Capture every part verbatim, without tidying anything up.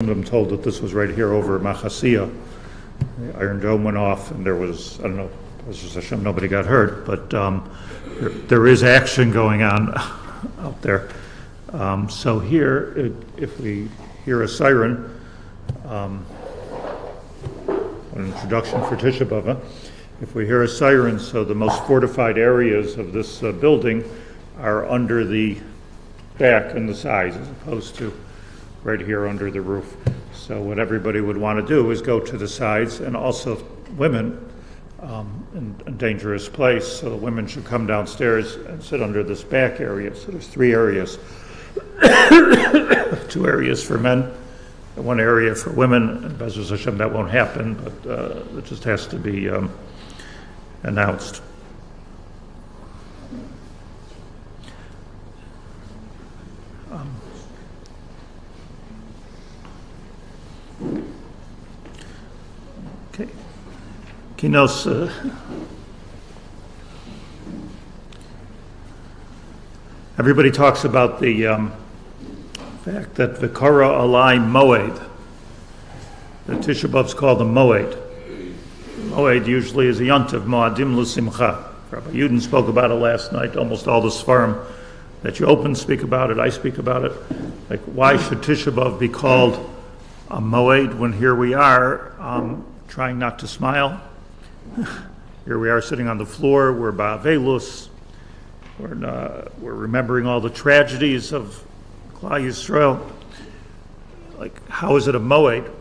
I'm told that this was right here over Machasia. The Iron Dome went off, and there was, I don't know, Hashem, nobody got hurt, but um, there, there is action going on out there. Um, so here, it, if we hear a siren, um, an introduction for Tisha B'Av, if we hear a siren, so the most fortified areas of this uh, building are under the back and the sides, as opposed to right here under the roof. So what everybody would want to do is go to the sides, and also women um, in a dangerous place. So the women should come downstairs and sit under this back area. So there's three areas. Two areas for men, and one area for women. And Bezras Hashem, that won't happen, but uh, it just has to be um, announced. Okay. Kinos. Uh, everybody talks about the um, fact that Vikara Alai Moed, the Tisha B'Av's called the Moed. Moed usually is a yontiv, Moadim L'Simcha. Rabbi Yudin spoke about it last night. Almost all the Sfarim that you open speak about it. I speak about it. Like, why should Tisha B'Av be called a moed when here we are um, trying not to smile? Here we are sitting on the floor. We're ba'avelus. We're not, we're remembering all the tragedies of Klal Yisrael. Like, how is it a moed?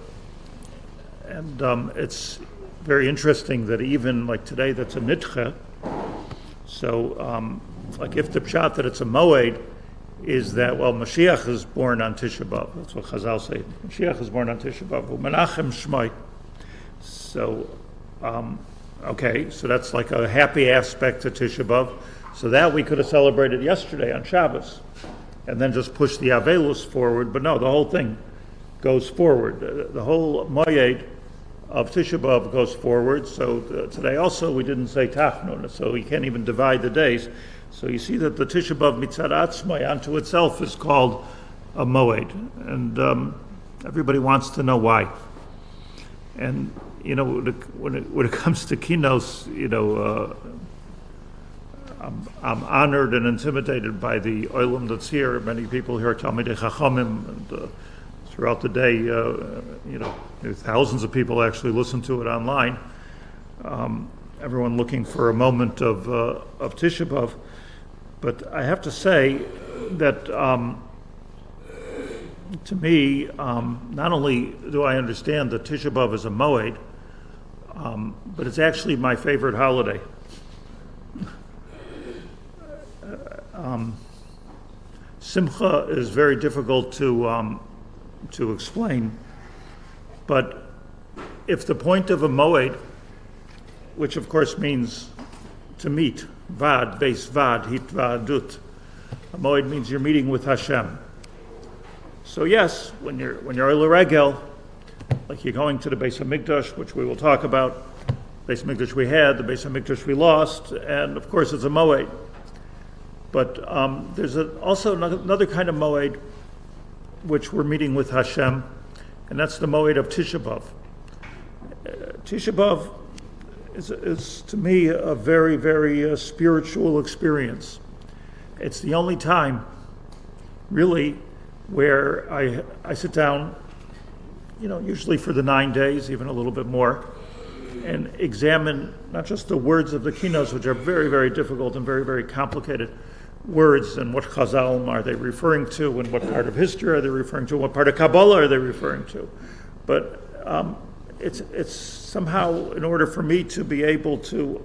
And um, it's very interesting that even like today, that's a nitche. So, um, like, if the pshat that it's a moed is that, well, Mashiach is born on Tisha B'Av. That's what Chazal say. Mashiach is born on Tisha B'Av. Menachem Shmai. So, um, okay, so that's like a happy aspect to Tisha B'Av. So that we could have celebrated yesterday on Shabbos, and then just pushed the Avelus forward. But no, the whole thing goes forward. The whole Moed of Tisha B'Av goes forward. So the, today also we didn't say Tachnun, so you can't even divide the days. So you see that the Tisha B'Av mitzad atzmai unto itself is called a moed, and um, everybody wants to know why. And you know, when it, when it, when it comes to kinos, you know, uh, I'm, I'm honored and intimidated by the olim that's here. Many people here, Talmidei Chachamim, and uh, throughout the day, uh, you know, thousands of people actually listen to it online. Um, everyone looking for a moment of uh, of Tisha B'Av. But I have to say that um, to me, um, not only do I understand that Tisha B'Av is a moed, um, but it's actually my favorite holiday. um, Simcha is very difficult to um, to explain, but if the point of a moed, which of course means to meet, vad, base vad, hitvadut. A moed means you're meeting with Hashem. So yes, when you're when you're Oil Regel, like you're going to the Beis Hamikdash, which we will talk about. Beis Hamikdash we had, the Beis Hamikdash we lost, and of course it's a moed. But um, there's a, also another kind of moed, which we're meeting with Hashem, and that's the moed of Tisha B'Av. Uh, Tisha B'Av It's, it's, to me, a very, very uh, spiritual experience. It's the only time, really, where I, I sit down, you know, usually for the nine days, even a little bit more, and examine not just the words of the kinos, which are very, very difficult and very, very complicated words, and what Chazal are they referring to, and what part of history are they referring to, and what part of Kabbalah are they referring to. But um, It's, it's somehow, in order for me to be able to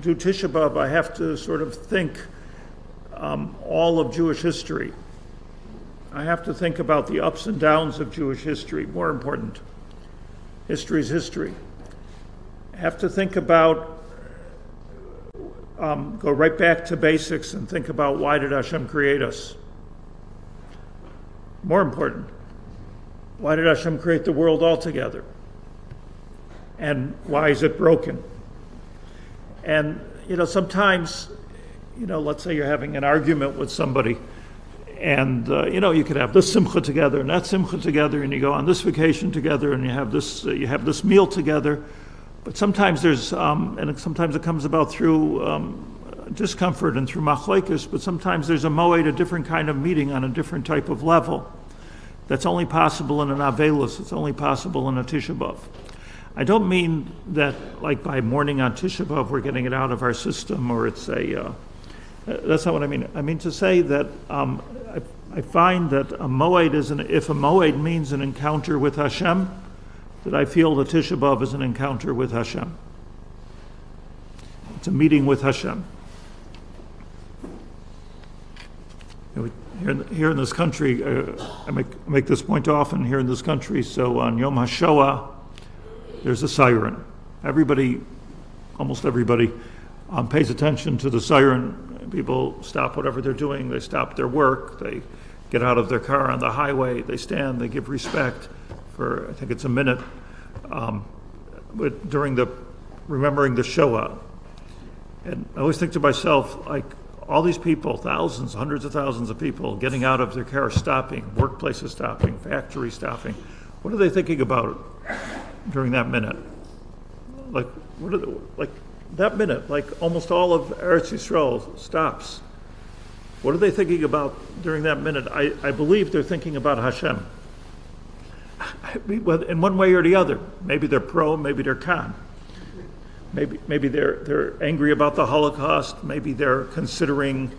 do Tisha B'Av, I have to sort of think um, all of Jewish history. I have to think about the ups and downs of Jewish history, more important. History is history. I have to think about, um, go right back to basics and think about why did Hashem create us? More important, why did Hashem create the world altogether? And why is it broken? And, you know, sometimes, you know, let's say you're having an argument with somebody And, uh, you know, you could have this simcha together and that simcha together, and you go on this vacation together, and you have this uh, you have this meal together. But sometimes there's, um, and sometimes it comes about through um, discomfort and through machlokes, but sometimes there's a moed, a different kind of meeting on a different type of level. That's only possible in an Avelis. It's only possible in a Tisha B'Av. I don't mean that, like, by morning on Tisha B'Av we're getting it out of our system, or it's a, uh, that's not what I mean. I mean to say that um, I, I find that a moed is, an, if a moed means an encounter with Hashem, that I feel the Tisha B'Av is an encounter with Hashem. It's a meeting with Hashem. You know, Here in, here in this country, uh, I make, make this point often here in this country, so on Yom HaShoah, there's a siren. Everybody, almost everybody, um, pays attention to the siren. People stop whatever they're doing. They stop their work. They get out of their car on the highway. They stand. They give respect for, I think it's a minute, um, but during the, remembering the Shoah. And I always think to myself, like, all these people, thousands, hundreds of thousands of people getting out of their cars, stopping, workplaces stopping, factories stopping. What are they thinking about during that minute? Like, what are they, like that minute, like almost all of Eretz Yisrael stops. What are they thinking about during that minute? I, I believe they're thinking about Hashem. I mean, in one way or the other. Maybe they're pro, maybe they're con. Maybe maybe they're they're angry about the Holocaust. Maybe they're considering,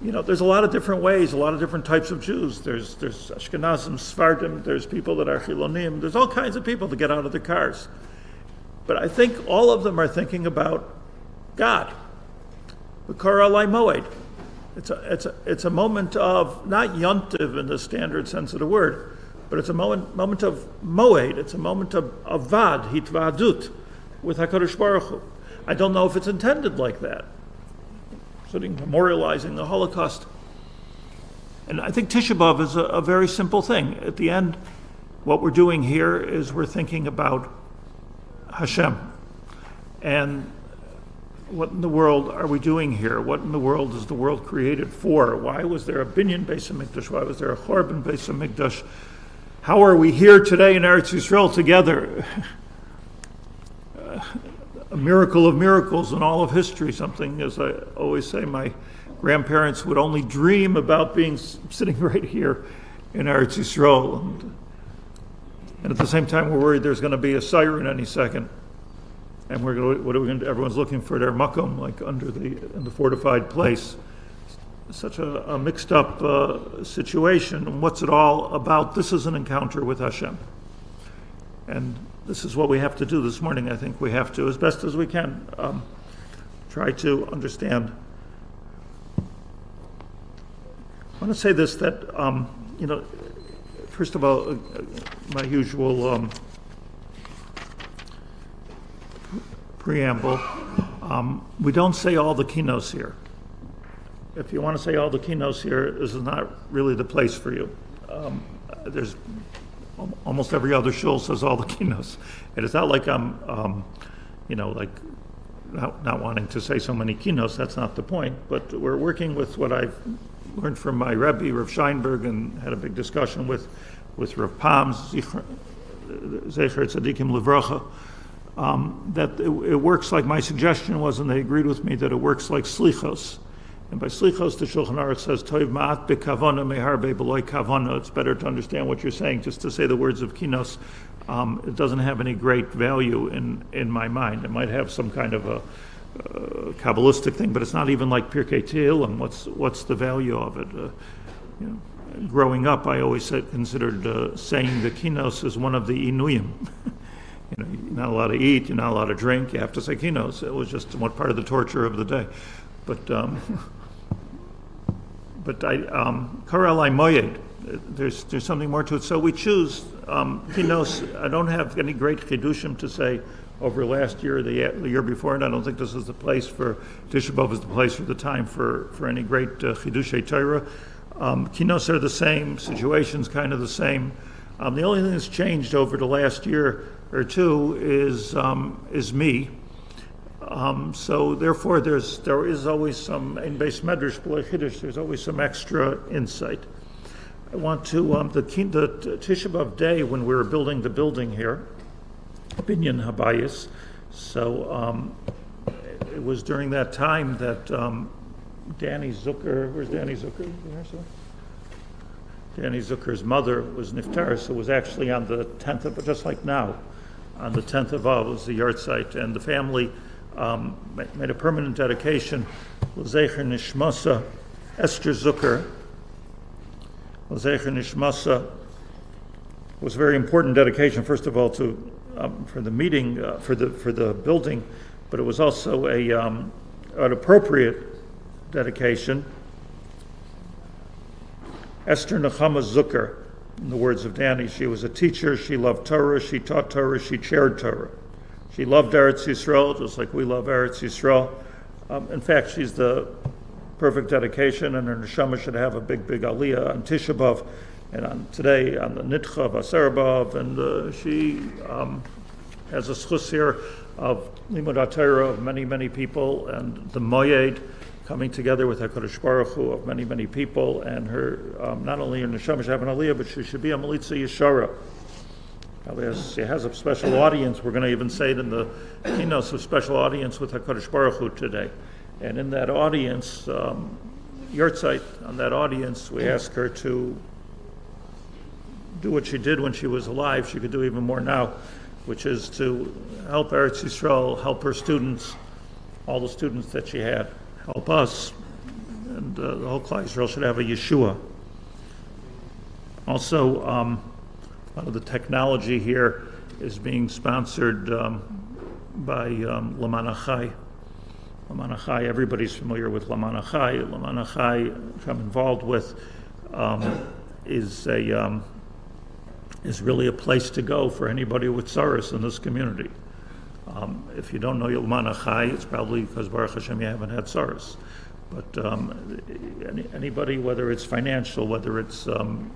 you know, there's a lot of different ways, a lot of different types of Jews. There's there's Ashkenazim, Sephardim. There's people that are Chilonim. There's all kinds of people that get out of their cars. But I think all of them are thinking about God. V'kara lai moed. It's a it's a it's a moment of not yontiv in the standard sense of the word, but it's a moment moment of moed. It's a moment of of vad hitvadut. With HaKadosh Baruch Hu. I don't know if it's intended like that, sitting memorializing the Holocaust. And I think Tisha B'Av is a, a very simple thing. At the end, what we're doing here is we're thinking about Hashem. And what in the world are we doing here? What in the world is the world created for? Why was there a Binyan Beis HaMikdash? Why was there a Chorban Beis HaMikdash? How are we here today in Eretz Yisrael together? A miracle of miracles in all of history, something, as I always say, my grandparents would only dream about being sitting right here in Eretz Yisrael. And, and at the same time, we're worried there's going to be a siren any second. And we're going to, what are we going to do? Everyone's looking for their makom, like under the, in the fortified place. Such a, a mixed up uh, situation. And what's it all about? This is an encounter with Hashem. And this is what we have to do this morning. I think we have to, as best as we can, um, try to understand. I want to say this, that, um, you know, first of all, uh, my usual um, preamble. Um, we don't say all the kinos here. If you want to say all the kinos here, this is not really the place for you. Um, there's... Almost every other shul says all the kinos, and it's not like I'm, um, you know, like not, not wanting to say so many kinos. That's not the point. But we're working with what I've learned from my Rebbe, Rav Scheinberg, and had a big discussion with, with Rav Palm, Zecher Tzadikim Livracha, um, that it, it works like my suggestion was, and they agreed with me that it works like slichos. And by slichos, the Shulchan Aruch says, Toiv ma'at b'kavana meharbe b'loi kavana. It's better to understand what you're saying. Just to say the words of kinos, um, it doesn't have any great value in, in my mind. It might have some kind of a uh, Kabbalistic thing, but it's not even like Pirkei Tehillim. What's, what's the value of it? Uh, you know, growing up, I always said, considered uh, saying the kinos as one of the inuyim. You know, you're not allowed to eat, you're not allowed to drink, you have to say kinos. It was just what part of the torture of the day. But um, but I um, karalai moyed. There's there's something more to it. So we choose um, kinos. I don't have any great chidushim to say over last year, the, the year before, and I don't think this is the place for Tisha B'Av is the place for the time for for any great uh, chidushay Torah. Um, kinos are the same. Situation's kind of the same. Um, the only thing that's changed over the last year or two is um, is me. Um, so therefore, there's there is always some in base medrash b'lei chiddush. There's always some extra insight. I want to, um, the, the Tisha B'Av day when we were building the building here, Binyan Habayis, so um, it was during that time that um, Danny Zucker, where's Danny Zucker? Danny Zucker's mother was Niftaris, so it was actually on the tenth of, just like now, on the tenth of Av was the yard site, and the family um, made a permanent dedication, L'Zecher Nishmasa, Esther Zucker, L'Zecher Nishmasa, was a very important dedication, first of all, to Um, for the meeting, uh, for the for the building, but it was also a um, an appropriate dedication. Esther Nechama Zucker, in the words of Danny, she was a teacher. She loved Torah. She taught Torah. She chaired Torah. She loved Eretz Yisrael, just like we love Eretz Yisrael. Um, in fact, she's the perfect dedication, and her neshama should have a big, big aliyah on Tisha B'Av. And on today, on the Nitcha of Aser B'Av, and uh, she um, has a schus here of Limud HaTorah of many, many people, and the Moyed coming together with HaKadosh Baruch Hu of many, many people, and her, um, not only her neshama should have an aliyah, but she should be a Melitza Yeshara. She has a special audience. We're going to even say it in the Kinos of special audience with HaKadosh Baruch Hu today. And in that audience, um, Yortzeit, on that audience, we ask her to do what she did when she was alive. She could do even more now, which is to help Eretz Yisrael, help her students, all the students that she had, help us, and uh, the whole Klal Yisrael should have a Yeshua. Also, um, a lot of the technology here is being sponsored um, by um, Laman Achai. Laman Achai, everybody's familiar with Laman Achai. Laman Achai, which I'm involved with, um, is a um, is really a place to go for anybody with tsaros in this community. Um, if you don't know Laman Achai, it's probably because Baruch Hashem you haven't had tsaros. But um, any, anybody, whether it's financial, whether it's um,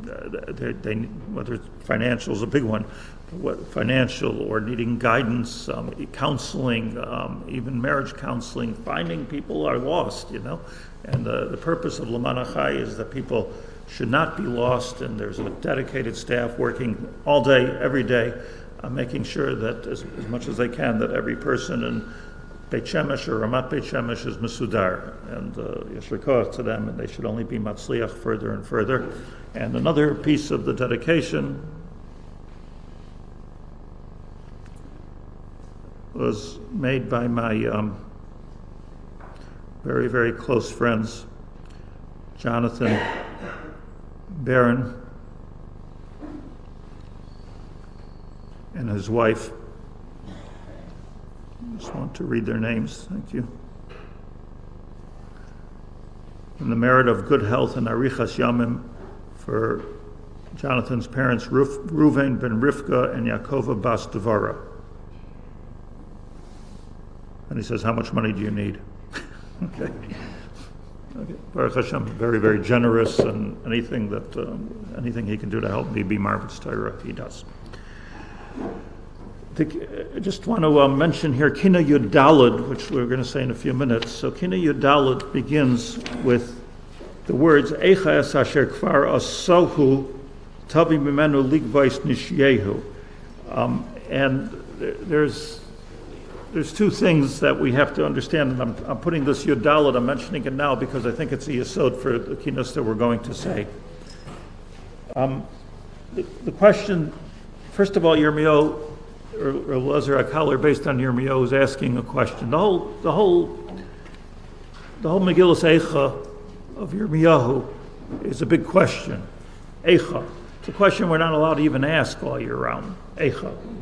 they, they, whether it's financial is a big one, what, financial or needing guidance, um, counseling, um, even marriage counseling, finding people are lost, you know. And the, the purpose of Laman Achai is that people should not be lost, and there's a dedicated staff working all day, every day, uh, making sure that as, as much as they can, that every person in Beit Shemesh or Ramat Beit Shemesh is Mesudar, and uh, Yesher Koach to them, and they should only be Matzliach further and further. And another piece of the dedication was made by my um, very, very close friends, Jonathan Barron and his wife. I just want to read their names, thank you. In the merit of good health and Arichas Yamim for Jonathan's parents, Ruf, Ruvain ben Rivka and Yaakova Bas Devara. And he says, how much money do you need? Okay. Okay. Baruch Hashem, very, very generous, and anything that um, anything he can do to help me be Marvet's Torah, he does. I, think, I just want to uh, mention here Kina Yud Daled, which we're going to say in a few minutes. So Kina Yud Daled begins with the words Eicha es asher kvar asohu tavi mimenu ligvais nishyehu. Um, and there's There's two things that we have to understand, and I'm, I'm putting this Yud Daled, I'm mentioning it now because I think it's a yesod for the kinos that we're going to say. Um, the, the question, first of all, Yirmiyahu, or Elazar HaKaler, based on Yirmiyahu, is asking a question. The whole, the whole, the whole Megillas Eicha of Yirmiyahu is a big question. Eicha. It's a question we're not allowed to even ask all year round.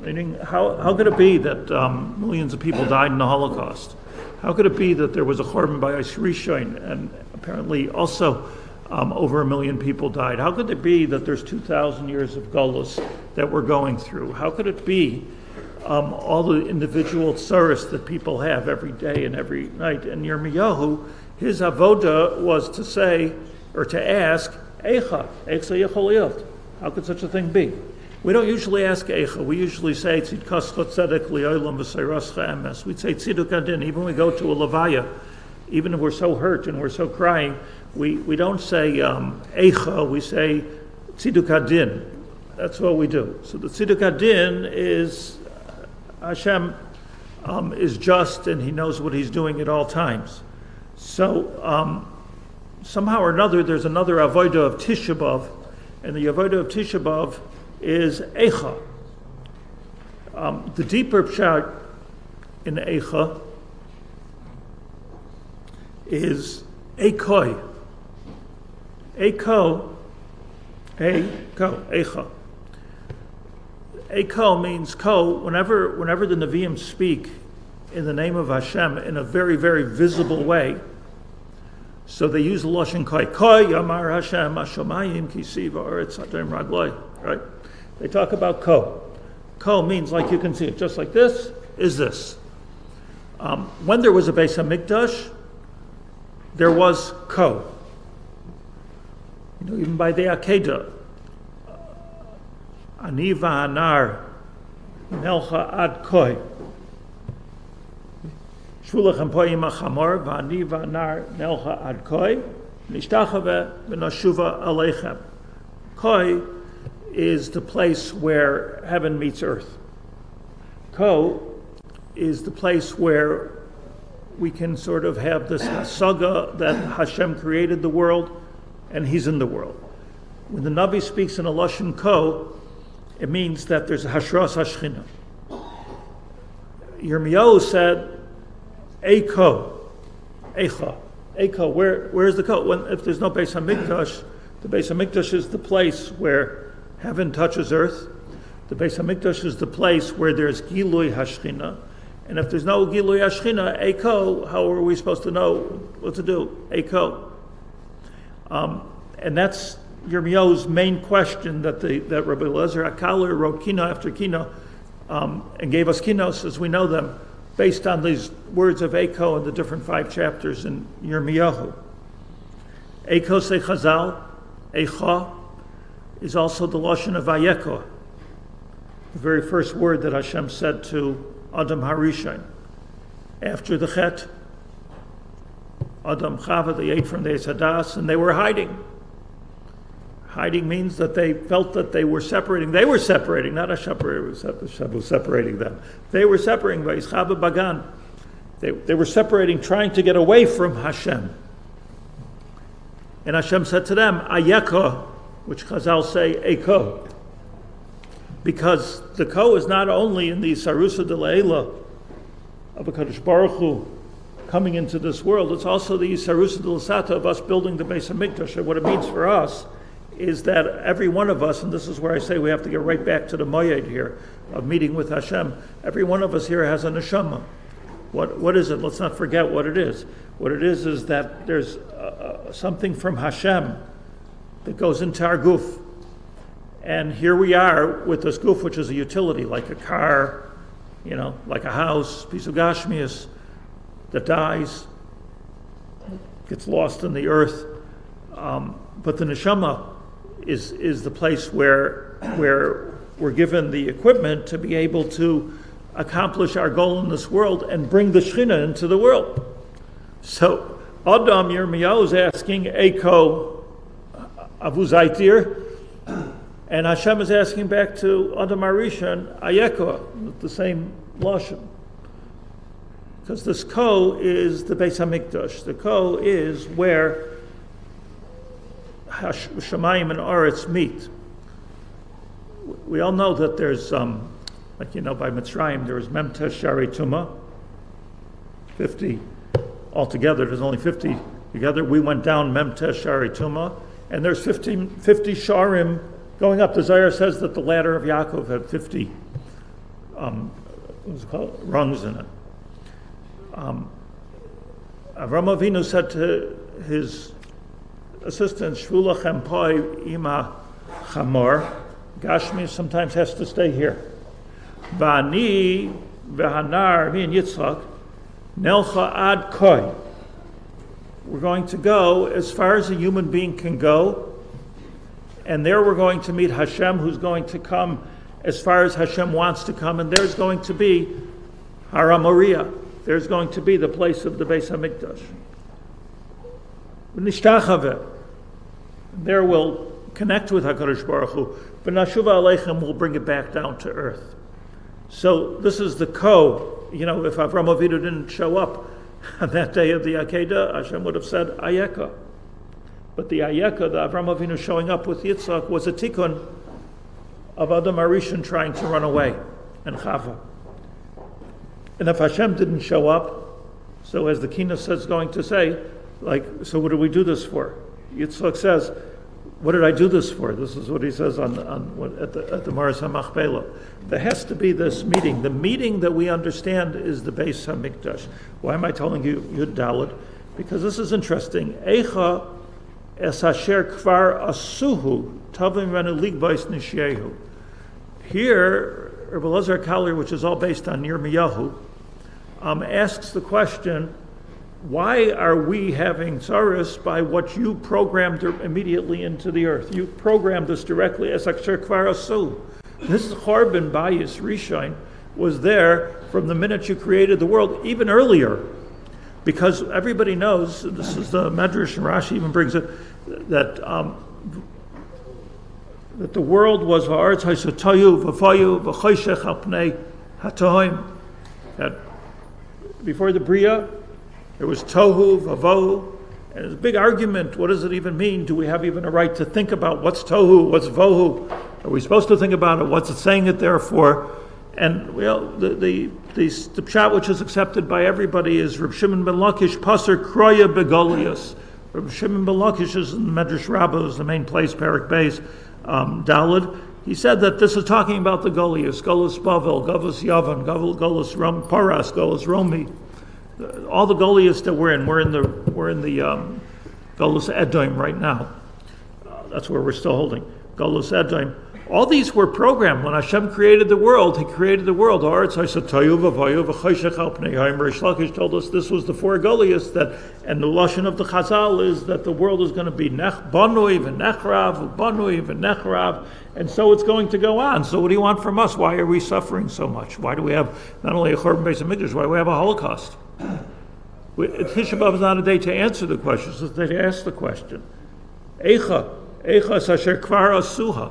Meaning, how, how could it be that um, millions of people died in the Holocaust? How could it be that there was a Korban by Rishon and apparently also um, over a million people died? How could it be that there's two thousand years of Golus that we're going through? How could it be um, all the individual tsaros that people have every day and every night? And Yirmiyahu, his avoda was to say, or to ask, Eicha, Eicha Yecholiot. How could such a thing be? We don't usually ask Eicha. We usually say Tzidkascha Tzedek Li'olam V'Seirascha Emes. We say Tziduk Adin. Even when we go to a Levaya, even if we're so hurt and we're so crying, we, we don't say um, Eicha, we say Tziduk HaDin. That's what we do. So the Tziduk HaDin is uh, Hashem um, is just, and he knows what he's doing at all times. So um, somehow or another, there's another Avodah of Tisha B'Av, and the Avodah of Tisha B'Av is Eicha. Um, the deeper pshat in Eicha is Eikoi. Eiko, Eiko, Eicha. Eiko means ko. Whenever, whenever the Nevi'im speak in the name of Hashem in a very, very visible way, so they use the Lashon Koi. Koi Yamar Hashem Hashemayim Kisiv Haaretz Adem Ragloi. Right? They talk about ko. Ko means like you can see it, just like this is this. Um, when there was a Beis Hamikdash, there was ko. You know, even by the Akedah, Ani v'anar nelcha ad koi. Shvulachem po'im ha'chamor v'ani v'anar nelcha ad koi. Nishtachave v'nashuva aleichem. Koi is the place where heaven meets earth. Ko is the place where we can sort of have this hasaga that Hashem created the world and he's in the world. When the Navi speaks in a Lashon Ko, it means that there's Hashras Hashchina. Yirmiyahu said, Eiko, Eicha, Eiko, where, where is the Ko? When, if there's no Beis HaMikdash, the Beis HaMikdash is the place where heaven touches earth. The Beis HaMikdash is the place where there's Gilui HaShechina. And if there's no Gilui HaShechina, Eiko, how are we supposed to know what to do? Eiko. Um, and that's Yirmiyahu's main question that, the, that Rabbi Eliezer HaKaler wrote Kina after Kina um, and gave us Kinos as we know them based on these words of Eiko in the different five chapters in Yirmiyahu. Eiko say Chazal, Eicha, is also the Lashon of Vayeko, the very first word that Hashem said to Adam Harishon. After the Chet, Adam Chava, they ate from the Eitz Hadas, and they were hiding. Hiding means that they felt that they were separating. They were separating, not Hashem was separating them. They were separating, Vayishchava Bagan. They, they were separating, trying to get away from Hashem. And Hashem said to them, Ayeko, which Chazal say, a ko. Because the ko is not only in the Sarusa de Leila of HaKadosh Baruch Hu coming into this world, it's also the Sarusa de Lasata of us building the Beis HaMikdash. And what it means for us is that every one of us, and this is where I say we have to get right back to the Moyed here, of meeting with Hashem, every one of us here has a neshama. What, what is it? Let's not forget what it is. What it is is that there's uh, something from Hashem that goes into our goof. And here we are with this goof, which is a utility, like a car, you know, like a house, piece of gashmius that dies, gets lost in the earth. Um, but the neshama is is the place where where we're given the equipment to be able to accomplish our goal in this world and bring the Shechina into the world. So Adam Yirmiyahu is asking Eiko Avu Zaitir, and Hashem is asking back to Adam Harishon, Ayeko, the same Lashon. Because this Ko is the Beis HaMikdash. The Ko is where Shemayim and Aretz meet. We all know that there's, um, like you know, by Mitzrayim, there was Memtesh Shari Tuma, fifty altogether. There's only fifty together. We went down Memtesh Shari Tuma. And there's fifty, fifty Sharim going up. The Zohar says that the ladder of Yaakov had fifty um, what's it called? rungs in it. Um, Avram Avinu said to his assistant, Shvulachem po'im ima chamor. Gashmi sometimes has to stay here. V'ani v'hanar, me and Yitzchak, nelcha ad koi. We're going to go as far as a human being can go, and there we're going to meet Hashem, who's going to come as far as Hashem wants to come, and there's going to be Har HaMoriah. There's going to be the place of the Beis HaMikdash. Nishtachave. There we'll connect with HaKadosh Baruch Hu, but Nashuva Aleichem will bring it back down to earth. So this is the ko. You know, if Avram Avinu didn't show up on that day of the Akedah, Hashem would have said Ayeka. But the Ayeka, the Avram Avinu showing up with Yitzchak, was a tikkun of Adam Arishan trying to run away, and Chava. And if Hashem didn't show up, so as the Kines is going to say, like, so what do we do this for? Yitzchak says, what did I do this for? This is what he says on, on at the at the Maris HaMachpelah. There has to be this meeting. The meeting that we understand is the Beis HaMikdash. Why am I telling you Yud Daled? Because this is interesting. Eicha es asher kvar asuhu tavim renu ligbais nishyehu. Here, Rebbe Elazar Kalyer, which is all based on Yirmiyahu, um, asks the question, why are we having tsaris by what you programmed immediately into the earth? You programmed this directly as Aksher Kvarasu. This Chorban Bayis Rishon was there from the minute you created the world, even earlier. Because everybody knows, this is the Medrash, and Rashi even brings it, that um, that the world was Va'aretz Haysatayu V'fayu V'choshech Hapnei Hatoim. That before the Bria, there was tohu, vavohu, and there's a big argument. What does it even mean? Do we have even a right to think about what's tohu, what's vohu? Are we supposed to think about it? What's it saying it there for? And well, the the the, the pshat which is accepted by everybody is Reb Shimon ben Lakish Passer Kroya Begolius. Reb Shimon ben Lakish is in the Medrash Rabbah, is the main place, Parak Beis, um, Daled. He said that this is talking about the Golius, Golus Bavel, Golus Yavan, Golus Rom, Paras, Golus Romi. All the Goliaths that we're in, we're in the we're in the um, Golus Edom right now. Uh, that's where we're still holding Golus Edom. All these were programmed when Hashem created the world. He created the world. Rish Lakish told us this was the four Goliaths that, and the lashon of the Chazal is that the world is going to be Nech Banuiv and Nechrav, Banuiv and Nechrav, and so it's going to go on. So what do you want from us? Why are we suffering so much? Why do we have not only a Churban Beis Hamikdash? Why do we have a Holocaust? Tisha B'Av is not a day to answer the question, it's a day to ask the question. Eicha, Eicha Sasher Kvara Suha.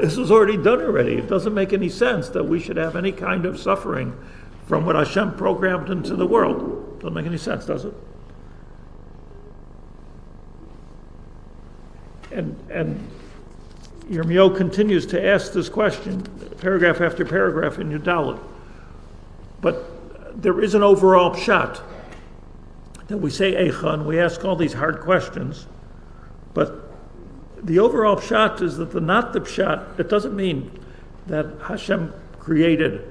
This was already done already. It doesn't make any sense that we should have any kind of suffering from what Hashem programmed into the world. Doesn't make any sense, does it? And and Yirmiyahu continues to ask this question, paragraph after paragraph in Yud Daled. But there is an overall pshat that we say Eicha and we ask all these hard questions, but the overall pshat is that the not the pshat, it doesn't mean that Hashem created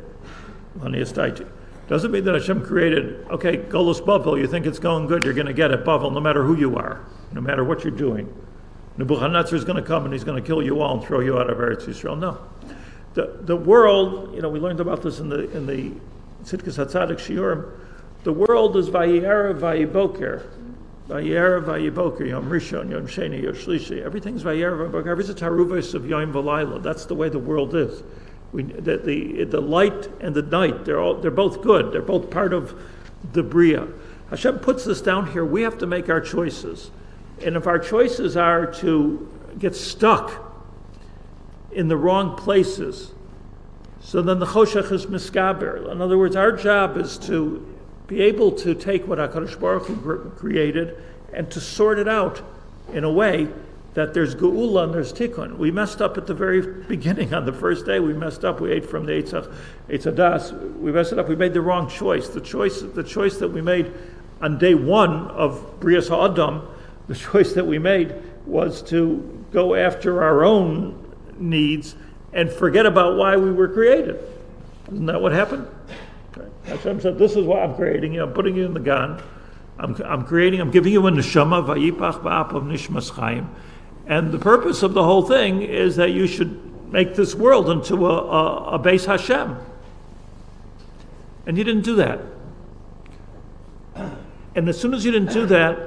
Laniastaiti. Doesn't mean that Hashem created, okay, Golus Bavel, you think it's going good, you're going to get it, Bavel, no matter who you are, no matter what you're doing. Nebuchadnezzar is going to come and he's going to kill you all and throw you out of Eretz Yisrael. No. The, the world, you know, we learned about this in the in the Tzidkas HaTzadik Shiurim. The world is Vayera Vayiboker. Vayera Vayiboker, Yom Rishon, Yom Sheni, Yom Shlishi. Everything's Vayera Vayiboker. Everything's a Taruvos of Yom V'Layla. That's the way the world is. We, the, the, the light and the night, they're, all, they're both good. They're both part of the Bria. Hashem puts this down here. We have to make our choices. And if our choices are to get stuck in the wrong places, so then the choshech is miskaber. In other words, our job is to be able to take what HaKadosh Baruch Hu created and to sort it out in a way that there's geula and there's tikkun. We messed up at the very beginning on the first day. We messed up. We ate from the Eitz Hadas. We messed it up. We made the wrong choice. The choice, the choice that we made on day one of Brias HaAdam, the choice that we made was to go after our own needs and forget about why we were created. Isn't that what happened? Okay. Hashem said, this is why I'm creating you. I'm putting you in the Gan. I'm, I'm creating, I'm giving you a neshama, vayipach ba'apav nishmas chaim. And the purpose of the whole thing is that you should make this world into a, a, a Beis Hashem. And you didn't do that. And as soon as you didn't do that,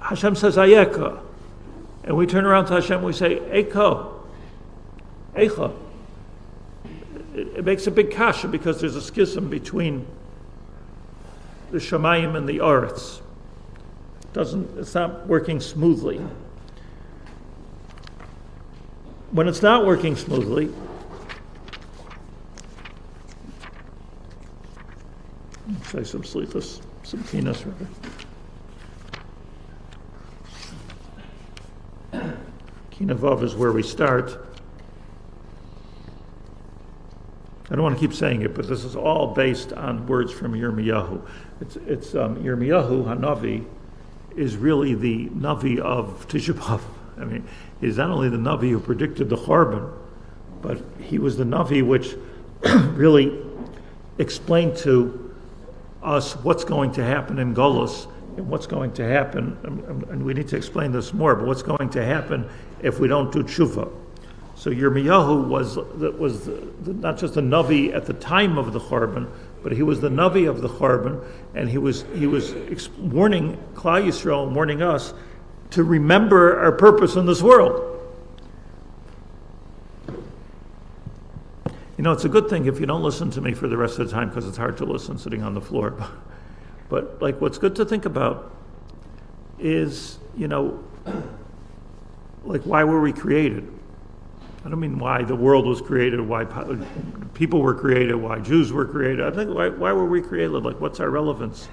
Hashem says, Ayeka. And we turn around to Hashem and we say, Eiko. Eicha. It, it makes a big kasha because there's a schism between the Shemayim and the Aretz. doesn't, it's not working smoothly. When it's not working smoothly, say some sleepless, some penis rather. Kinavav is where we start. I don't want to keep saying it, but this is all based on words from Yirmiyahu. It's, it's um, Yirmiyahu Hanavi is really the Navi of Tisha B'Av. I mean, he's not only the Navi who predicted the Chorban, but he was the Navi which really explained to us what's going to happen in Golus and what's going to happen, and, and we need to explain this more, but what's going to happen if we don't do tshuva. So Yirmiyahu was, was the, the, not just the Navi at the time of the Chorban, but he was the Navi of the Chorban, and he was, he was warning Klal Yisrael, warning us, to remember our purpose in this world. You know, it's a good thing if you don't listen to me for the rest of the time, because it's hard to listen sitting on the floor. But like, what's good to think about is, you know, like, why were we created? I don't mean why the world was created, why people were created, why Jews were created. I think, why, why were we created? Like, what's our relevance?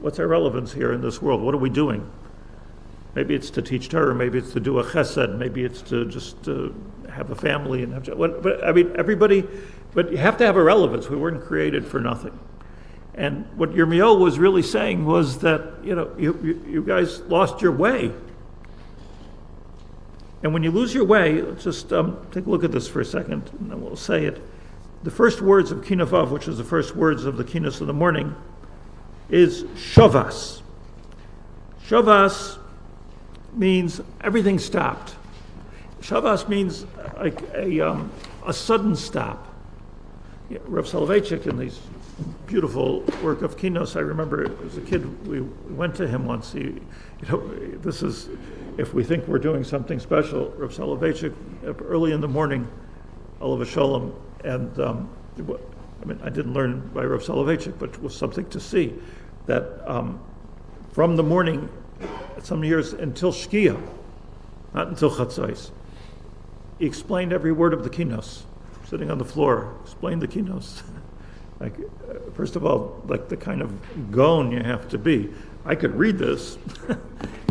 What's our relevance here in this world? What are we doing? Maybe it's to teach Torah, maybe it's to do a chesed, maybe it's to just uh, have a family. And have, but I mean, everybody, but you have to have a relevance. We weren't created for nothing. And what Yirmiyahu was really saying was that, you know, you, you, you guys lost your way. And when you lose your way, just um, take a look at this for a second, and then we'll say it. The first words of Kinavav, which is the first words of the Kinas of the morning, is Shavas. Shavas means everything stopped. Shavas means like a, um, a sudden stop. Yeah, Rav Soloveitchik, in his beautiful work of Kinos, I remember as a kid, we went to him once. He, you know, this is, if we think we're doing something special, Rav Soloveitchik, up early in the morning, Olav Sholem, and um, I mean, I didn't learn by Rav Soloveitchik, but it was something to see, that um, from the morning, some years until Shkia, not until Chatzais, he explained every word of the Kinos, sitting on the floor, explained the Kinos. Like, uh, first of all, like the kind of gon you have to be. I could read this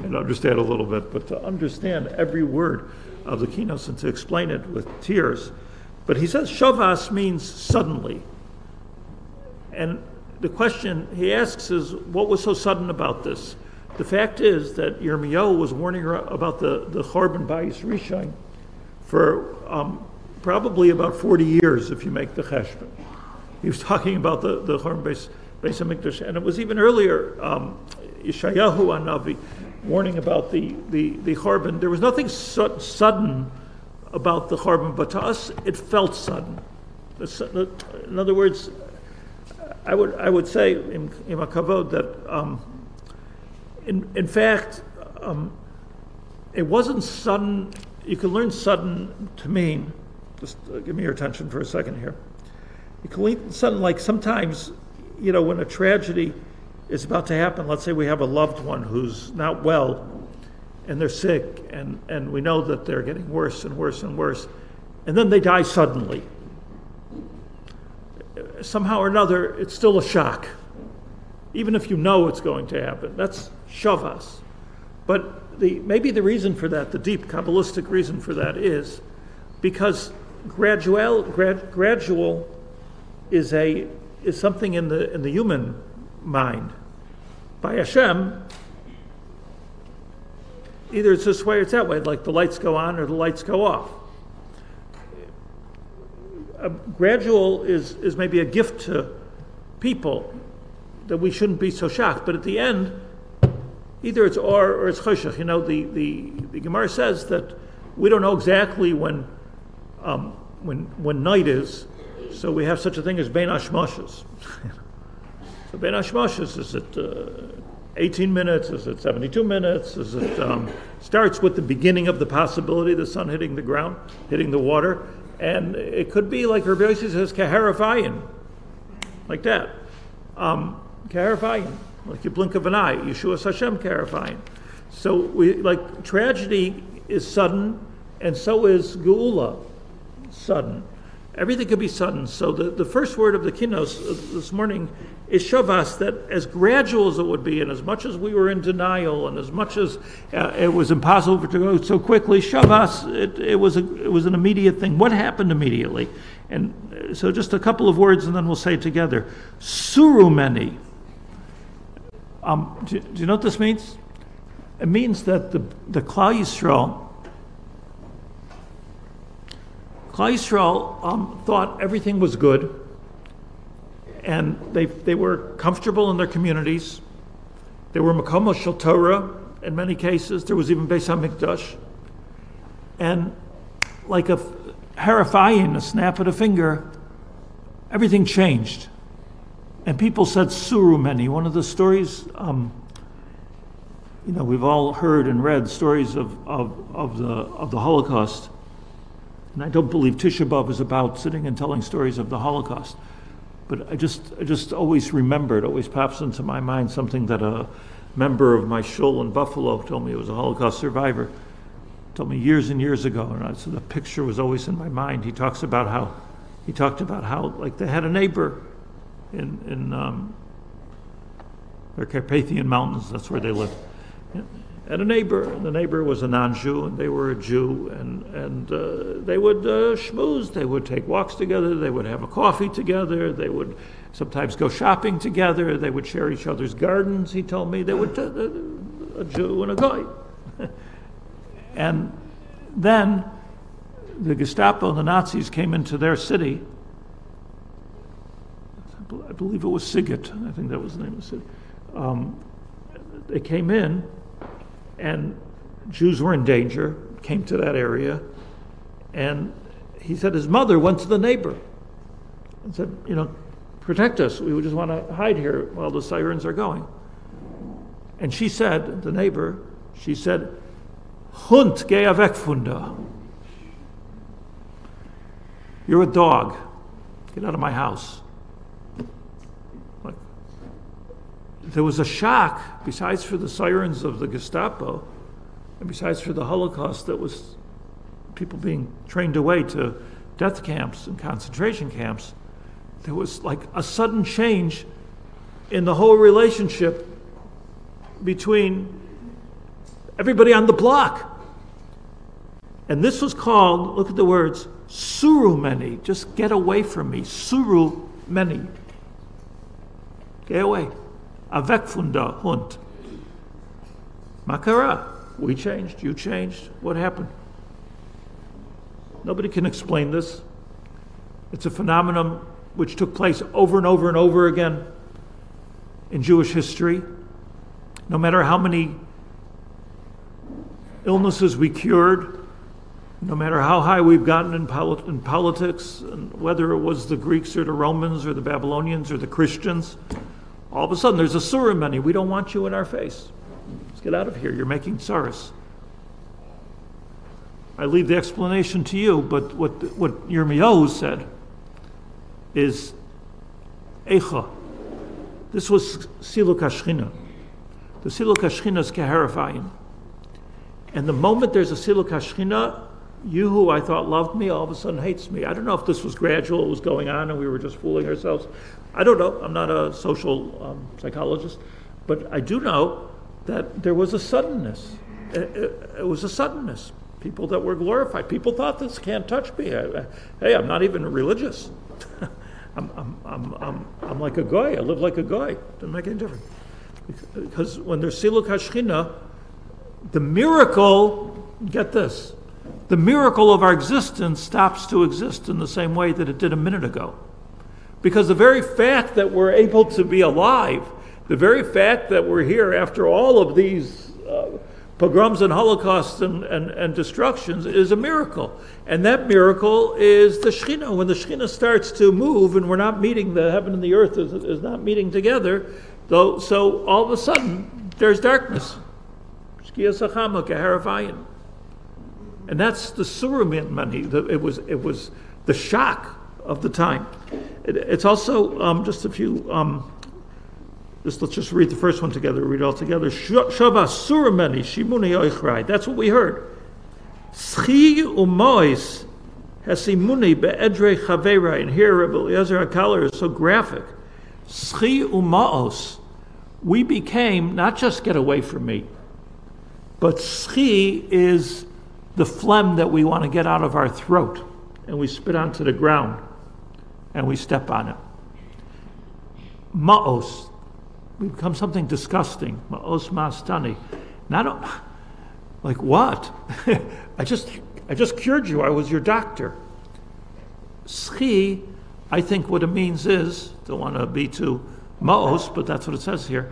and understand a little bit, but to understand every word of the Kinos and to explain it with tears. But he says Shavas means suddenly. And the question he asks is, what was so sudden about this? The fact is that Yirmiyahu was warning about the, the Chorban Bayis Rishon for um, probably about forty years, if you make the cheshbon. He was talking about the, the Chorban Bayis Hamikdash, and it was even earlier, um, Yeshayahu Hanavi warning about the, the, the Chorban. There was nothing su- sudden about the Chorban, but to us, it felt sudden. In other words, I would, I would say in, in a kavod that um, In, in fact, um, it wasn't sudden. You can learn sudden to mean, just uh, give me your attention for a second here. You can learn sudden, like sometimes, you know, when a tragedy is about to happen, let's say we have a loved one who's not well and they're sick and, and we know that they're getting worse and worse and worse, and then they die suddenly. Somehow or another, it's still a shock, even if you know it's going to happen. That's Shavas. But the, maybe the reason for that, the deep Kabbalistic reason for that, is because gradual, grad, gradual is a is something in the in the human mind. By Hashem, either it's this way or it's that way, like the lights go on or the lights go off. A gradual is, is maybe a gift to people, that we shouldn't be so shocked. But at the end, either it's or or it's choshech. You know, the, the, the Gemara says that we don't know exactly when um, when when night is, so we have such a thing as bein hashmoshes. So bein hashmoshes, is it uh, eighteen minutes? Is it seventy-two minutes? Is it um, starts with the beginning of the possibility of the sun hitting the ground, hitting the water, and it could be like Rabbi Yossi says, kaharafayin, like that. Um, Kaharafayin. like a blink of an eye. Yeshua's Hashem Karafayim. So we like tragedy is sudden, and so is Geula, sudden. Everything could be sudden. So the, the first word of the Kinos this morning is Shavas, that as gradual as it would be, and as much as we were in denial, and as much as uh, it was impossible to go so quickly, Shavas, it, it, was a, it was an immediate thing. What happened immediately? And so just a couple of words, and then we'll say it together. Surumeni. Um, do, do you know what this means? It means that the, the Klal Yisrael, Klal Yisrael um, thought everything was good, and they, they were comfortable in their communities. They were Makom Shel Torah in many cases. There was even Beis HaMikdash. And like a harifayim, a snap of a finger, everything changed. And people said surumeni. One of the stories, um, you know, we've all heard and read stories of, of, of, the, of the Holocaust. And I don't believe Tisha B'Av is about sitting and telling stories of the Holocaust. But I just, I just always remember, it always pops into my mind something that a member of my shul in Buffalo told me. It was a Holocaust survivor, told me years and years ago, and I, so the picture was always in my mind. He talks about how, he talked about how like they had a neighbor in in um, the Carpathian Mountains. That's where they lived. And a neighbor, and the neighbor was a non-Jew, and they were a Jew, and and uh, they would uh, schmooze, they would take walks together, they would have a coffee together, they would sometimes go shopping together, they would share each other's gardens. He told me they would t- a Jew and a guy. And then the Gestapo and the Nazis came into their city. I believe it was Siget. I think that was the name of the city. Um, they came in. And Jews were in danger, came to that area. And he said his mother went to the neighbor and said, you know, protect us. We just want to hide here while the sirens are going. And she said, the neighbor, she said, Hund, geh weg von da. You're a dog. Get out of my house. There was a shock, besides for the sirens of the Gestapo, and besides for the Holocaust that was people being trained away to death camps and concentration camps, there was like a sudden change in the whole relationship between everybody on the block. And this was called, look at the words, surumeni, just get away from me, surumeni, get away. Avek von der Hund. Makara. We changed. You changed. What happened? Nobody can explain this. It's a phenomenon which took place over and over and over again in Jewish history. No matter how many illnesses we cured, no matter how high we've gotten in, polit- in politics, and whether it was the Greeks or the Romans or the Babylonians or the Christians, all of a sudden, there's a surumeni. We don't want you in our face. Let's get out of here. You're making tsaros. I leave the explanation to you, but what what Yirmiyahu said is Eicha. This was Siluk HaShechina. The Siluk HaShechina is keharifayim. And the moment there's a Siluk HaShechina, you who I thought loved me all of a sudden hates me. I don't know if this was gradual, it was going on, and we were just fooling ourselves. I don't know. I'm not a social um, psychologist, but I do know that there was a suddenness. It, it, it was a suddenness. People that were glorified. People thought this can't touch me. I, I, hey, I'm not even religious. I'm, I'm, I'm, I'm, I'm like a guy. I live like a guy. Doesn't make any difference. Because when there's Siluk HaShechina, the miracle, get this, the miracle of our existence stops to exist in the same way that it did a minute ago. Because the very fact that we're able to be alive, the very fact that we're here after all of these uh, pogroms and holocausts and, and, and destructions is a miracle. And that miracle is the Shekhinah. When the Shekhinah starts to move and we're not meeting, the heaven and the earth is, is not meeting together, though, so all of a sudden there's darkness. And that's the surumeni. It was, it was the shock of the time. It, it's also um, just a few um, Just let's just read the first one together, read it all together. Shava surameni shimuni oichrai. That's what we heard. Schi umois hesimuni beedre chaverai. And here Rebbe Eliezer HaKaler is so graphic. Schi umaos. We became, not just get away from me, but schi is the phlegm that we want to get out of our throat. And we spit onto the ground and we step on it. Ma'os. We become something disgusting. Ma'os ma'astani. Not like what? I just I just cured you. I was your doctor. Schi, I think what it means is, don't want to be too ma'os, but that's what it says here.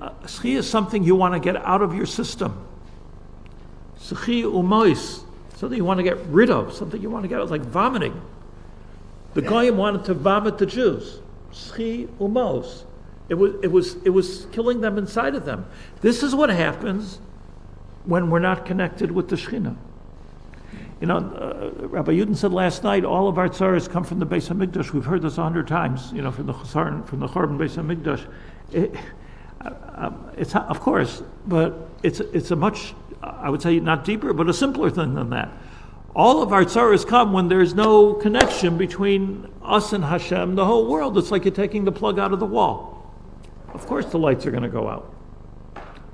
Uh, schi is something you want to get out of your system. Schi umois. Something you want to get rid of, something you want to get out of, like vomiting. The Goyim wanted to vomit the Jews. Schi umos. It was, it was, it was killing them inside of them. This is what happens when we're not connected with the Shekhinah. You know, uh, Rabbi Yudin said last night, all of our tzaras come from the Beis Hamikdash. We've heard this a hundred times, you know, from the Chassan, from the Churban Beis Hamikdash. It, uh, it's, of course, but it's, it's a much... I would say not deeper, but a simpler thing than that. All of our tzaras come when there's no connection between us and Hashem, the whole world. It's like you're taking the plug out of the wall. Of course the lights are going to go out.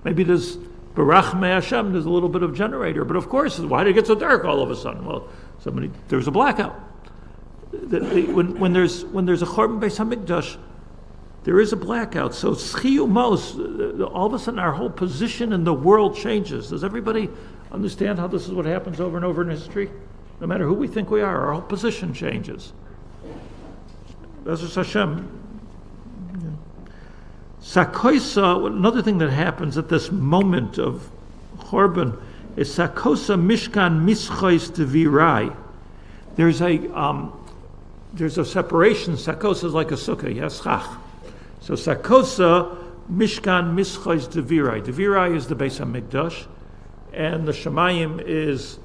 Maybe there's Barach Me Hashem, there's a little bit of generator, but of course, why did it get so dark all of a sudden? Well, somebody, there's a blackout. The, the, when, when, there's, when there's a Churban Beis Hamikdash, there is a blackout. So schiumos, all of a sudden our whole position in the world changes. Does everybody understand how this is what happens over and over in history? No matter who we think we are, our whole position changes. That's just Hashem. Yeah. Sakoisa, another thing that happens at this moment of Churban is sakosa mishkan mischois devirai. There's a um, there's a separation. Sakosa is like a sukkah. Yes, chach. So sakosa mishkan mischos devirai. Devirai is the Beis Hamikdash, and the Shemayim is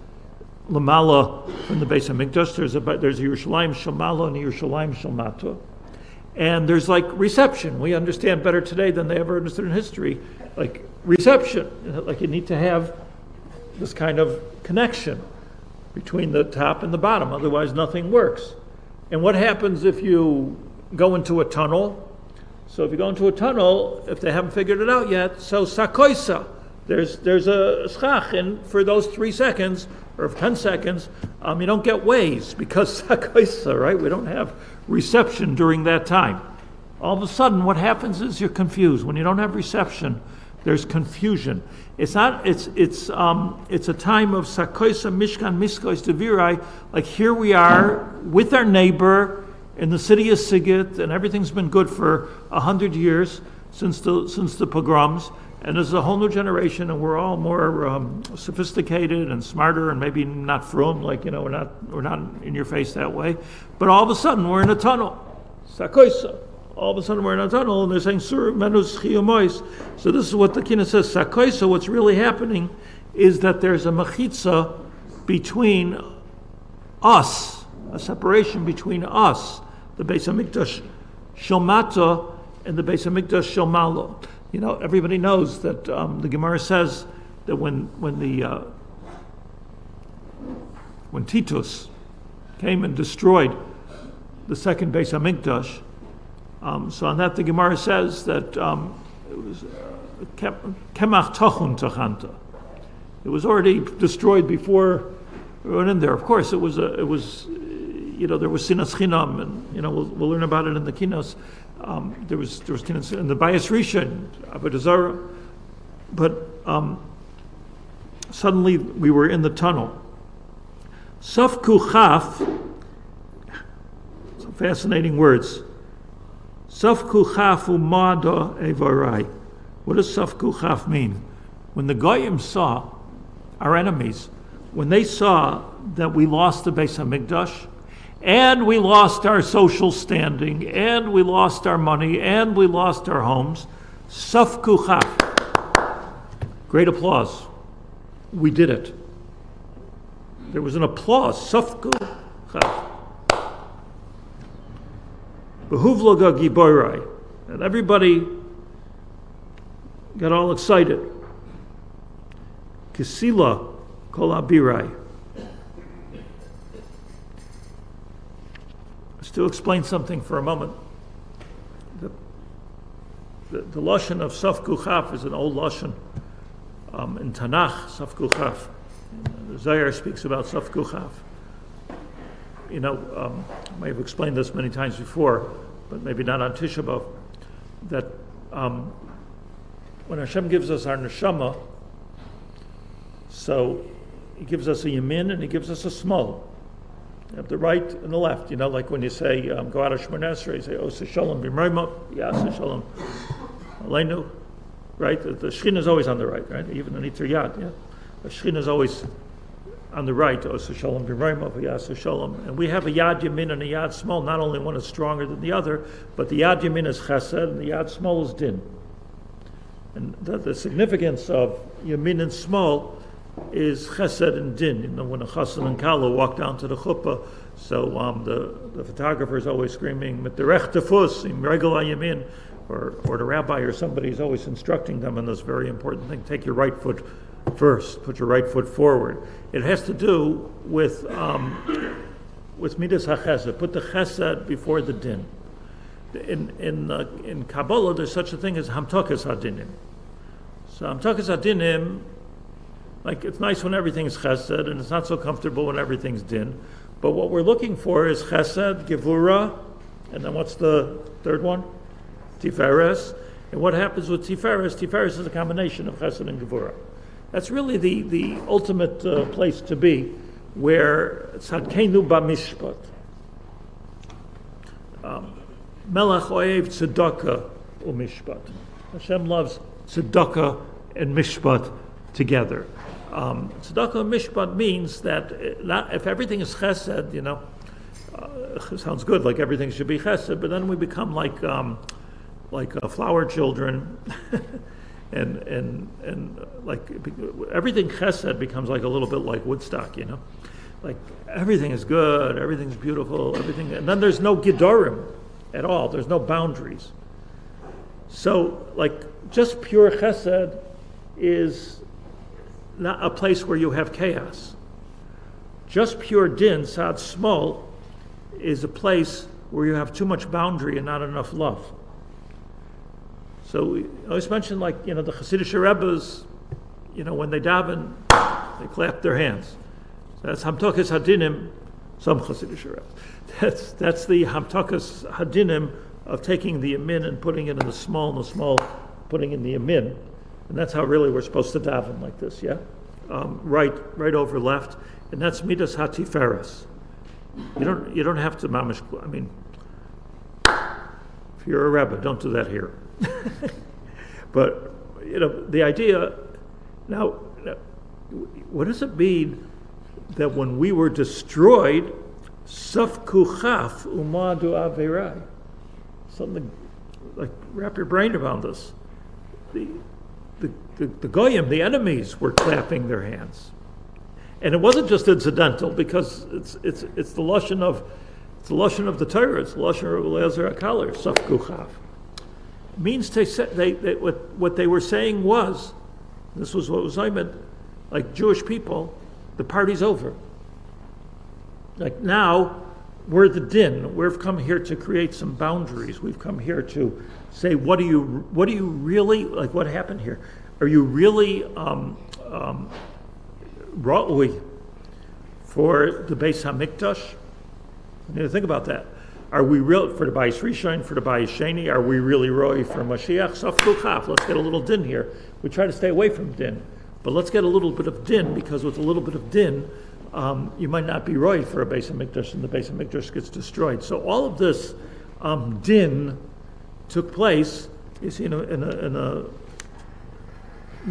lamala from the Beis Hamikdash. There's a there's a Yerushalayim shamala and a Yerushalayim shamata, and there's like reception. We understand better today than they ever understood in history. Like reception, like you need to have this kind of connection between the top and the bottom. Otherwise, nothing works. And what happens if you go into a tunnel? So if you go into a tunnel, if they haven't figured it out yet, so sakoisa, there's there's a schach, and for those three seconds or ten seconds, um, you don't get waves because sakoisa, right? We don't have reception during that time. All of a sudden, what happens is you're confused. When you don't have reception, there's confusion. It's not. It's it's um it's a time of sakoisa mishkan miskois devirai. Like here we are with our neighbor. In the city of Sigit, and everything's been good for a hundred years since the since the pogroms, and there's a whole new generation, and we're all more um, sophisticated and smarter, and maybe not frum, like you know, we're not we're not in your face that way. But all of a sudden, we're in a tunnel. Sakoisa. All of a sudden, we're in a tunnel, and they're saying Sur menus chiomois. So this is what the Kina says. Sakoisa. What's really happening is that there's a machitza between us, a separation between us. The Beis Hamikdash Shomata and the Beis Hamikdash Shomalo. You know, everybody knows that um, the Gemara says that when when the uh, when Titus came and destroyed the second Beis Hamikdash, um, so on that the Gemara says that um, it was Kemach Tochun Tachanta. It was already destroyed before we went in there. Of course, it was a it was. You know, there was sinas chinam, and you know we'll, we'll learn about it in the kinos. Um, there was there was kinos in the Bayis Rishon, Avodah Zarah, but um, suddenly we were in the tunnel. Saf kuchaf, some fascinating words. Saf kuchaf umada evarai. What does saf kuchaf mean? When the Goyim saw our enemies, when they saw that we lost the Beis Hamikdash. And we lost our social standing, and we lost our money, and we lost our homes. Saf kuchaf. Great applause. We did it. There was an applause. Saf kuchaf. Behuvloga giborai. And everybody got all excited. Kisila kolabirai. Just to explain something for a moment. The, the, the Lashon of Safku Chaf is an old Lashon um, in Tanakh, Safku Chaf. The Zayar speaks about Safku Chaf. You know, um, I may have explained this many times before, but maybe not on Tisha B'Av, that um, when Hashem gives us our neshama, so He gives us a yamin and He gives us a small. You have the right and the left, you know, like when you say, um, go out of Shemona Esrei, you say, Osa Shalom B'Mreimah, Ya'aseh Shalom Aleinu, right? The, the Shekhinah is always on the right, right? Even in Yitzer Yad, yeah? The Shekhinah is always on the right, Osa Shalom B'Mreimah, Ya'aseh Shalom. And we have a Yad Yamin and a Yad Small, not only one is stronger than the other, but the Yad Yamin is Chesed and the Yad Small is Din. And the, the significance of Yamin and Small is chesed and din. You know, when a chassan and kala walk down to the chuppah, so um, the, the photographer is always screaming, "Miterech tefus im regel yamin," or or the rabbi or somebody is always instructing them on this very important thing: take your right foot first, put your right foot forward. It has to do with um, with midas hachesed. Put the chesed before the din. In in uh, in Kabbalah, there's such a thing as hamtokas hadinim. So hamtokas hadinim. Like, it's nice when everything's chesed, and it's not so comfortable when everything's din. But what we're looking for is chesed, gevura, and then what's the third one? Tiferes. And what happens with tiferes? Tiferes is a combination of chesed and gevura. That's really the, the ultimate uh, place to be, where tzadkenu b'mishpat. Melech oev tzedakah u'mishpat. Hashem loves tzedakah and mishpat together. Um, tzedakah mishpat means that it, not, if everything is chesed, you know, uh, sounds good, like everything should be chesed, but then we become like um, like uh, flower children, and and and like everything chesed becomes like a little bit like Woodstock, you know, like everything is good, everything's beautiful, everything, and then there's no gedorim at all. There's no boundaries. So like just pure chesed is not a place where you have chaos. Just pure din, sad small, is a place where you have too much boundary and not enough love. So I always mention, like, you know, the Hasidic Rebbes, you know, when they daven, they clap their hands. So that's hamtokas hadinim, some Hasidic Rebbes. That's, that's the hamtokas hadinim of taking the yamin and putting it in the small, and the small putting in the yamin. And that's how really we're supposed to daven, like this, yeah? Um, right, right over left, and that's midas hatiferes. You don't, you don't have to mamish. I mean, if you're a rebbe, don't do that here. But you know, the idea. Now, what does it mean that when we were destroyed, safku chaf umadu averai? Something like, wrap your brain around this. The, The, the, the goyim, the enemies, were clapping their hands, and it wasn't just incidental, because it's it's it's the lashon of it's the lashon of the Torah. It's the lashon of Elazar HaKaler, Safku Chaf. It means they said they, they what what they were saying was, this was what was I meant, like Jewish people, the party's over. Like now, we're the din. We've come here to create some boundaries. We've come here to say, what do you, what do you really, like what happened here? Are you really um, um, ra'ui for the Beis HaMikdash? You need to think about that. Are we real for the Bayis Rishon, for the Bayis Sheni? Are we really ra'ui for Mashiach? Safku Chaf, let's get a little din here. We try to stay away from din, but let's get a little bit of din, because with a little bit of din, Um, you might not be right for a Beis HaMikdash, and the Beis HaMikdash gets destroyed. So all of this um, din took place. You see, in a, in a, in a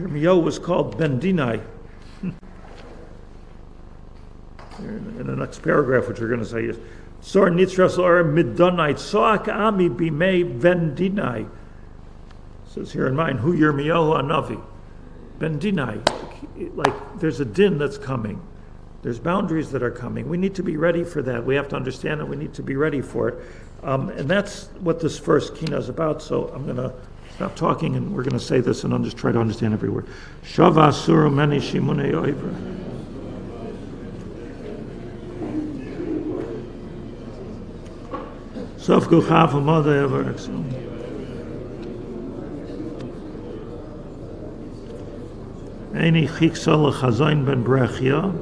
Yirmiyahu was called Ben Dinai. in, in the next paragraph, which we're going to say is, Sor Nitzras Or Midonai Soak Ami Bimei Ben Dinai. It says here in mine, Hu Yirmiyahu Anavi. Ben Dinai. Like, there's a din that's coming. There's boundaries that are coming. We need to be ready for that. We have to understand that we need to be ready for it. Um, and that's what this first kina is about. So I'm going to stop talking, and we're going to say this and I'm just try to understand every word. Shava Suru Meni Shimunei Oivra. Sof Guchav Amada Ever Exum. Eini Chiksal Chazain Ben Brechia.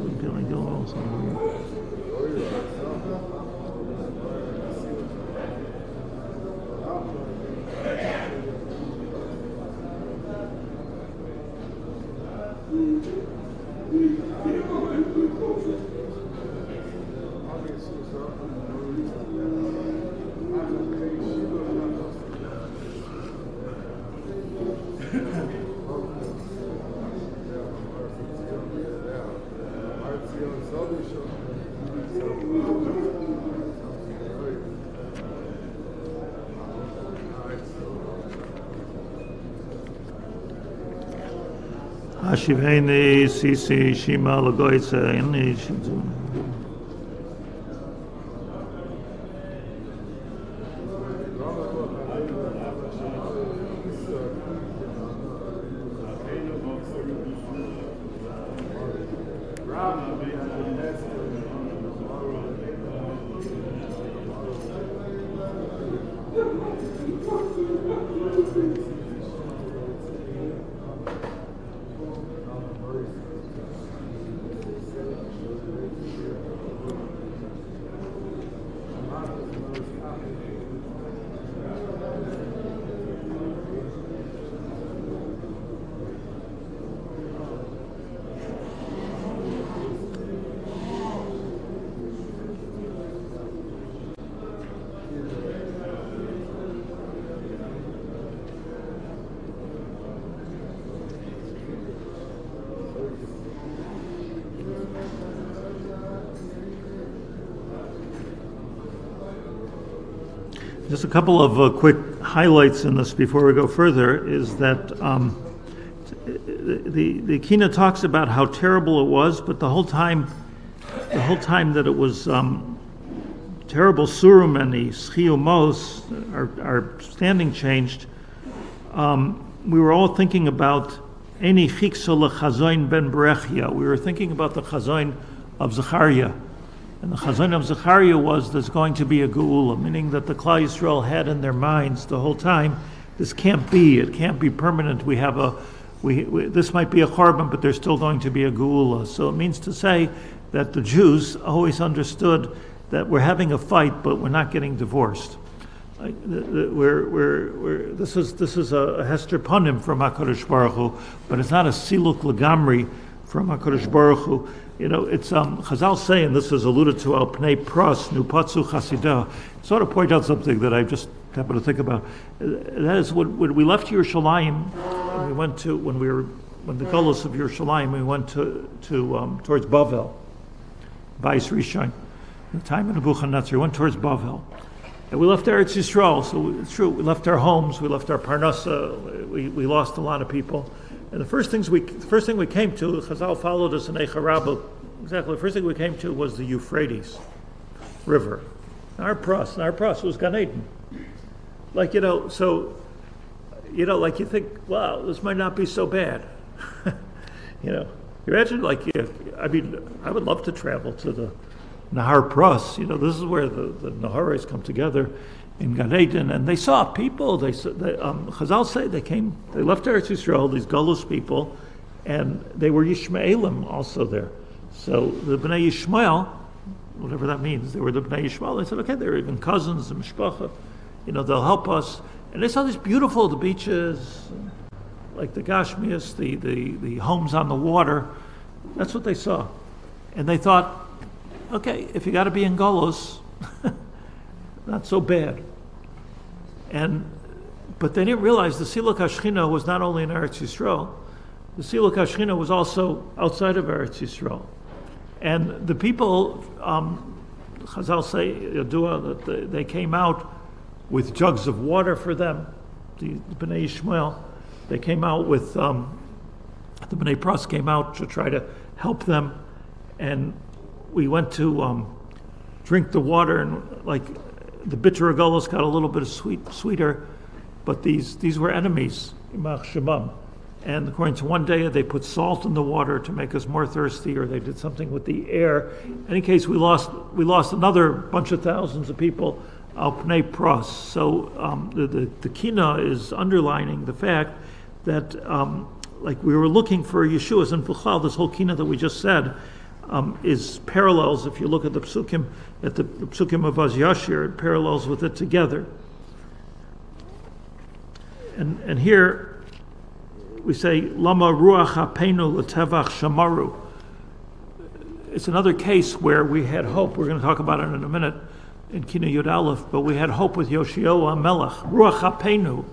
Shivheni Sisi Shima Lagoitza in the Shinzu. Just a couple of uh, quick highlights in this before we go further is that um, the the Kina talks about how terrible it was, but the whole time, the whole time that it was um, terrible, Surum and the Schiumos, our, our standing changed. Um, we were all thinking about Eini Chiksol Chazoin Ben Berechia. We were thinking about the Chazoin of Zechariah. And the Chazon of Zechariah was, there's going to be a Geula, meaning that the Klal Yisrael had in their minds the whole time, this can't be, it can't be permanent. We have a, we, we this might be a Chorban, but there's still going to be a Geula. So it means to say that the Jews always understood that we're having a fight, but we're not getting divorced. Like, we're, we're, we're, this is this is a Hester Panim from HaKadosh Baruch Hu, but it's not a Siluk Lagamri from HaKadosh Baruch Hu. You know, it's um, Chazal say, and this is alluded to, Al Pnei Pras Nupatsu Chasidah. Sort of point out something that I just happened to think about. That is, when, when we left Yerushalayim, and we went to when we were when the Golos of Yerushalayim, we went to to um, towards Bavel, Bais Rishon. The time in Nebuchadnezzar, we went towards Bavel, and we left Eretz Yisrael. So we, it's true, we left our homes, we left our Parnasa, we we lost a lot of people. And the first things we, the first thing we came to, Chazal followed us in Eicha Rabba. Exactly, the first thing we came to was the Euphrates River. Our pros, and our pros was Gan Eden. Like you know, so you know, like you think, wow, this might not be so bad. You know, imagine like, if, I mean, I would love to travel to the Nahar Pros. You know, this is where the the Naharis come together. In Gan Eden, and they saw people. They, they um, Chazal say they came. They left Eretz Yisrael, these Golus people, and they were Yishmaelim also there. So the Bnei Yishmael, whatever that means, they were the Bnei Yishmael. They said, okay, they're even cousins, the Mishpacha. You know, they'll help us. And they saw these beautiful the beaches, like the Gashmias, the the the homes on the water. That's what they saw, and they thought, okay, if you got to be in Golus, not so bad. And, but they didn't realize the Siluk HaShechina was not only in Eretz Yisrael, the Siluk HaShechina was also outside of Eretz Yisrael. And the people, um, Chazal say, Yadua, that they came out with jugs of water for them, the, the Bnei Yishmael. They came out with, um, the Bnei Pras came out to try to help them. And we went to um, drink the water, and like, the bitter Golus got a little bit of sweet, sweeter, But these, these were enemies, Imach Shemam. And according to one day, they put salt in the water to make us more thirsty, or they did something with the air. In any case, we lost we lost another bunch of thousands of people, al pnei pros. So um, the, the, the Kina is underlining the fact that um, like we were looking for Yeshua's in V'chal, this whole Kina that we just said um, is parallels, if you look at the Psukim, at the, the Psukim of Az Yashir, it parallels with it together. And, and here, we say, Lama Ruach Apenu L'Tevach Shamaru. It's another case where we had hope. We're going to talk about it in a minute in Kina Yud Aleph, but we had hope with Yoshiyahu HaMelech. Ruach Apenu.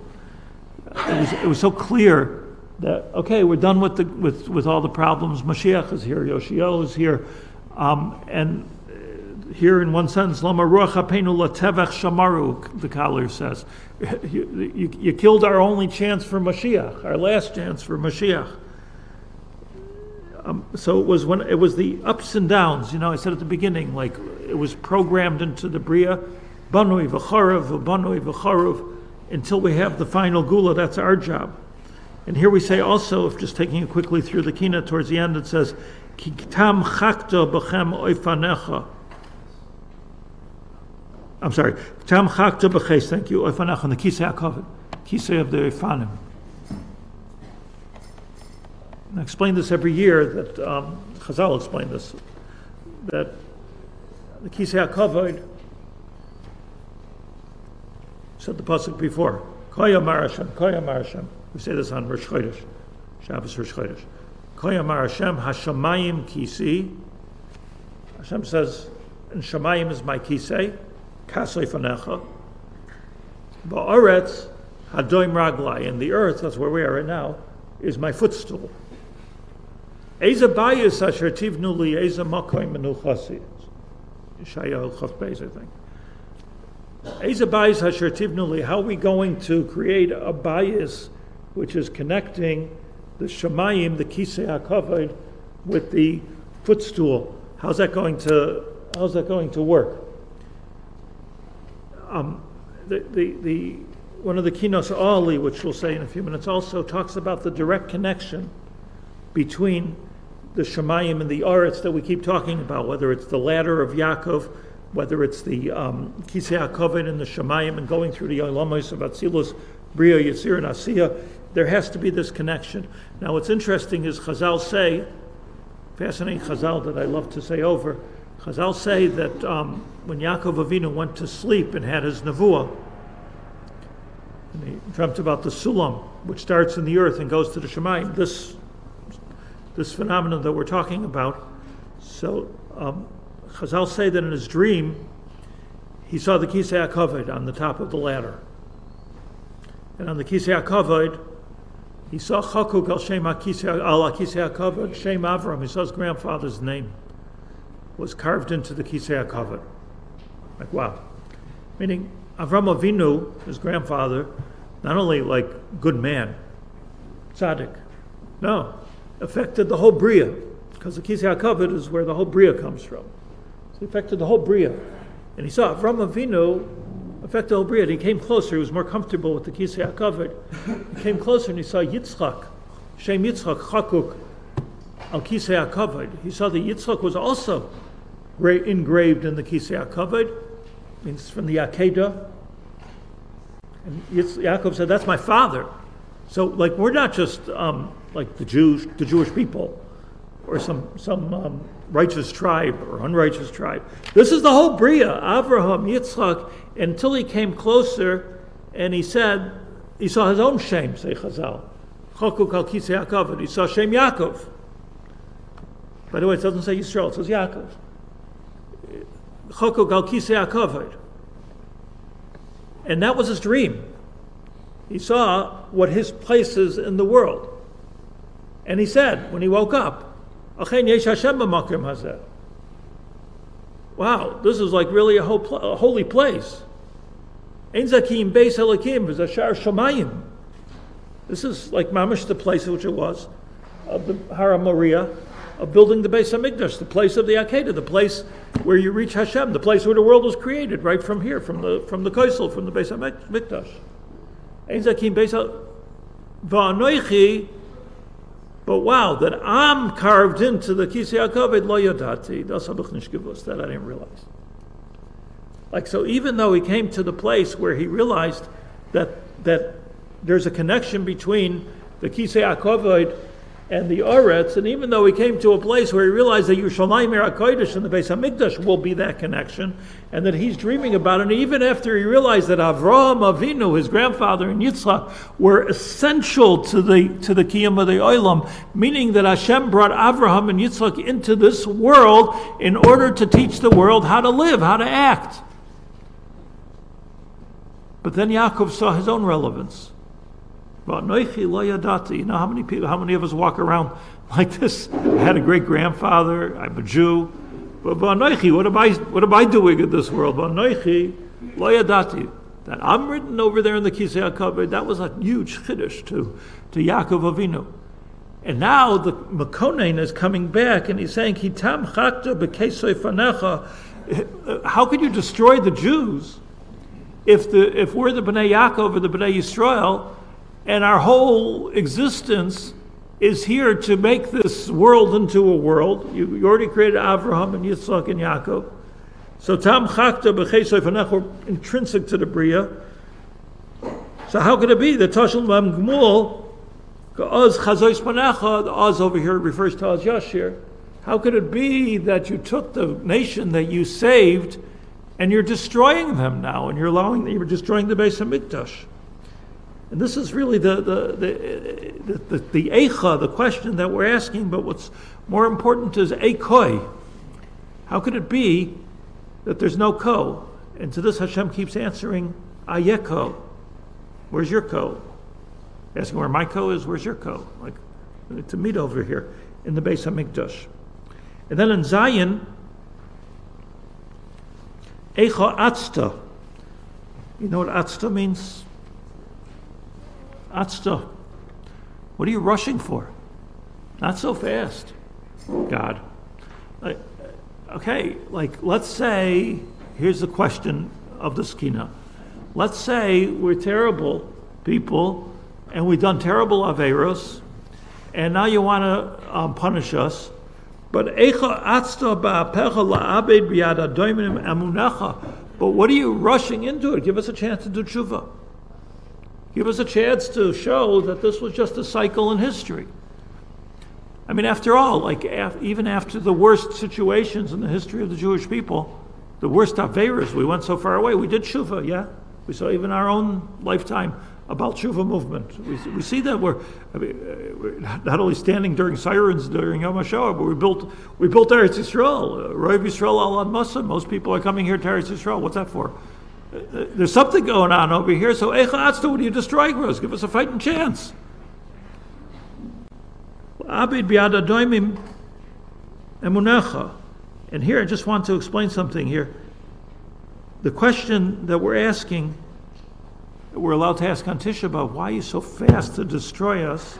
It was, it was so clear that, okay, we're done with, the, with, with all the problems. Mashiach is here, Yoshiyahu is here. Um, and here in one sentence, Lama Ruach Apenu L'Tevach Shamaru, the Kaler says. You, you, you killed our only chance for Mashiach, our last chance for Mashiach. Um, so it was when it was the ups and downs. You know, I said at the beginning, like it was programmed into the Bria, Banui v'charev, Banui v'charev, until we have the final Gula. That's our job. And here we say also, if just taking it quickly through the Kina towards the end, it says, Ki tam chakta b'chem oifanecha. I'm sorry. Tam chakta b'ches. Thank you. Oifanach on the kisei hakoved, kisei of the oifanim. I explain this every year. That um, Chazal explained this. That the kisei hakoved. Said the pasuk before. Koyamar Hashem. Koyamar Hashem. We say this on Rosh Chodesh, Shabbos Rosh Chodesh. Koyamar Hashem hashamayim kisei. Hashem says, and shamayim is my kisei. Kasei fanecha, ba'aretz hadoim raglai. In the earth, that's where we are right now, is my footstool. Eza bayis asher tivnu li eza makoy menuchasi. Yeshaya Chaf Beis, I think. Eza bayis asher tivnu li. How are we going to create a bayis which is connecting the shemayim, the kisei hakavod, with the footstool? How's that going to? How's that going to work? Um, the, the, the, one of the Kinos Ali, which we'll say in a few minutes, also talks about the direct connection between the Shemayim and the Aretz that we keep talking about, whether it's the ladder of Yaakov, whether it's the um, Kisei HaKavod and the Shemayim and going through the Olamos of Atzilus, Bria, Yetzirah, and Asiya. There has to be this connection. Now what's interesting is Chazal say, fascinating Chazal that I love to say over, Chazal say that um, when Yaakov Avinu went to sleep and had his nevuah, and he dreamt about the sulam, which starts in the earth and goes to the Shemayim, this, this phenomenon that we're talking about. So um, Chazal say that in his dream, he saw the Kisei HaKavod on the top of the ladder. And on the Kisei HaKavod, he saw Chakuk al Shem HaKisei HaKavod, Shem Avram, he saw his grandfather's name, was carved into the Kisei HaKavod. Like, wow. Meaning, Avram Avinu, his grandfather, not only like good man, tzaddik, no, affected the whole Bria, because the Kisei HaKavod is where the whole Bria comes from. So he affected the whole Bria. And he saw Avram Avinu affect the whole Bria, and he came closer, he was more comfortable with the Kisei HaKavod. He came closer and he saw Yitzchak, Shem Yitzchak, Chakuk, al Kisei HaKavod. He saw that Yitzchak was also engraved in the Kisei HaKavod, means from the Akedah. And Yaakov said, that's my father. So like we're not just um, like the Jews, the Jewish people, or some, some um, righteous tribe or unrighteous tribe. This is the whole Bria, Avraham, Yitzchak, until he came closer and he said, he saw his own shame, say Chazal. Chakuk al Kisei HaKavod, he saw Shem Yaakov. By the way, it doesn't say Yisrael, it says Yaakov. Chakuk al Kisei HaKavod. And that was his dream. He saw what his place is in the world. And he said, when he woke up, Achen yesh Hashem b'makom hazeh. Wow, this is like really a, whole, a holy place. Ein zakim beis Elokim v'zashar shamayim. This is like mamash, the place which it was, of the Har HaMoriah, of building the Beis HaMikdash, the place of the Akedah, the place where you reach Hashem, the place where the world was created, right from here, from the from the Koisel, from the Beis HaMikdash. But wow, that I'm carved into the Kisei HaKavod, lo yadati, das hab ich nicht gewusst, that I didn't realize. Like, so even though he came to the place where he realized that that there's a connection between the Kisei HaKavod and the Oretz, and even though he came to a place where he realized that Yerushalayim HaKodesh and the Beis HaMikdash will be that connection, and that he's dreaming about it, and even after he realized that Avraham Avinu, his grandfather, and Yitzchak were essential to the to the Kiyum of the Olam, meaning that Hashem brought Avraham and Yitzchak into this world in order to teach the world how to live, how to act. But then Yaakov saw his own relevance. You know, how many people, how many of us walk around like this? I had a great grandfather, I'm a Jew. But what am I what am I doing in this world? That I'm written over there in the Kisei HaKavod, that was a huge chiddush to, to Yaakov Avinu. And now the Mekonen is coming back and he's saying, how could you destroy the Jews if the if we're the Bnei Yaakov or the Bnei Yisrael? And our whole existence is here to make this world into a world. You, you already created Avraham and Yitzchak and Yaakov. So tam chakta b'chesay v'nach were intrinsic to the Bria. So how could it be that Tashel Mam Gmul, Oz Chazois Panacha, the Oz over here refers to Oz Yashir. How could it be that you took the nation that you saved and you're destroying them now and you're allowing you're destroying the Beis HaMikdash? And this is really the the the the, the eicha, the question that we're asking. But what's more important is ekoi. How could it be that there's no ko? And to this Hashem keeps answering ayeko. Where's your ko? Asking where my ko is. Where's your ko? Like to meet over here in the Beis HaMikdash. And then in Zion, eicha atzta. You know what atzta means? Atzta. What are you rushing for? Not so fast, God. Like, okay, like let's say, here's the question of the Skina. Let's say we're terrible people and we've done terrible Averos and now you want to um, punish us. But But what are you rushing into it? Give us a chance to do tshuva. Give us a chance to show that this was just a cycle in history. I mean, after all, like af even after the worst situations in the history of the Jewish people, the worst averas, we went so far away, we did tshuva, yeah? We saw even our own lifetime about tshuva movement. We, we see that we're, I mean, we're not only standing during sirens during Yom HaShoah, but we built we built Eretz Yisrael, Roiv Yisrael al-Ad Masa. Most people are coming here to Eretz Yisrael. What's that for? There's something going on over here, so Eicha Atzta, what are you destroying us? Give us a fighting chance. And here I just want to explain something here. The question that we're asking, that we're allowed to ask on Tisha B'Av, why are you so fast to destroy us?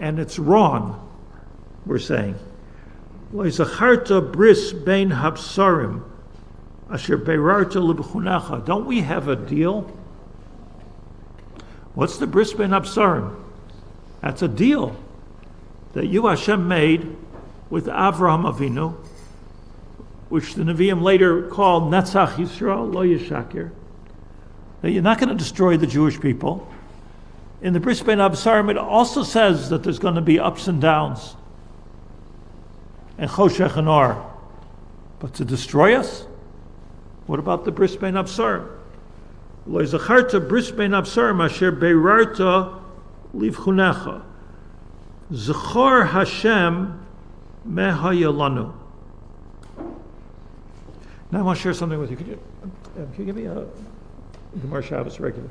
And it's wrong, we're saying. Don't we have a deal? What's the bris bein habsarim? That's a deal that you, Hashem, made with Avraham Avinu, which the Nevi'im later called Netzach Yisrael, Lo Yishakir, that you're not going to destroy the Jewish people. In the bris bein habsarim, it also says that there's going to be ups and downs and choshech and or. But to destroy us? What about the bris bein habsarim? Lo zacharta bris bein habsarim asher beirarta livchunecha. Zachor Hashem mehaya lanu. Now I want to share something with you. Could you, um, can you give me a Gemara Shabbos regular?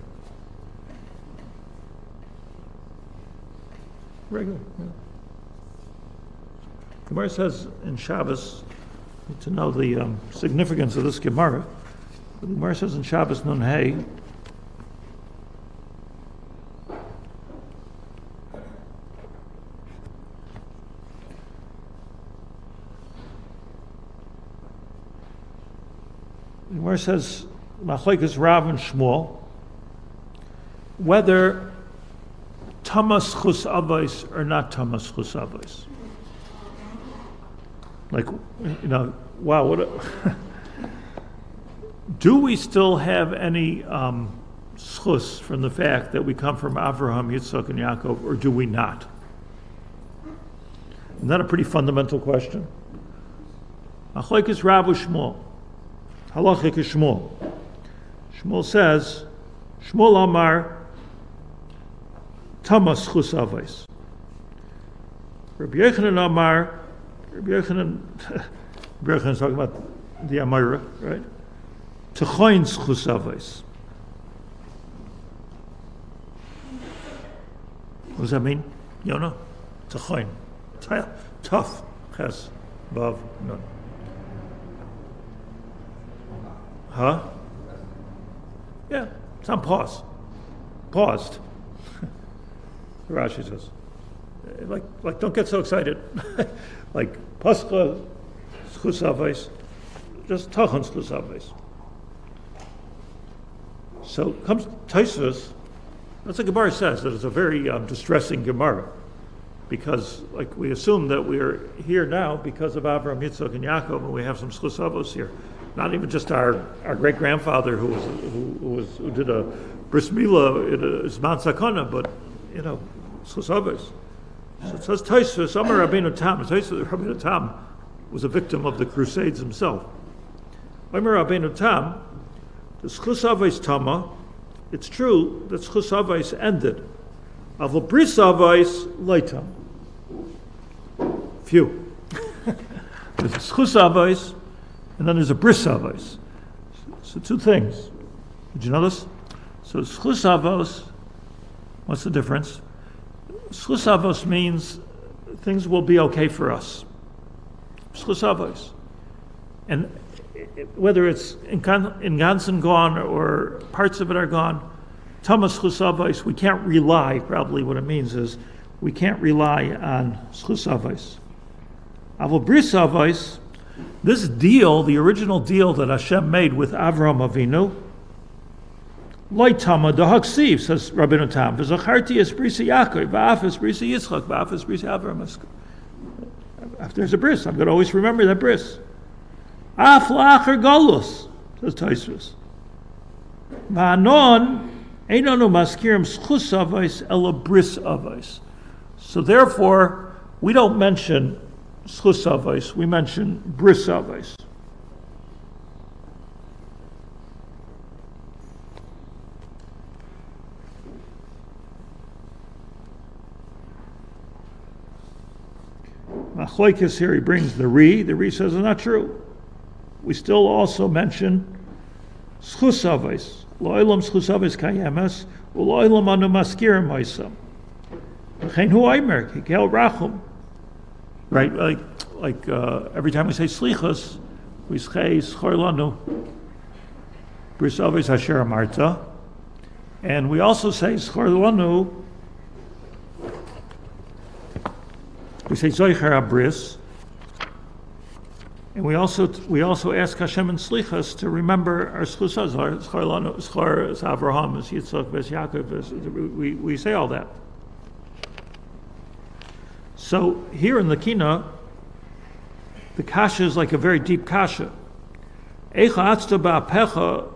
Regular, yeah. Gemara says in Shabbos, to know the um, significance of this Gemara. The Gemara says in Shabbos Nun Hey, the Gemara says, Machloekas Rav and Shmuel, whether tamas chus avos or not tamas chus avos. Like, you know, wow, what a do we still have any um, schus from the fact that we come from Avraham, Yitzchak, and Yaakov, or do we not? Isn't that a pretty fundamental question? Achleikis Rav Shmuel. Halachik is Shmuel. Shmuel says, Shmuel Amar, Tamas Chus Avos. Rabbi Yochanan Amar, Rabbi Yochanan, Rabbi Yochanan is talking about the Amira, right? Techoin's Chus Avos. What does that mean? You don't know. Techoin. Tough. Ches. Bav. Nun. Huh? Yeah. It's on pause. Paused. Rashi says. Like, like, don't get so excited. Like, Pascha, Chus Avos. Just Tachon's Chus Avos. So comes Taisus. That's what Gemara says, that it's a very um, distressing Gemara, because like we assume that we're here now because of Avraham, Yitzchak, and Yaakov, and we have some Chus Avos here. Not even just our, our great grandfather who was who, who was who did a bris milah in Zman Sakana, but you know, Chus Avos. So it says Taisus, Amar Rabbeinu Tam. Taisus Rabbeinu Tam was a victim of the Crusades himself. Amar Rabbeinu Tam, the Chus Avos Tama. It's true that Chus Avos ended. Aval Bris Avos Leitam. Phew. There's a Chus Avos, and then there's a Bris Avos. So two things. Did you know this? So Chus Avos, what's the difference? Chus Avos means things will be okay for us. Chus Avos. And whether it's in Ganzen gone or parts of it are gone, Tamas Chus Avos, we can't rely, probably what it means is, we can't rely on Chus Avos. Aval Bris Avos, this deal, the original deal that Hashem made with Avraham Avinu, Loi Tama D'Haksiv, says Rabbeinu Tam, V'zacharti es brisi Yaakov, V'af es brisi Yitzchak, V'af es brisi Avraham. After there's a bris, I'm going to always remember that bris. Af la'achar galus, says Taisus. Ma'anon einonu maskirim schus avos ela bris avos. So therefore, we don't mention schus avos, we mention bris avos. Machlokes here, he brings the Ri. The Ri says it's not true. We still also mention Chus Avos. Lo'olam Chus Avos kayemes, u'lo'olam anu maskirim oisam. V'chein hu oimer, kikel rachum. Right, like, like uh, every time we say slichus, we say schor lanu, bris avos asher amarta, and we also say schor lanu. We say zocher abris. And we also we also ask Hashem and Slichas to remember our schusas, our schar as Avraham, as Yitzchak, as Yaakov. We we say all that. So here in the Kina, the kasha is like a very deep kasha. Eicha atzta ba'apecha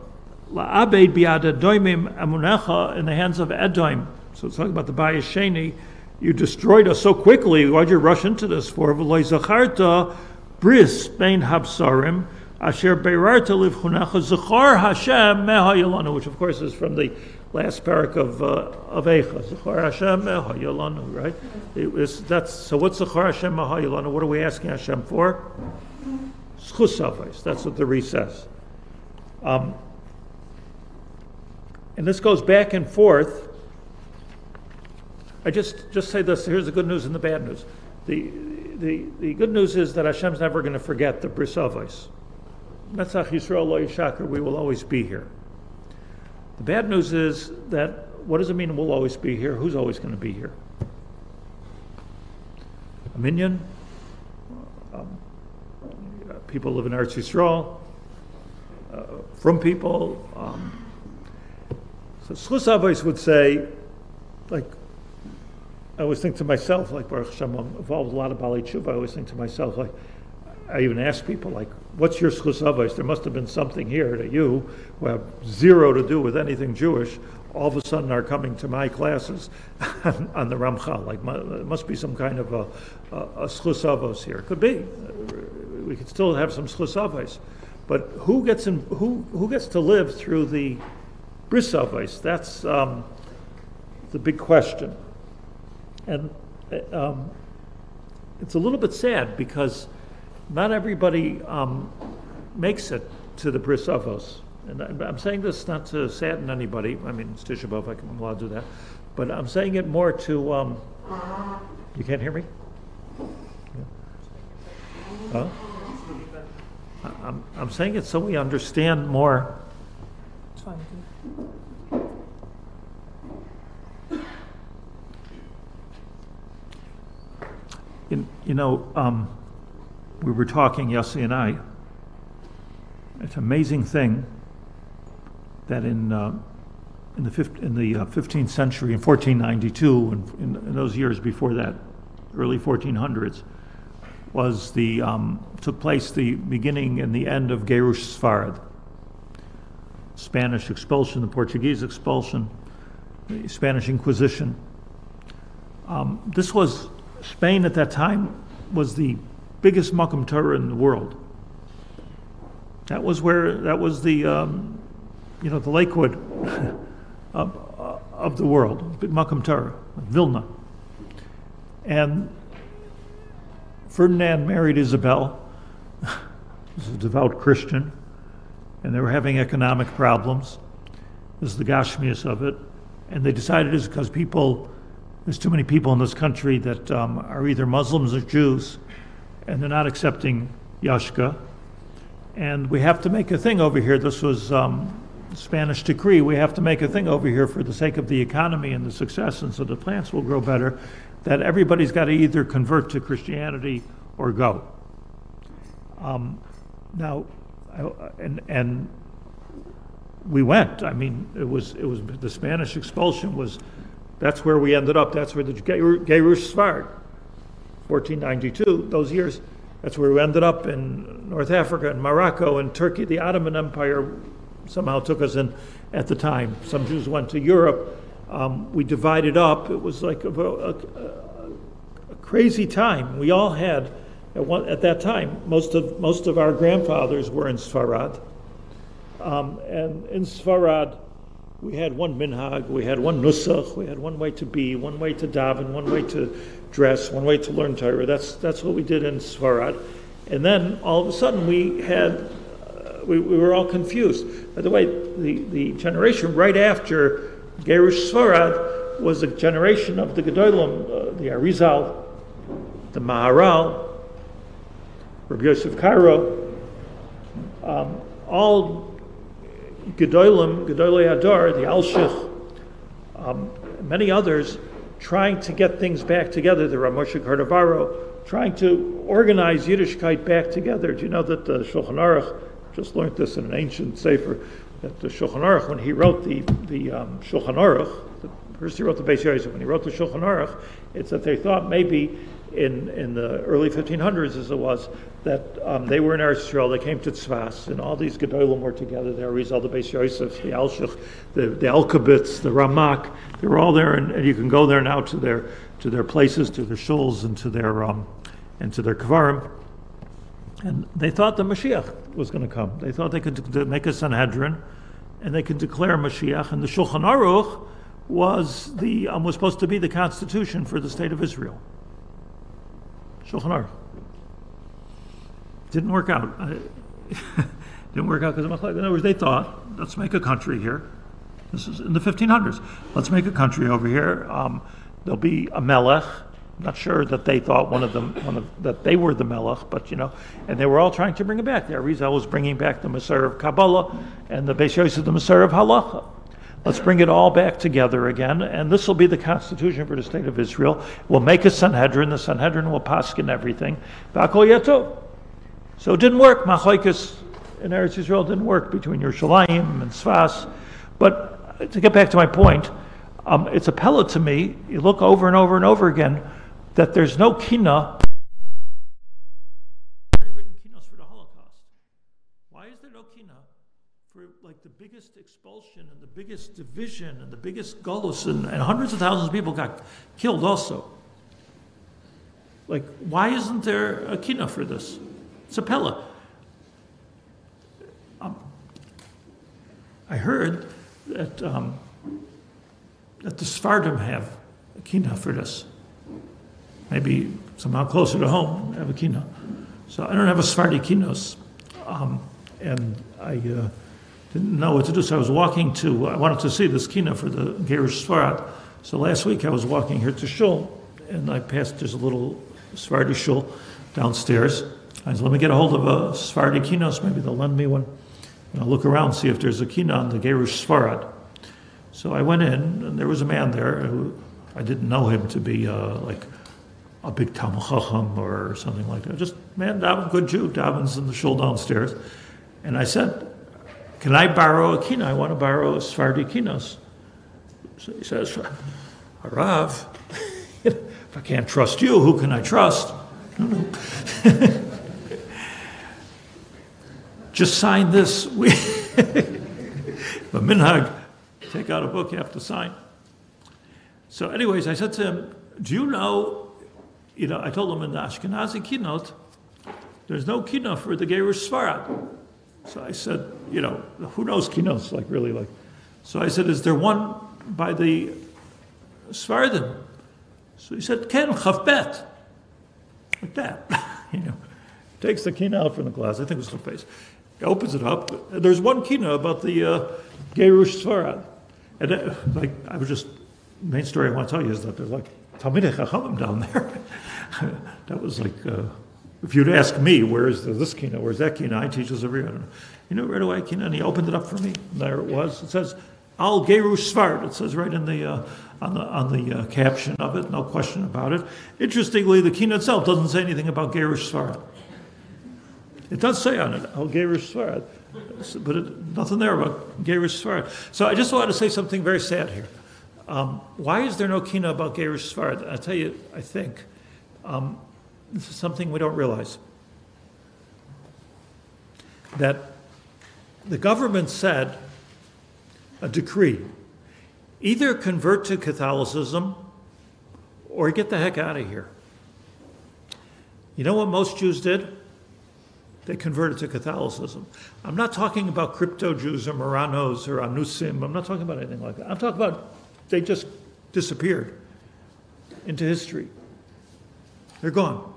la'abed bi'ad edomim amunecha, in the hands of Edom. So it's talking about the Bayis Sheni. You destroyed us so quickly. Why'd you rush into this for? V'lo zacharta Bris bein habsarim asher beirarta livchunecha zechor Hashem mehayolanu, which of course is from the last parak of uh, of Eicha. Zechor Hashem mehayolanu, right? It was, that's so. What's zechor Hashem mehayolanu? What are we asking Hashem for? Chus Avos. That's what the Ri says. Um, and this goes back and forth. I just just say this. Here's the good news and the bad news. The The, the good news is that Hashem's never going to forget the Bris Avos. Netzach Yisrael lo yishakar, we will always be here. The bad news is that, what does it mean we'll always be here? Who's always going to be here? A minyan? Um, people live in Eretz Yisrael? Uh, from people? Um, So Schus Avos would say, like, I always think to myself, like, Baruch Hashem, I'm involved with a lot of Bali Tshuva. I always think to myself, like, I even ask people, like, what's your Schus Avos? There must have been something here that you, who have zero to do with anything Jewish, all of a sudden are coming to my classes on, on the Ramchal. Like, my, there must be some kind of a, a, a Schus Avos here. Could be. We could still have some Schus Avos. But who gets in, who who gets to live through the Bris Avos? That's um, the big question. And um, it's a little bit sad because not everybody um, makes it to the Bris Avos. And I'm saying this not to sadden anybody. I mean, it's Tisha B'Av, I'm allowed to do that. But I'm saying it more to, um, you can't hear me? Yeah. Huh? I'm, I'm saying it so we understand more. It's fine. In, you know, um, we were talking, Yossi and I. It's an amazing thing that in uh, in the fifth, in the uh, fifteenth century, in fourteen ninety-two, and in, in those years before that, early fourteen hundreds. Was the um, took place the beginning and the end of Gerush Sfarad. Spanish expulsion, the Portuguese expulsion, the Spanish Inquisition. Um, this was Spain at that time was the biggest Makom Torah in the world. That was where that was the um, you know the Lakewood of, of the world, big Makom Torah, Vilna, and. Ferdinand married Isabel, was a devout Christian, and they were having economic problems. This is the Gashmius of it. And they decided it's because people, there's too many people in this country that um, are either Muslims or Jews, and they're not accepting Yashka. And we have to make a thing over here. This was um, Spanish decree. We have to make a thing over here for the sake of the economy and the success, and so the plants will grow better. That everybody's got to either convert to Christianity or go. Um, now, and and we went. I mean, it was it was the Spanish expulsion was. That's where we ended up. That's where the Gerush Sfarad, fourteen ninety-two. Those years. That's where we ended up in North Africa and Morocco and Turkey. The Ottoman Empire somehow took us in at the time. Some Jews went to Europe. Um, we divided up. It was like a, a, a crazy time. We all had, at, one, at that time, most of most of our grandfathers were in Sfarad. Um, and in Sfarad, we had one minhag, we had one nusach, we had one way to be, one way to daven, one way to dress, one way to learn Torah. That's that's what we did in Sfarad. And then all of a sudden we had, uh, we, we were all confused. By the way, the, the generation right after Gerush Sfarad was a generation of the Gedolim, uh, the Arizal, the Maharal, Rabbi Yosef Cairo, um, all Gedolim, Gedolei Ador, the Alshich, um, many others trying to get things back together, the Rav Moshe Kardavaro, trying to organize Yiddishkeit back together. Do you know that the Shulchan Aruch, just learned this in an ancient sefer, that the Shulchan Aruch, when he wrote the, the um, Shulchan Aruch, the, first he wrote the Beis Yosef, when he wrote the Shulchan Aruch, it's that they thought maybe in, in the early fifteen hundreds, as it was, that um, they were in Eretz Yisrael, they came to Tzfas, and all these Gedolim were together, the Arizal, the Beis Yosef, the Alshich, the, the Elkabitz, the Ramak, they were all there, and, and you can go there now to their to their places, to their shuls, and to their, um, and to their kvarim. And they thought the Mashiach was going to come. They thought they could de- make a Sanhedrin, and they could declare Mashiach. And the Shulchan Aruch was the um, was supposed to be the constitution for the state of Israel. Shulchan Aruch didn't work out. I, didn't work out because of Mashiach. In other words, they thought, let's make a country here. This is in the fifteen hundreds. Let's make a country over here. Um, there'll be a Melech. Not sure that they thought one of them, one of that they were the Melech, but you know, and they were all trying to bring it back. The Arizal was bringing back the Maser of Kabbalah, and the Beis Yosef the Maser of Halacha. Let's bring it all back together again, and this will be the constitution for the state of Israel. We'll make a Sanhedrin. The Sanhedrin will paskin everything. V'akol yeh tov. So it didn't work. Machlokes in Eretz Yisrael didn't work between Yerushalayim and Tzfas, but to get back to my point, um, it's appellate to me, you look over and over and over again, that there's no kinna for the Holocaust. Why is there no kinna for like the biggest expulsion and the biggest division and the biggest gullus, and, and hundreds of thousands of people got killed also? Like, why isn't there a kinna for this? It's appellate. Um, I heard that, um, that the Sephardim have a kinna for this. Maybe somehow closer to home, I have a kinna. So I don't have a Sephardi kinnos, um, and I uh, didn't know what to do. So I was walking to, I wanted to see this kinna for the Gerish Sfarad. So last week I was walking here to shul, and I passed, there's a little Sephardi shul downstairs. I said, let me get a hold of a Sephardi kinnos, maybe they'll lend me one. And I'll look around, see if there's a kinna on the Gerish Sfarad. So I went in, and there was a man there who I didn't know him to be uh, like, a big Talmud Chacham or something like that. Just, man, Davin, good Jew. Davin's in the shul downstairs. And I said, can I borrow a kinna? I want to borrow a Sephardi kinnos. So he says, Harav, if I can't trust you, who can I trust? No, no. Just sign this. We but minhag, take out a book, you have to sign. So anyways, I said to him, do you know, You know, I told him in the Ashkenazi kinnot, there's no kinna for the Gerish Sfarad. So I said, you know, who knows kinnos, like really like. So I said, is there one by the Sfaradim? So he said, Ken Chafbet. Like that, you know. Takes the kinna out from the glass, I think it was Chafbet. He opens it up, there's one kinna about the uh, Gerish Sfarad. And uh, like, I was just, the main story I want to tell you is that there's like, Talmidei Chachamim down there. That was like, uh, if you'd ask me, where is this kinna, where's that kinna? I teach this every year. I don't know. You know, right away, kinna, and he opened it up for me. And there it was. It says, Al Gerush Svart. It says right in the, uh, on the, on the uh, caption of it, no question about it. Interestingly, the kinna itself doesn't say anything about Gerush Svart. It does say on it, Al Gerush Svart, but it, nothing there about Gerush Svart. So I just wanted to say something very sad here. Um, why is there no kinna about Gerish Sfarad? I'll tell you, I think, um, this is something we don't realize. That the government said a decree, either convert to Catholicism or get the heck out of here. You know what most Jews did? They converted to Catholicism. I'm not talking about crypto-Jews or Moranos or Anusim. I'm not talking about anything like that. I'm talking about they just disappeared into history. They're gone.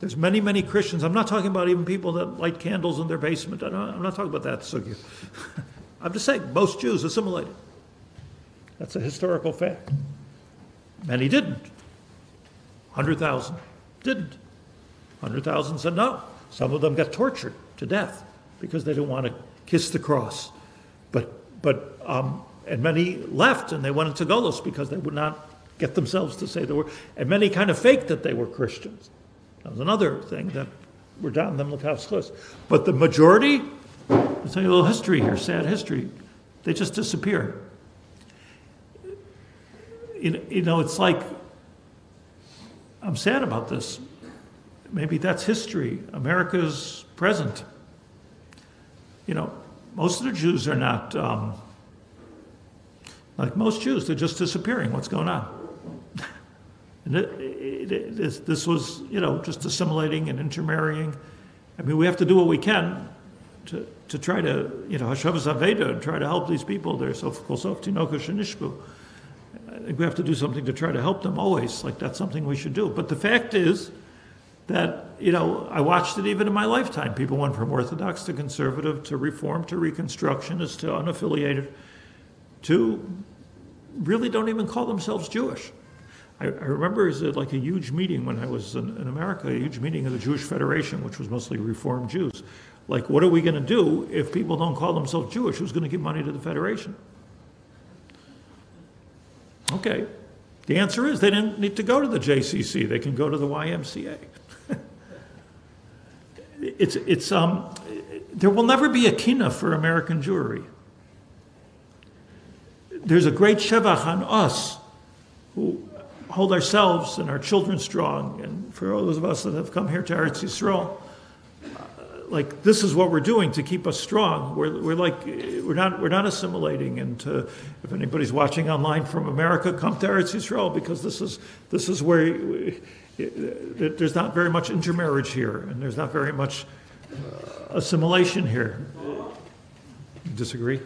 There's many, many Christians. I'm not talking about even people that light candles in their basement. I don't, I'm not talking about that, Sugya. I'm just saying, most Jews assimilated. That's a historical fact. Many didn't. one hundred thousand didn't. one hundred thousand said no. Some of them got tortured to death because they didn't want to kiss the cross. But, but, um, and many left and they went into Golos because they would not get themselves to say the word. And many kind of faked that they were Christians. That was another thing that were down them Lakavskis. But the majority, I'll tell you a little history here, sad history, they just disappear. You, you know, it's like, I'm sad about this. Maybe that's history. America's present. You know, most of the Jews are not... Um, Like most Jews, they're just disappearing. What's going on? And it, it, it, it, this was, you know, just assimilating and intermarrying. I mean, we have to do what we can to, to try to, you know, Hashavas Aveda, and try to help these people. They're so Kolsof, Tinokosh, and Ishbu. I think we have to do something to try to help them always. Like, that's something we should do. But the fact is that, you know, I watched it even in my lifetime. People went from Orthodox to Conservative to Reform to Reconstructionist to unaffiliated to really don't even call themselves Jewish. I, I remember it was a, like a huge meeting when I was in, in America, a huge meeting of the Jewish Federation, which was mostly Reformed Jews. Like, what are we going to do if people don't call themselves Jewish? Who's going to give money to the Federation? Okay, the answer is they didn't need to go to the J C C. They can go to the Y M C A. it's, it's, um, there will never be a kinna for American Jewry. there's a great shevach on us who hold ourselves and our children strong. And for all those of us that have come here to Eretz Yisrael, uh, like this is what we're doing to keep us strong. We're, we're like, we're not, we're not assimilating. And to, if anybody's watching online from America, come to Eretz Yisrael, because this is, this is where we, it, there's not very much intermarriage here, and there's not very much assimilation here. Disagree?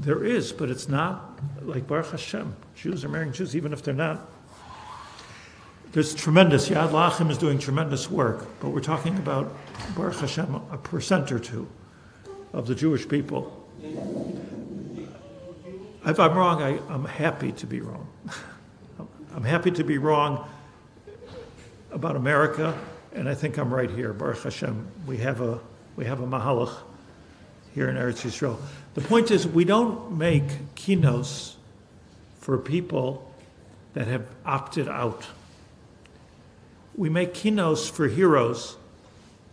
There is, but it's not like Baruch Hashem. Jews are marrying Jews, even if they're not. There's tremendous, Yad Lachim is doing tremendous work, but we're talking about, Baruch Hashem, a percent or two of the Jewish people. If I'm wrong, I, I'm happy to be wrong. I'm happy to be wrong about America, and I think I'm right here. Baruch Hashem, we have a, we have a mahalach here in Eretz Yisrael. The point is, we don't make kinos for people that have opted out. We make kinos for heroes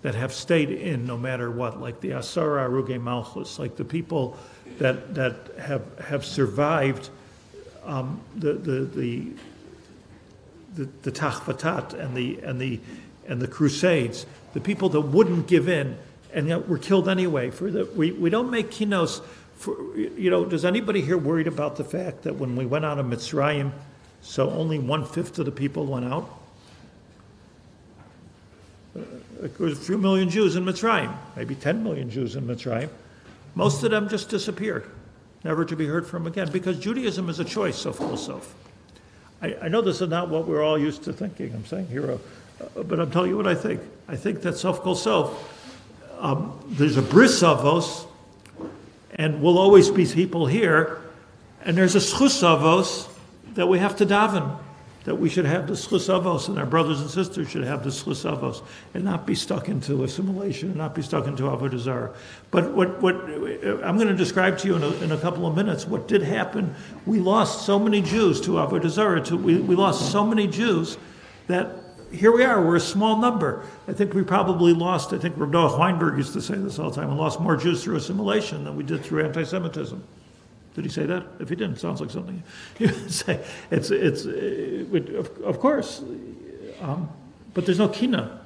that have stayed in no matter what, like the Asara Aruge Malchus, like the people that that have have survived um, the the the the, the Tachvatat and the and the and the Crusades, the people that wouldn't give in and yet were killed anyway. For the, we, we don't make kinos for, you know, does anybody here worried about the fact that when we went out of Mitzrayim, so only one-fifth of the people went out? Uh, there was a few million Jews in Mitzrayim, maybe ten million Jews in Mitzrayim. Most of them just disappeared, never to be heard from again, because Judaism is a choice of Chosov. I, I know this is not what we're all used to thinking, I'm saying hero, uh, but I'm telling you what I think. I think that Sof Kol Sof, Um, there's a bris of us, and we'll always be people here, and there's a schus of us that we have to daven, that we should have the schus of us, and our brothers and sisters should have the schus of us, and not be stuck into assimilation, and not be stuck into avodah zarah. But what, what I'm going to describe to you in a, in a couple of minutes, what did happen. We lost so many Jews to avodah zarah, to, we, we lost so many Jews that here we are, we're a small number. I think we probably lost, I think Rav Noach Weinberg used to say this all the time, we lost more Jews through assimilation than we did through anti-Semitism. Did he say that? If he didn't, it sounds like something you would say. It's, it's, it, of, of course, um, but there's no kina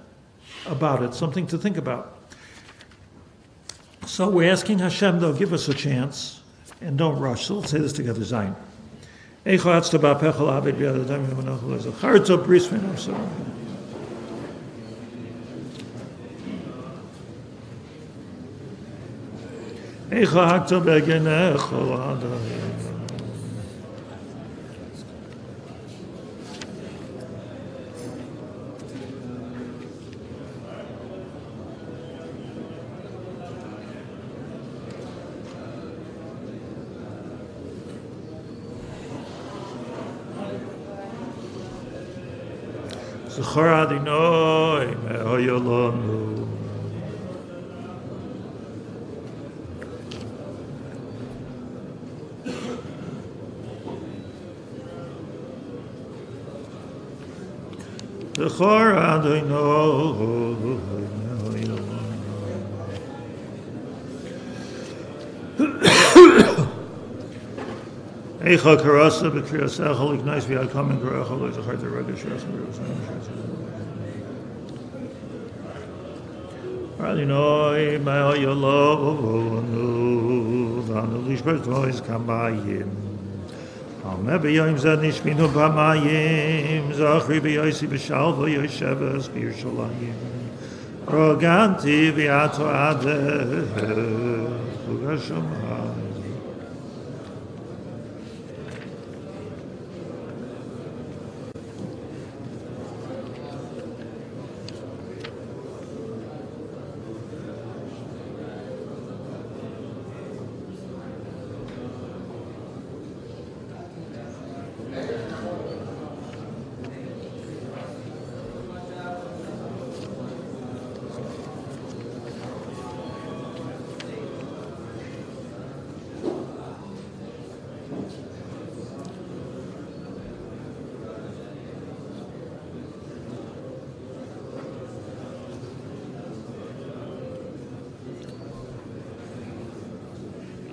about it, something to think about. So we're asking Hashem, though, give us a chance, and don't rush. So let's say this together, Zion. Zechor Adonai Eicha Karasa B'Kriyas Echol Ignais V'Yakam and Korachol Zechor Teregesh Rasam Yerushalayim Shasam Adonai Ma'ayolonu V'Anu Lishbert Voiz Kamayim Alme b'yoyim zed nishminu b'mayim, Zachri b'yoysi b'shalvo yoysheves b'yushalayim, Roganti v'yato adeh, Ugashamayim.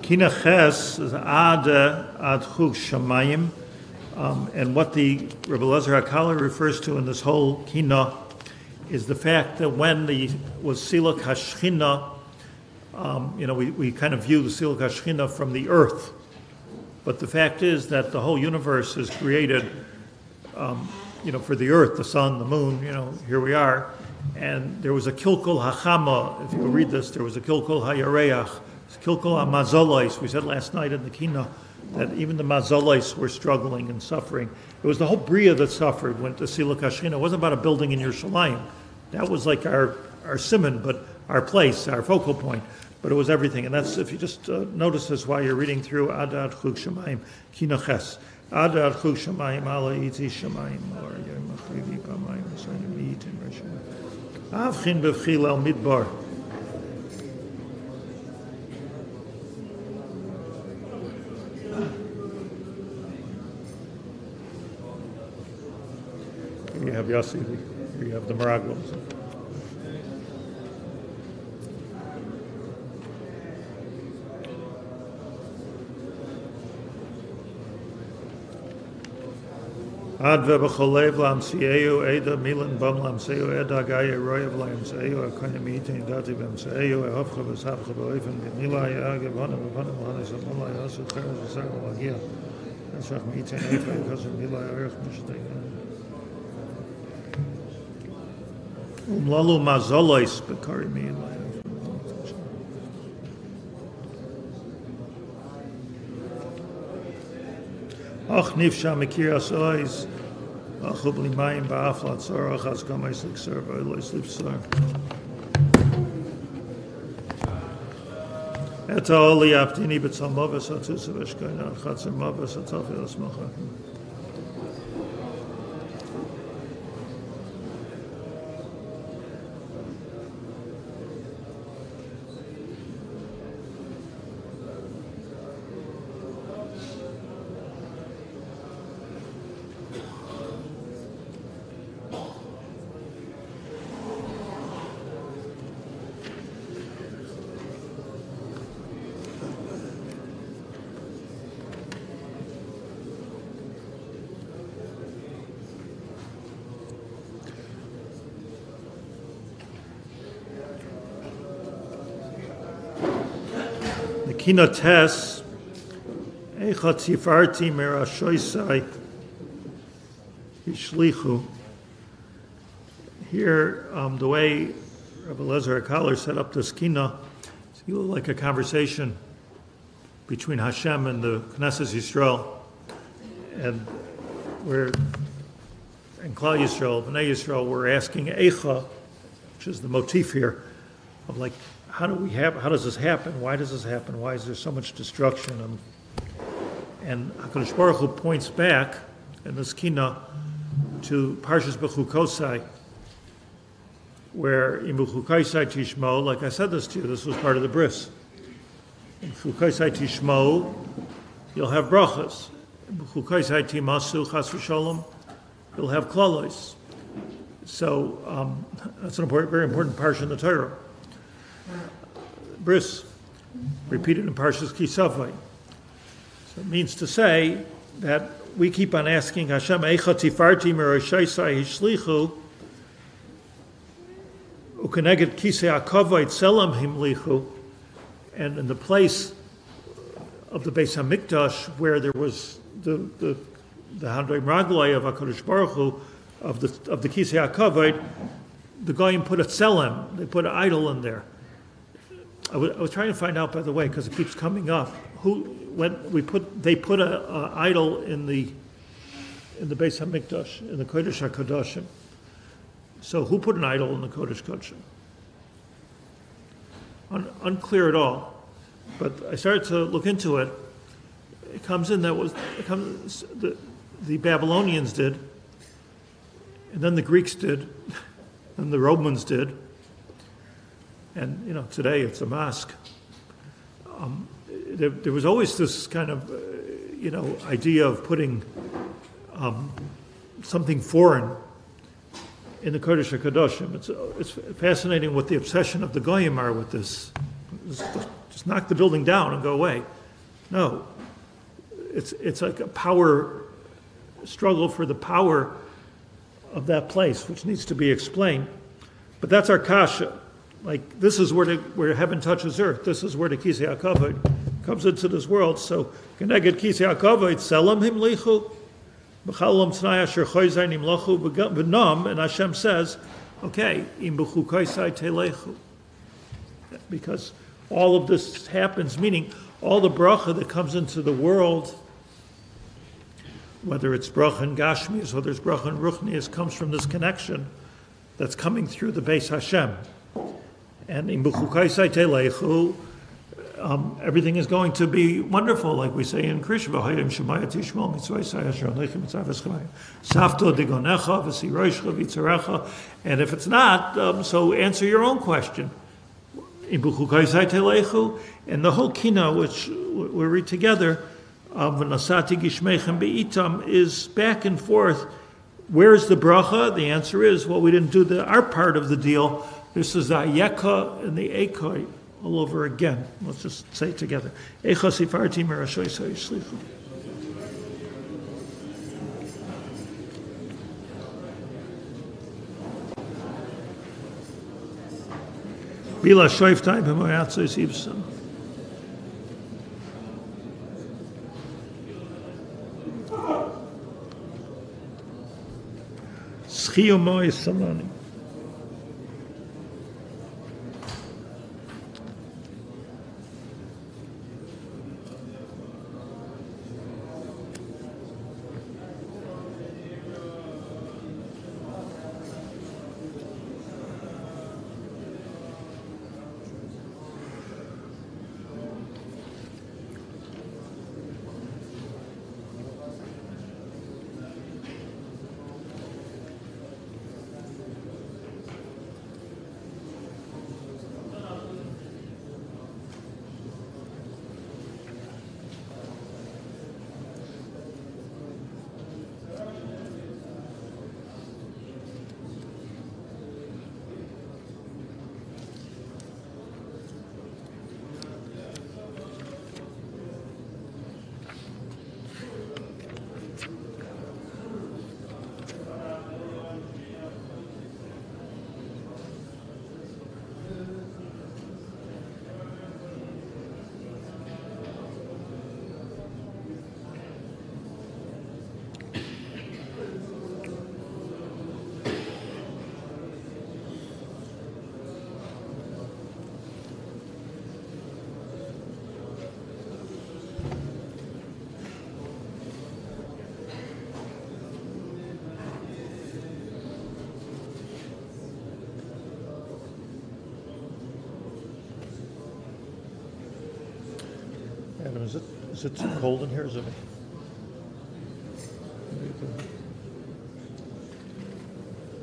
Kinaches is ad ad chug shamayim, and what the Rebbe Elazar HaKalli refers to in this whole kina is the fact that when the was siluk hashchina, um, you know, we, we kind of view the siluk hashchina from the earth, but the fact is that the whole universe is created, um, you know, for the earth, the sun, the moon. You know, here we are, and there was a kilkul hachama. If you read this, there was a kilkul hayareach. Kilkul ha-mazolais, we said last night in the kina that even the mazolais were struggling and suffering. It was the whole bria that suffered when the siluk hashchina. It wasn't about a building in Yerushalayim. That was like our, our simon, but our place, our focal point. But it was everything. And that's, if you just uh, notice this while you're reading through, ad ad chug shamayim, kina ches. Ad ad chug shamayim, ala itzi shamayim, or yom achrivi pamayim, v'sayim yitin reshamayim. Avchin b'vchil al midbar. You have Yossi, you have the Miraglos. Adve b'cholev l'amseyu eda milan bam l'amseyu eda gaye royev l'amseyu akayim yitin dati b'amseyu ehovcha v'savcha b'oifen b'mila ya'agev hana b'vana b'hana yisavana yasu cheres v'sarva l'agia ashach miyitin efa yikasim mila ya'erech mishtayim Umlalu mazolois bekari mi ilayim. Ach nifsha mekiras ois. Achub limayim ba'aflat sarach. Azgam eis liksar v'oilois lipsar. Eta oli avdini betzal maves atus v'eshkainan chatzer maves atafilas machakim. Kina tes echa tifarti merashoisai hishlichu. Here, um, the way Rebbe Elazar HaKalli set up this kina, it's like a conversation between Hashem and the Knesset Yisrael, and where in Klal Yisrael, Bnei Yisrael, we're asking echa, which is the motif here, of like. How do we have? How does this happen? Why does this happen? Why is there so much destruction? And, and HaKadosh Baruch Hu points back in this kina to Parshas B'chukosai, where in B'chukosai Tishmo, like I said this to you, this was part of the bris. In B'chukosai Tishmo, you'll have brachas. In B'chukosai Timasu Chas V'Sholom, you'll have klalos. So um, that's an important, very important parsha in the Torah. Bris, repeated in Parshas Kisavai. So it means to say that we keep on asking Hashem, Eicha tifarti meroshaisai hishlichu, ukeneged kisei akavod selam himlichu, and in the place of the Beis Hamikdash where there was the the the Handei Mraglai of HaKadosh Baruch Hu, of the of the kisei akavod, the goyim put a selam, they put an idol in there. I was trying to find out, by the way, because it keeps coming up. Who, when we put, they put an idol in the in the Beis Hamikdash, in the Kodesh Hakodashim. So who put an idol in the Kodesh Kodashim? Un, unclear at all. But I started to look into it. It comes in that was it comes, the the Babylonians did, and then the Greeks did, and the Romans did. And, you know, today it's a mosque. Um, there, there was always this kind of, uh, you know, idea of putting um, something foreign in the Kodesh HaKadoshim. It's, it's fascinating what the obsession of the Goyim are with this. Just, just Just knock the building down and go away. No, it's, it's like a power struggle for the power of that place, which needs to be explained. But that's our kasha. Like, this is where, the, where heaven touches earth. This is where the Kisei HaKavod comes into this world. So, Keneged Kisei HaKavod, Tselem him lichu, B'chalam tz'nai asher choizai nimlachu v'nam, and Hashem says, okay, im b'chukaisai telechu. Because all of this happens, meaning all the bracha that comes into the world, whether it's bracha and gashmius, whether it's bracha and ruchnius, comes from this connection that's coming through the Beis Hashem. And in B'chukai Saite Leichu, um, everything is going to be wonderful, like we say in Krishna, V'hayim Shemaya Tishmol, Mitzvah Yisai Asher Alechem, Mitzvah V'shemaya, Savto Digonecha, V'siroishcha, V'tzarecha, and if it's not, um, so answer your own question. In B'chukai Saite Leichu, and the whole kina, which we read together, V'nasati Gishmeichem Be'itam, is back and forth. Where is the bracha? The answer is, well, we didn't do the, our part of the deal. This is the Ayeka and the Ekoi all over again. Let's just say it together. Echa sifarti merashoy sayishlichu. Bila shoiftai b'moyatsoy sivsam. Schiyomoy salani. Is it, is it too cold in here? Is it?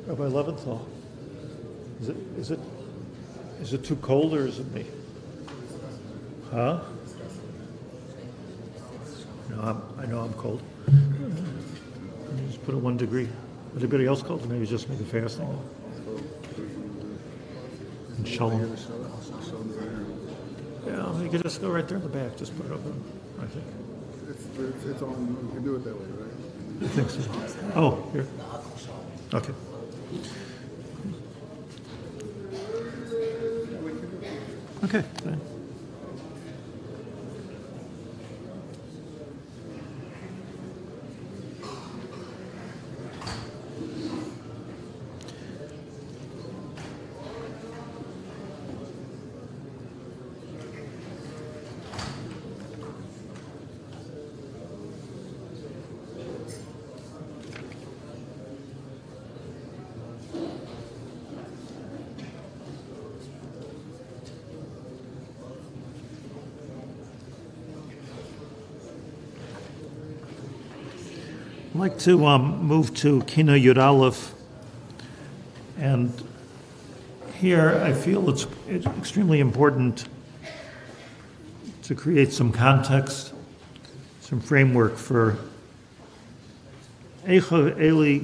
Rabbi Leventhal, is it, is it, is it too cold or is it me? Huh? No, I'm, I know I'm cold. Just put it one degree. Anybody else cold? Maybe just me, the fasting. And shalom. Yeah, you could just go right there in the back, just put it open, I think. It's, it's on, you can do it that way, right? I think so. Oh, here. Okay. Okay, fine. I'd like to um, move to Kina Yud Aleph, and here I feel it's, it's extremely important to create some context, some framework for Eicha Eli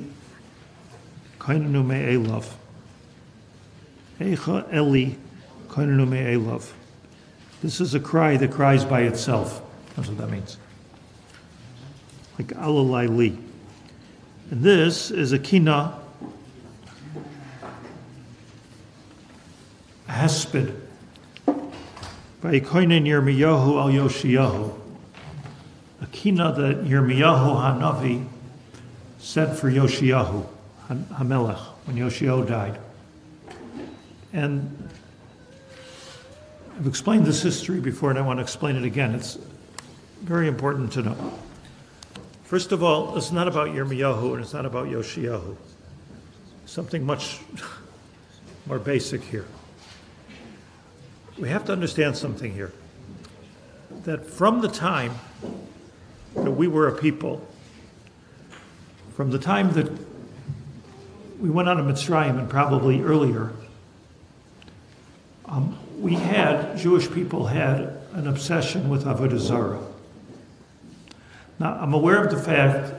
Kainenu Me'elav. Eicha Eli Kainenu Me'elav. This is a cry that cries by itself. That's what that means. Like Alalai Li. And this is a kina, a hesped, by Koinen Yirmiyahu al Yoshiyahu. A kina that Yirmiyahu Hanavi sent for Yoshiyahu HaMelech when Yoshiyahu died. And I've explained this history before, and I want to explain it again. It's very important to know. First of all, it's not about Yirmiyahu, and it's not about Yoshiyahu. Something much more basic here. We have to understand something here, that from the time that we were a people, from the time that we went out of Mitzrayim and probably earlier, um, we had, Jewish people had an obsession with Avodah Zarah. Now, I'm aware of the fact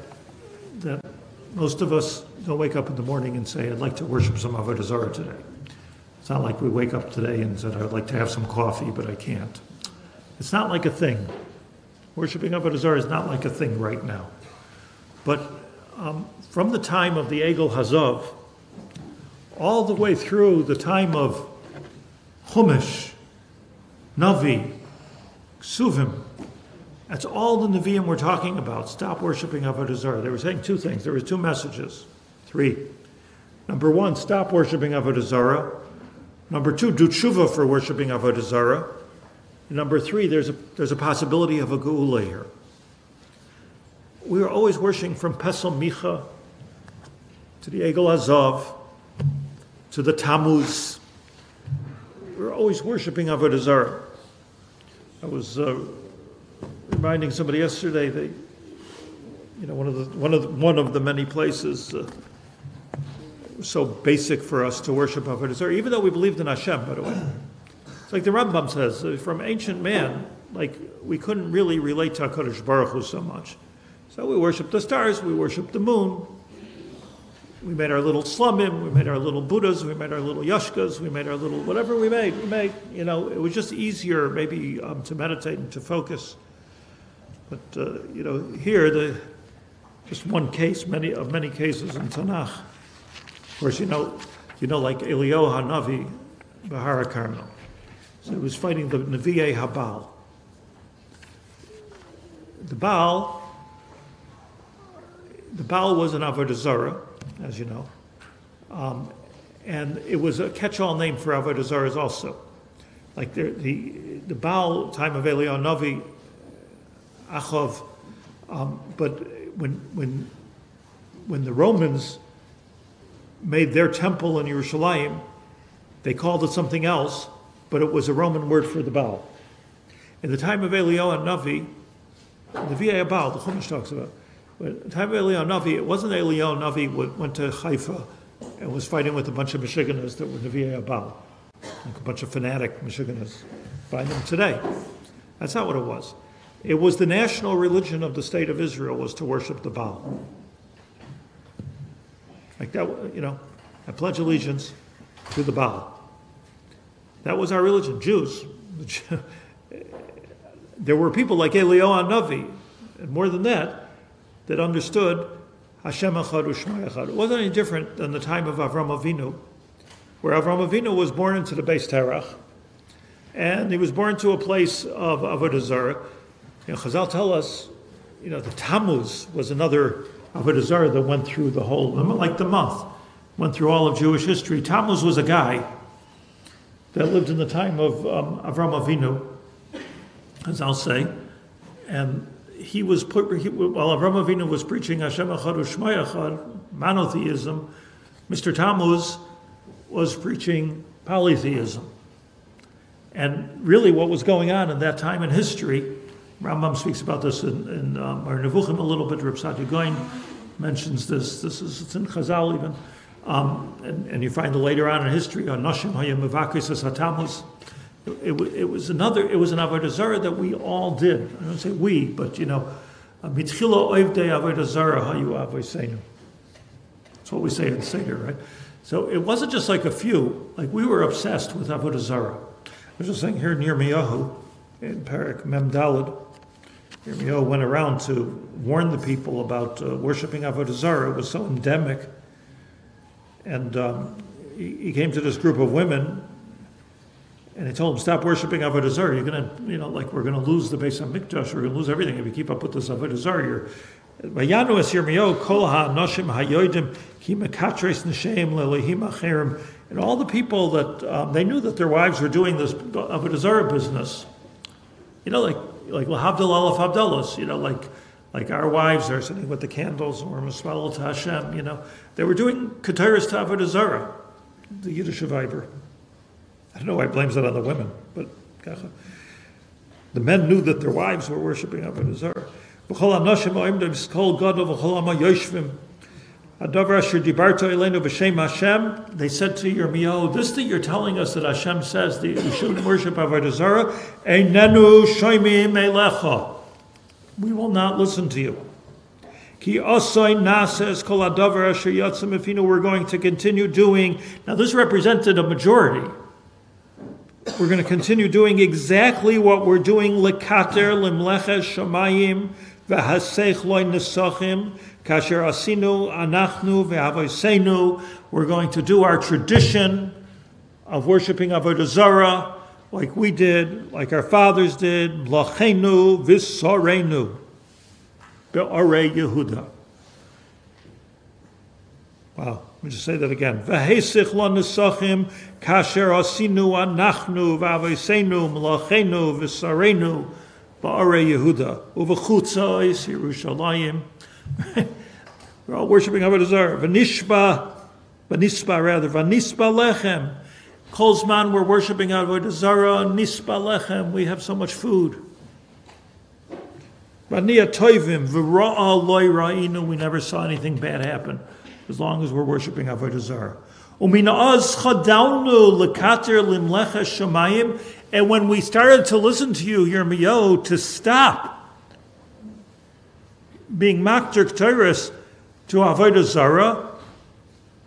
that most of us don't wake up in the morning and say, I'd like to worship some Avodah Zarah today. It's not like we wake up today and said, I'd like to have some coffee, but I can't. It's not like a thing. Worshipping Avodah Zarah is not like a thing right now. But um, from the time of the Egel Hazov, all the way through the time of Chumash, Navi, Ksuvim, that's all the Nevi'im we're talking about. Stop worshiping Avodah Zarah. They were saying two things. There were two messages. Three. Number one, stop worshiping Avodah Zarah. Number two, do tshuva for worshiping Avodah Zarah. And number three, there's a, there's a possibility of a geula here. We were always worshiping from Pesel Micha to the Egel Hazov to the Tammuz. We were always worshiping Avodah Zarah. I was... Uh, reminding somebody yesterday, they, you know, one of the one of the, one of the many places uh, so basic for us to worship Avodah Zarah, even though we believed in Hashem. By the way, it's like the Rambam says, uh, from ancient man, like we couldn't really relate to Hakadosh Baruch Hu so much, so we worshipped the stars, we worshipped the moon, we made our little slumim, we made our little Buddhas, we made our little yashkas, we made our little whatever we made. We made, you know, it was just easier maybe um, to meditate and to focus. But, uh, you know, here, the, just one case many of many cases in Tanakh. Of course, you know, you know like Eliyahu HaNavi, Behar HaKarmel. So he was fighting the Nevi'ei HaBaal. The Baal, the Baal was an Avodah Zarah, as you know. Um, and it was a catch-all name for Avodah Zarahs also. Like the, the, the Baal, time of Eliyahu HaNavi, Achov, um, but when when when the Romans made their temple in Yerushalayim, they called it something else, but it was a Roman word for the Baal. In the time of Eliyahu HaNavi, the Nevi'ei HaBaal, the Chumash talks about, but in the time of Eliyahu HaNavi, it wasn't Eliyahu HaNavi who went to Haifa and was fighting with a bunch of Michiganas that were Nevi'ei HaBaal, like a bunch of fanatic Michiganas. Find them today. That's not what it was. It was the national religion of the state of Israel was to worship the Baal. Like that, you know, I pledge allegiance to the Baal. That was our religion, Jews. There were people like Eliyahu HaNavi, and more than that, that understood Hashem Echad U'Shmo Echad. It wasn't any different than the time of Avram Avinu, where Avram Avinu was born into the Beis Terach, and he was born to a place of Avodah Zarah. You know, Chazal tell us, you know, the Tammuz was another Avodah Zarah that went through the whole, like the month, went through all of Jewish history. Tammuz was a guy that lived in the time of um, Avram Avinu, Chazal say, and he was put, he, while Avram Avinu was preaching Hashem Echad U'Shmo Echad, monotheism, Mister Tammuz was preaching polytheism. And really what was going on in that time in history, Rambam speaks about this in, in um, our Nevuchim a little bit. Reb Sadia Goin mentions this. This is, it's in Chazal even. Um, and, and you find it later on in history, on Noshim Hayamivakis as Hatamuz. It was another, it was an Avodah Zarah that we all did. I don't say we, but you know, Mitchilo Oivdei Avodah Zarah Hayu Avoseinu. That's what we say in Seder, right? So it wasn't just like a few, like we were obsessed with Avodah Zarah. I was just saying here in Yirmiyahu, in Parak Mem Daled, Yirmiyahu went around to warn the people about uh, worshiping Avodah Zarah. It was so endemic. And um, he, he came to this group of women, and he told them, stop worshiping Avodah Zarah. You're going to, you know, like, we're going to lose the Beis HaMikdash. We're going to lose everything if you keep up with this Avodah Zarah. You're, Vayanu es Yirmiyahu kol ha'anoshim hayodim ki mekatres nesheim le'lohim acherim. And all the people that, um, they knew that their wives were doing this Avodah Zarah business. You know, like, like l'havdil alef havdalos, you know, like, like our wives are sitting with the candles or Maswalel to Hashem, you know. They were doing Keteris to Avodah Zarah, the Yiddish of Iber. I don't know why it blames that on the women, but the men knew that their wives were worshipping Avodah Zarah. They said to Yirmiyahu, this thing you're telling us that Hashem says that you shouldn't worship Avodah Zarah, we will not listen to you. We're going to continue doing, now this represented a majority. We're going to continue doing exactly what we're doing, lekater limleches shamayim v'haseich loy nesachim kasher asinu anachnu v'avoseinu. We're going to do our tradition of worshiping Avodah Zarah like we did, like our fathers did, mlachenu v'sorenu be'arei Yehuda. Wow. Let me just say that again. V'hesich lo nesachim kasher asinu anachnu v'avoseinu mlachenu v'sarenu ba'arei Yehuda u'v'chutza is Yerushalayim. We're all worshiping Avodah Zarah. V'nishba, v'nisba rather, v'nisba lechem. Kol zman we're worshiping Avodah Zarah. Nisba lechem. We have so much food. V'niyah toivim v'ra'a loy ra'inu. We never saw anything bad happen. As long as we're worshiping Avodah Zarah. And when we started to listen to you, Yirmiyahu, to stop being makter k'teiros to Avodah Zarah,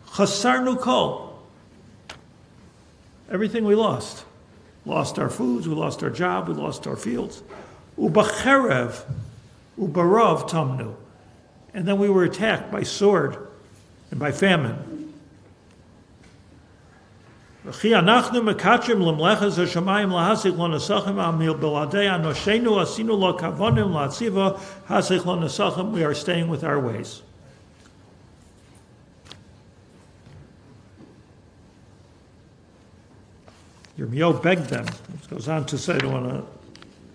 chasarnu kol. Everything we lost. Lost our foods, we lost our job, we lost our fields. Ubacherev, ubarav tamnu. And then we were attacked by sword and by famine. We are staying with our ways. Yirmiyahu begged them. It goes on to say, I don't want to,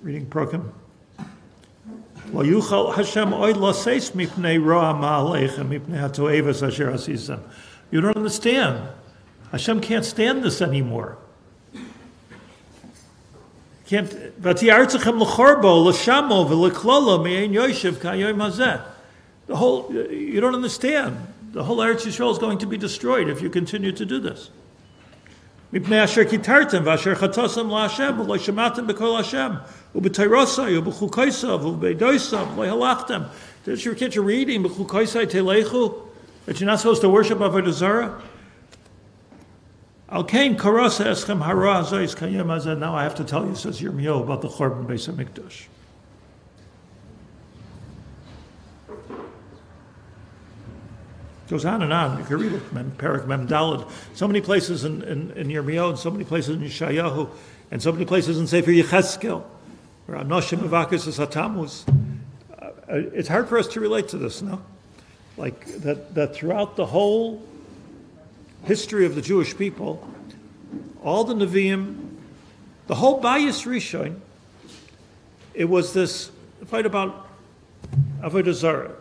reading Prokim. Lo yuchal Hashem oid laseis mipnei roa ma'aleichem mipnei hatoevas asher asizem. You don't understand. Hashem can't stand this anymore. Can't. V'tiartzachem l'chorbo l'shamo v'leklolo me'ein yoshev ka'yoyim hazeh. The whole. You don't understand. The whole Eretz Yisrael is going to be destroyed if you continue to do this. Mipnei asher kitartem v'asher chatosem la'Hashem v'lo shematem b'kol Hashem. That your kids are reading that you're not supposed to worship Avodah Zarah. Now I have to tell you, says Yirmiyahu, about the Churban Beis HaMikdash. It goes on and on. You can read it, Parak Mem Daled. So many places in, in, in Yirmiyahu, and so many places in Yeshayahu, and so many places in Sefer Yechezkel. It's hard for us to relate to this, no? Like that, that throughout the whole history of the Jewish people, all the Nevi'im, the whole Bayis Rishon, it was this fight about Avodah Zarah.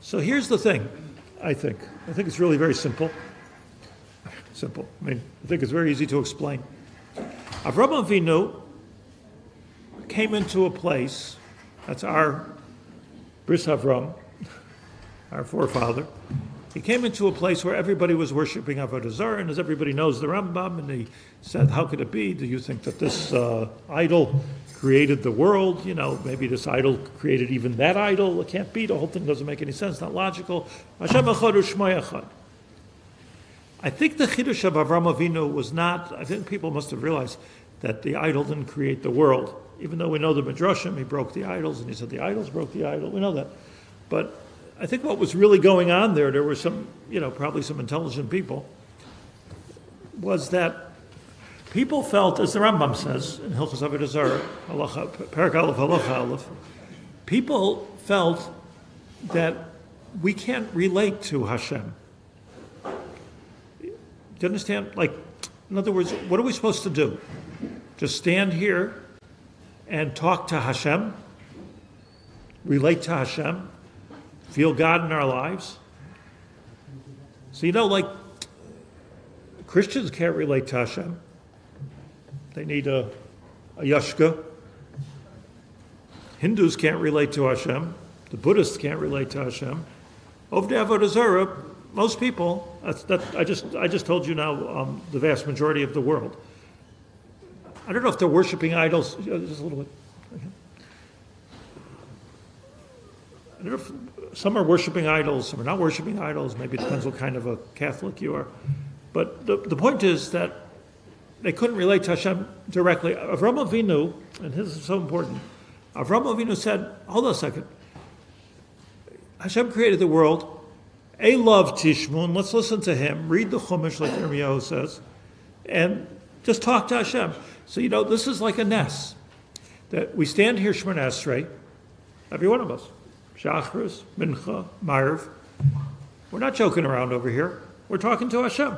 So here's the thing, I think. I think it's really very simple. Simple. I mean, I think it's very easy to explain. Avraham Avinu came into a place, that's our Bris Avram, our forefather. He came into a place where everybody was worshiping Avodah Zarah, and as everybody knows the Rambam, and he said, how could it be? Do you think that this uh, idol created the world? You know, maybe this idol created even that idol. It can't be. The whole thing doesn't make any sense. Not logical. Hashem Echad U'Shmo Echad. I think the Chiddush of Avraham Avinu was not, I think people must have realized that the idol didn't create the world. even though we know the Midrashim, he broke the idols, and he said the idols broke the idol. We know that. But I think what was really going on there, there were some, you know, probably some intelligent people, was that people felt, as the Rambam says in Hilchos Avodah Zarah, Perek Aleph Halacha Aleph, people felt that we can't relate to Hashem. Do you understand? Like, in other words, what are we supposed to do? Just stand here and talk to Hashem, relate to Hashem, feel God in our lives? So, you know, like, Christians can't relate to Hashem. They need a, a yashka. Hindus can't relate to Hashem. The Buddhists can't relate to Hashem. Over the Avodah Zarah, most people, that's, that, I, just, I just told you now um, the vast majority of the world. I don't know if they're worshiping idols. Just a little bit. Okay. I don't know if some are worshiping idols, some are not worshiping idols. Maybe it depends what kind of a Catholic you are. But the, the point is that they couldn't relate to Hashem directly. Avram Avinu, and this is so important, Avram Avinu said, hold on a second, Hashem created the world, a love Tishmun, let's listen to him, read the Chumash like Yirmiyahu says, and just talk to Hashem. So, you know, this is like a ness, that we stand here, Shemoneh Esrei, every one of us, Shacharis, Mincha, Ma'ariv, we're not joking around over here, we're talking to Hashem.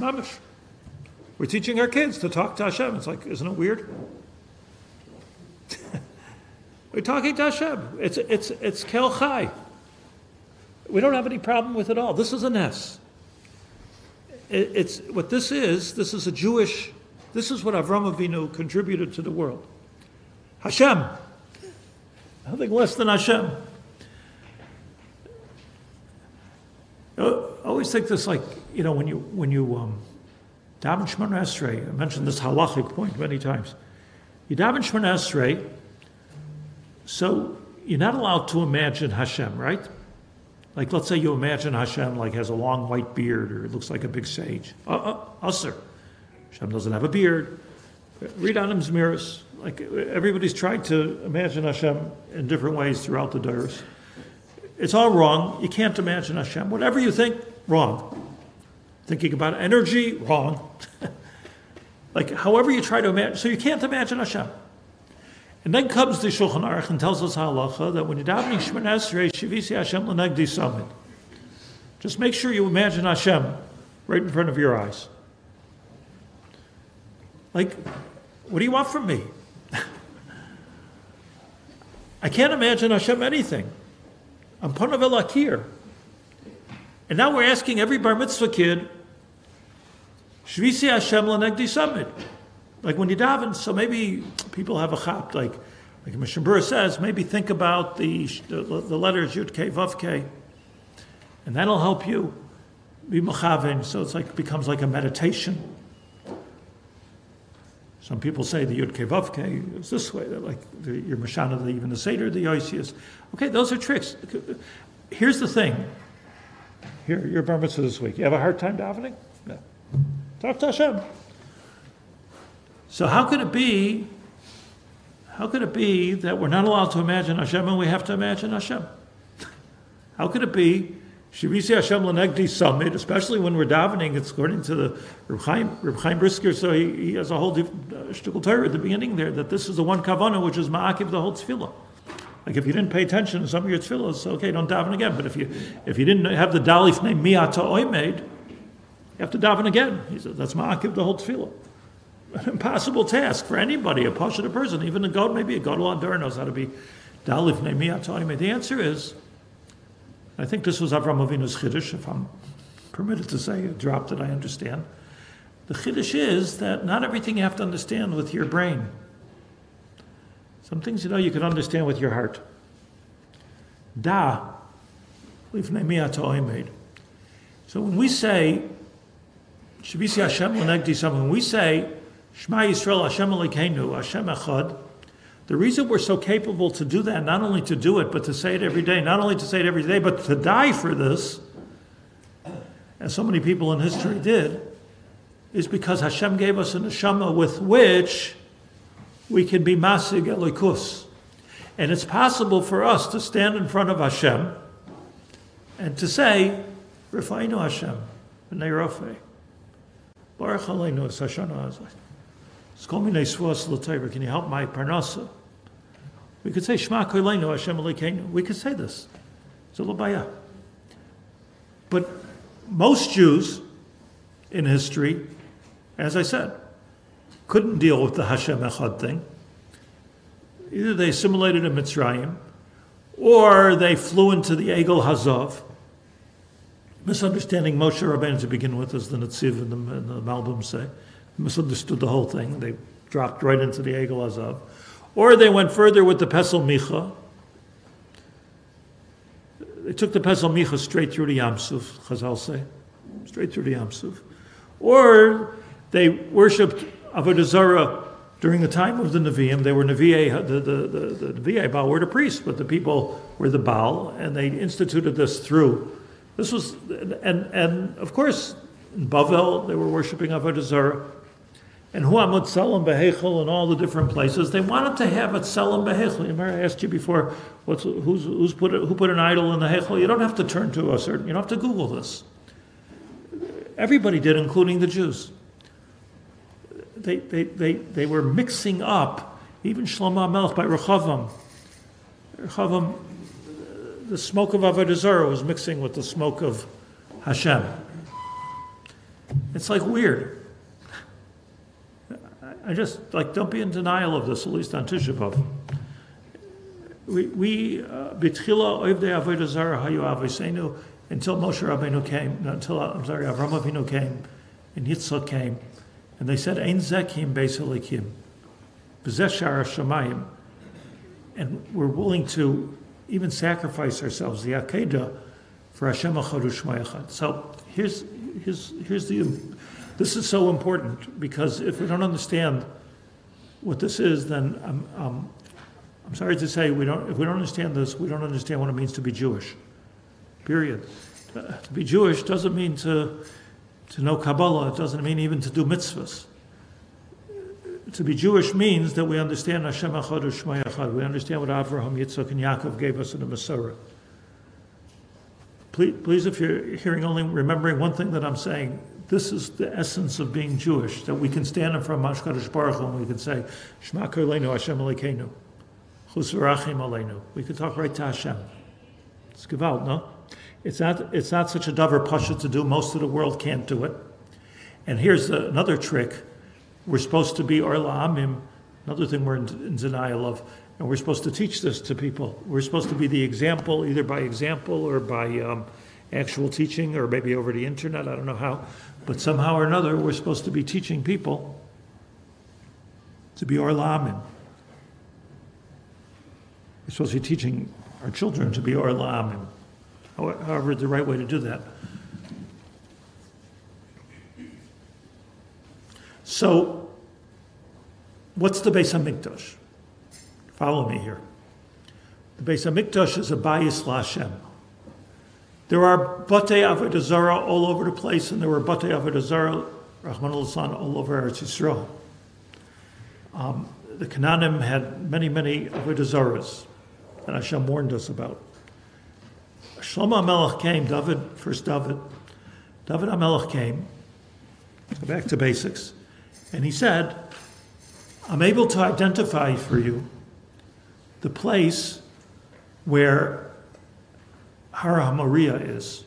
Mamish. We're teaching our kids to talk to Hashem. It's like, isn't it weird? We're talking to Hashem. It's, it's, it's Kel Chai. We don't have any problem with it all. This is a ness. It, it's, what this is, this is a Jewish, this is what Avram Avinu contributed to the world. Hashem. Nothing less than Hashem. I always think this like, you know, when you, when you, um, daven Shemoneh Esrei, I mentioned this halachic point many times. You daven Shemoneh Esrei, so you're not allowed to imagine Hashem, right? Like, let's say you imagine Hashem like has a long white beard or looks like a big sage. Uh, uh, usser. Hashem doesn't have a beard. Read Adam Zmiris. Like, everybody's tried to imagine Hashem in different ways throughout the Doros. It's all wrong. You can't imagine Hashem. Whatever you think, wrong. Thinking about energy, wrong. Like, however you try to imagine, so you can't imagine Hashem. And then comes the Shulchan Aruch and tells us halacha that when you're davening Shemoneh Esrei, shivisi Hashem l'negdi samid. Just make sure you imagine Hashem right in front of your eyes. Like, what do you want from me? I can't imagine Hashem anything. I'm panav el hakir. And now we're asking every bar mitzvah kid, Shvisi Hashem l'negdi samid. Like when you daven, so maybe people have a chap, like like Mishnah Berurah says, maybe think about the the, the letters Yud Kei Vav Kei, and that'll help you be mechaven. So it's like becomes like a meditation. Some people say the Yud Kei Vav Kei is this way, that like the, your Mishana, even the Seder, the Yosias. Okay, those are tricks. Here's the thing. Here, your bar mitzvah this week. You have a hard time davening? No. Talk to Hashem. So how could it be, how could it be that we're not allowed to imagine Hashem and we have to imagine Hashem? How could it be, Shivisi Hashem l'negdi samid, especially when we're davening, it's according to the Reb Chaim, Reb Chaim Brisker, so he, he has a whole shtickle Torah at the beginning there, that this is the one kavanah which is ma'akiv the whole tefillah. Like if you didn't pay attention to some of your tefillahs, okay, don't daven again. But if you if you didn't have the dalif name miata oimed, you have to daven again. He said that's ma'akiv the whole tefillah. An impossible task for anybody, a pasha person, even a god. Maybe a god lador knows how to be dalif name miata oimed. The answer is, I think this was Avram Avinu's chiddush, if I'm permitted to say a drop that I understand. The chiddush is that not everything you have to understand with your brain. Some things, you know, you can understand with your heart. Da, lifnei miata oimed. So when we say, Shivisi Hashem l'negdi samid, when we say, Shema Yisrael Hashem Elokeinu, Hashem Echad, the reason we're so capable to do that, not only to do it, but to say it every day, not only to say it every day, but to die for this, as so many people in history did, is because Hashem gave us a neshama with which we can be masig elikus. And it's possible for us to stand in front of Hashem and to say, Rafa'inu Hashem, B'nei Rafa'e, Baruch Aleinu Es Hashana Hazeh. It's called Minei Svuas L'Tayr. Can you help my parnasa? We could say, Shema Koleinu Hashem Elikeinu. We could say this. It's a l'baya. But most Jews in history, as I said, couldn't deal with the Hashem Echad thing. Either they assimilated in Mitzrayim, or they flew into the Egel Hazav, misunderstanding Moshe Rabbeinu to begin with, as the Netziv and the, and the Malbim say. Misunderstood the whole thing. They dropped right into the Egel Hazav. Or they went further with the Pesel Micha. They took the Pesel Micha straight through the Yam Suf, Chazal say. Straight through the Yam Suf. Or they worshipped Avodah Zarah during the time of the Nevi'im. They were Nevi'e, the, the, the, the Nevi'e Baal were the priests, but the people were the Baal, and they instituted this through. This was, and, and of course, in Bavel, they were worshiping Avodah Zarah. And Huamut Selim Behechel and all the different places, they wanted to have a Selim Behechel. You remember I asked you before, what's, who's, who's put a, who put an idol in the Hechel? You don't have to turn to a certain, you don't have to Google this. Everybody did, including the Jews. They, they, they, they were mixing up, even Shlomo HaMelech by Rechavam. Rechavam, the smoke of Avodah Zarah was mixing with the smoke of Hashem. It's like weird. I just, like, don't be in denial of this, at least on Tisha B'Av. We, we, B'tchila Oivdei Avodah Zarah Hayu Avoseinu, until Moshe Rabbeinu came, no, until, I'm sorry, Avram Avinu came, and Yitzchak came. And they said, Ein Zekim Beis Elikim, B'zeh Sha'ar Shamayim. And we're willing to even sacrifice ourselves, the Akedah, for Hashem Echad U'Shmo Echad. So here's, here's, here's the, this is so important, because if we don't understand what this is, then I'm, um, I'm sorry to say, we don't, if we don't understand this, we don't understand what it means to be Jewish, period. Uh, to be Jewish doesn't mean to... To know Kabbalah, it doesn't mean even to do mitzvahs. To be Jewish means that we understand Hashem Echad U'Shmo Echad. We understand what Avraham, Yitzchak, and Yaakov gave us in the Masorah. Please, please, if you're hearing only, remembering one thing that I'm saying, this is the essence of being Jewish, that we can stand in front of HaKadosh Baruch Hu and we can say, Shema Koleinu Hashem Elikeinu, Chus V'Rachim Aleinu. We can talk right to Hashem. It's Gevalt, no? It's not, it's not such a davar pashut to do. Most of the world can't do it. And here's the, another trick. We're supposed to be Orla Amim, another thing we're in, in denial of, and we're supposed to teach this to people. We're supposed to be the example, either by example or by um, actual teaching, or maybe over the internet, I don't know how. But somehow or another, we're supposed to be teaching people to be Orla Amim. We're supposed to be teaching our children to be Orla Amim. However, the right way to do that. So, what's the Beis HaMikdash? Follow me here. The Beis HaMikdash is a bayis l'Hashem. There are batei Avodah Zarah all over the place, and there were batei Avodah Zarah, Rahman al all over Eretz Yisrael. Um, the Canaanim had many, many Avodah Zarahs that Hashem warned us about. Shlomo HaMelech came, David, first David. David HaMelech came, go back to basics, and he said, I'm able to identify for you the place where Har HaMoriah is,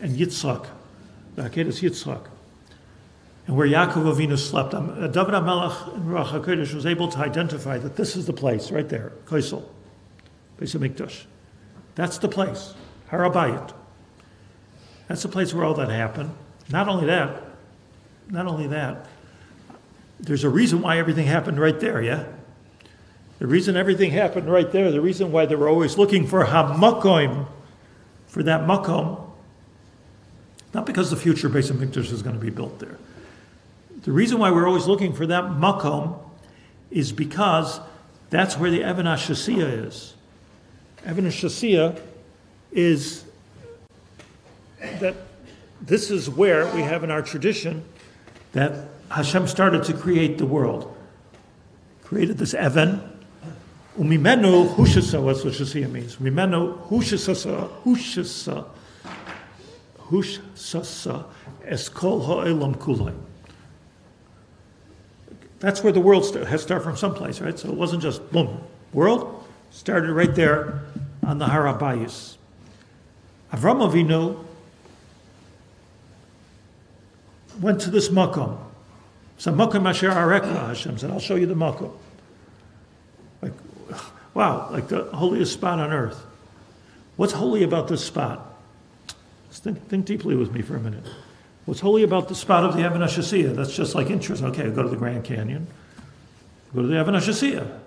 and Yitzchak, the Akedah is Yitzchak, and where Yaakov Avinu slept. David HaMelech in Ruach HaKodesh was able to identify that this is the place, right there, Koisel, Beis HaMikdash. That's the place, Harabayit. That's the place where all that happened. Not only that, not only that, there's a reason why everything happened right there, yeah? The reason everything happened right there, the reason why they were always looking for Hamakoim, for that Makom, not because the future Beis HaMikdash is going to be built there. The reason why we're always looking for that Makom is because that's where the Evan HaShasiyah is. Evan HaShasiyah is that this is where we have in our tradition that Hashem started to create the world. created this Evan. Umimenu hushasa, what's what Shasia means? Umimenu hushasa, hushasa, hushasa, eskol ha'elam kulay. That's where the world has started from someplace, right? So it wasn't just, boom, world. Started right there on the Harabayis. Avram Avinu went to this makom. So makom asher arekha, Hashem said, I'll show you the makom. Like, wow, like the holiest spot on earth. What's holy about this spot? Just think, think deeply with me for a minute. What's holy about the spot of the Evan HaShasiyah? That's just like interest. Okay, I'll go to the Grand Canyon. Go to the Evan HaShasiyah.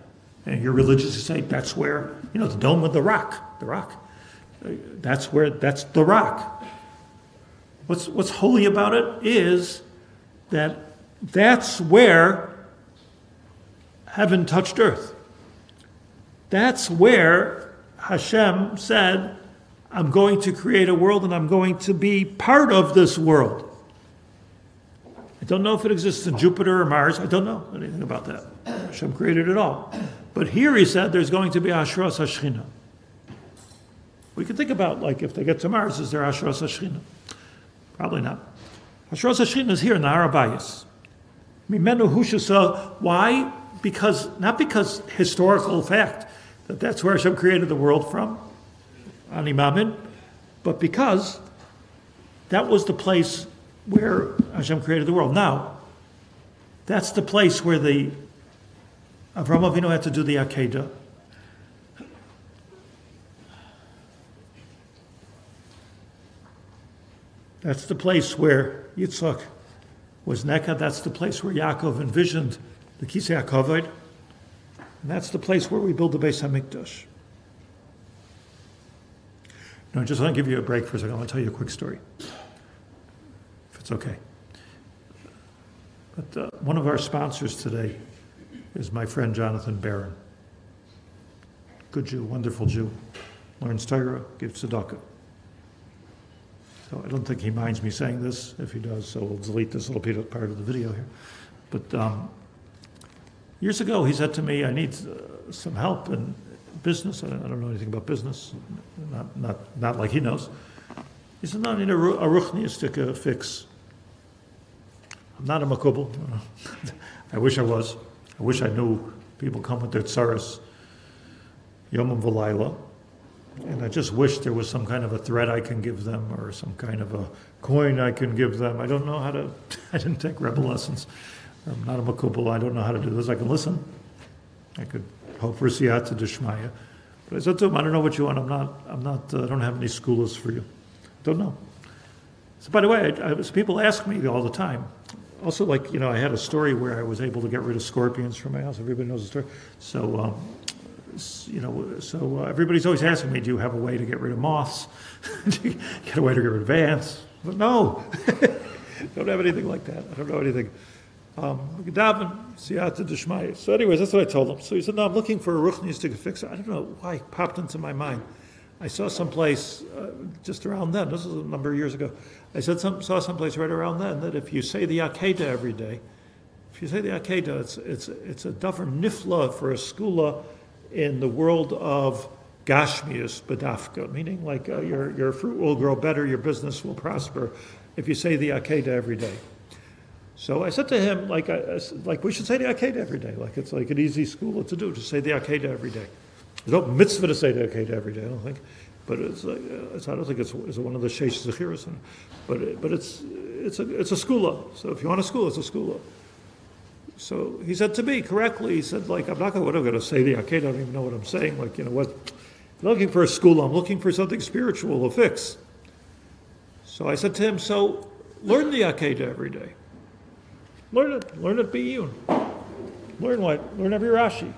And you're religious, you say, that's where, you know, the dome of the rock, the rock. That's where, that's the rock. What's, what's holy about it is that that's where heaven touched earth. That's where Hashem said, I'm going to create a world and I'm going to be part of this world. I don't know if it exists in Jupiter or Mars. I don't know anything about that. Hashem created it all. But here he said there's going to be Ashras HaShechina. We can think about, like, if they get to Mars, is there Ashras HaShechina? Probably not. Ashras HaShechina is here in the Harabayis. Mimenu Hushasa. Why? Because, not because historical fact, that that's where Hashem created the world from, Animamin, but because that was the place where Hashem created the world. Now, that's the place where the Avram Avinu had to do the Akedah. That's the place where Yitzchak was Nekad. That's the place where Yaakov envisioned the Kisei HaKavod. And that's the place where we build the Beis HaMikdash. Now, just want to give you a break for a second. I want to tell you a quick story. If it's okay. But uh, one of our sponsors today is my friend Jonathan Barron. Good Jew, wonderful Jew. Learns Torah, gives tzedakah. So I don't think he minds me saying this. If he does, so we'll delete this little part of the video here. But um, years ago, he said to me, I need uh, some help in business. I don't, I don't know anything about business. Not, not, not like he knows. He said, no, I need a, a ruchniistic fix. I'm not a makobel. I wish I was. I wish I knew people come with their tsaras, yomim v'layla, and I just wish there was some kind of a thread I can give them or some kind of a coin I can give them. I don't know how to, I didn't take rebel lessons. I'm not a makubal, I don't know how to do this. I can listen. I could hope for siyata d'shmaya. But I said to him, I don't know what you want. I'm not, I'm not, uh, I don't have any schoolers for you. Don't know. So by the way, I, I, so people ask me all the time. Also, like, you know, I had a story where I was able to get rid of scorpions from my house. Everybody knows the story. So, um, you know, so uh, everybody's always asking me, do you have a way to get rid of moths? Do you get a way to get rid of ants? But no. Don't have anything like that. I don't know anything. Um, so anyways, that's what I told him. So he said, no, I'm looking for a ruchnistic fixer. I don't know why it popped into my mind. I saw someplace uh, just around then, this was a number of years ago, I said some, saw someplace right around then that if you say the Akedah every day, if you say the Akedah, it's, it's, it's a davar nifla for a skula in the world of gashmius badafka, meaning like uh, your, your fruit will grow better, your business will prosper if you say the Akedah every day. So I said to him, like, I, I said, like we should say the Akedah every day, like it's like an easy skula to do, to say the Akedah every day. There's no mitzvah to say Akedah every day, I don't think, but it's, like, it's I don't think it's, it's one of the sheish zechiras, but it, but it's it's a it's a skula. So if you want a skula, it's a skula. So he said to me correctly, he said, like, I'm not going to say the Akedah. I don't even know what I'm saying. Like, you know what? I'm looking for a skula. I'm looking for something spiritual to fix. So I said to him, so learn the Akedah every day. Learn it. Learn it. Be you. Learn what? Learn every Rashi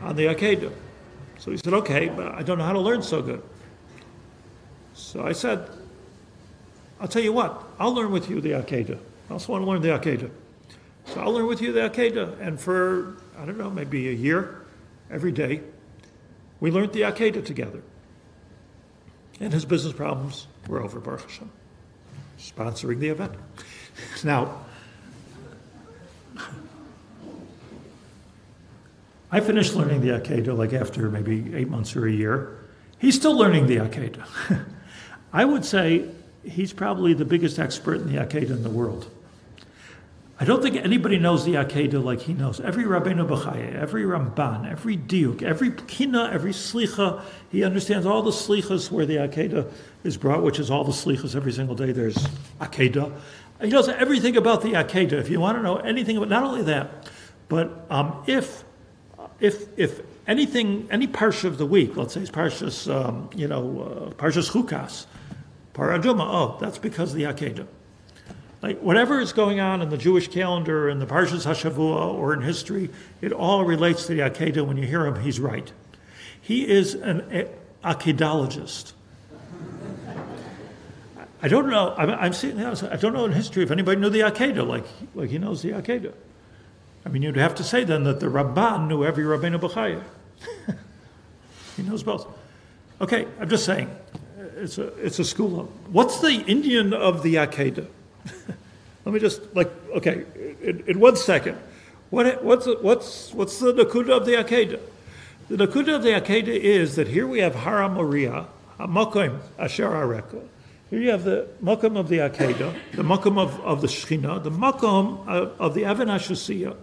on the Akedah. So he said, okay, but I don't know how to learn so good. So I said, I'll tell you what, I'll learn with you the Akedah. I also want to learn the Akedah. So I'll learn with you the Akedah. And for, I don't know, maybe a year, every day, we learned the Akedah together. And his business problems were over, Baruch Hashem, sponsoring the event. Now, I finished learning the Akedah like after maybe eight months or a year. He's still learning the Akedah. I would say he's probably the biggest expert in the Akedah in the world. I don't think anybody knows the Akedah like he knows. Every Rabbeinu B'chai, every Ramban, every Diuk, every Kina, every Slicha, he understands all the Slichas where the Akedah is brought, which is all the Slichas every single day. There's Akedah. He knows everything about the Akedah. If you want to know anything about, not only that, but um, if if if anything, any parsha of the week, let's say it's parshas, um, you know, uh, parshas Chukas, Paraduma. Oh, that's because of the Akedah. Like whatever is going on in the Jewish calendar, in the parshas Hashavua, or in history, it all relates to the Akedah. When you hear him, he's right. He is an Akedologist. I don't know. I'm, I'm sitting. I don't know in history if anybody knew the Akedah like like he knows the Akedah. I mean, you'd have to say then that the Ramban knew every Rabbeinu B'chai. He knows both. Okay, I'm just saying, it's a it's a school. What's the Indian of the Akedah? Let me just like okay, in, in one second. What what's what's what's the Nakuda of the Akedah? The Nakuda of the Akedah is that here we have Har HaMoriah, HaMokim Asher HaReka. Here you have the makom of the Akedah, the makom of, of the Shekhinah, the makom of, of the Evan HaShasiyah,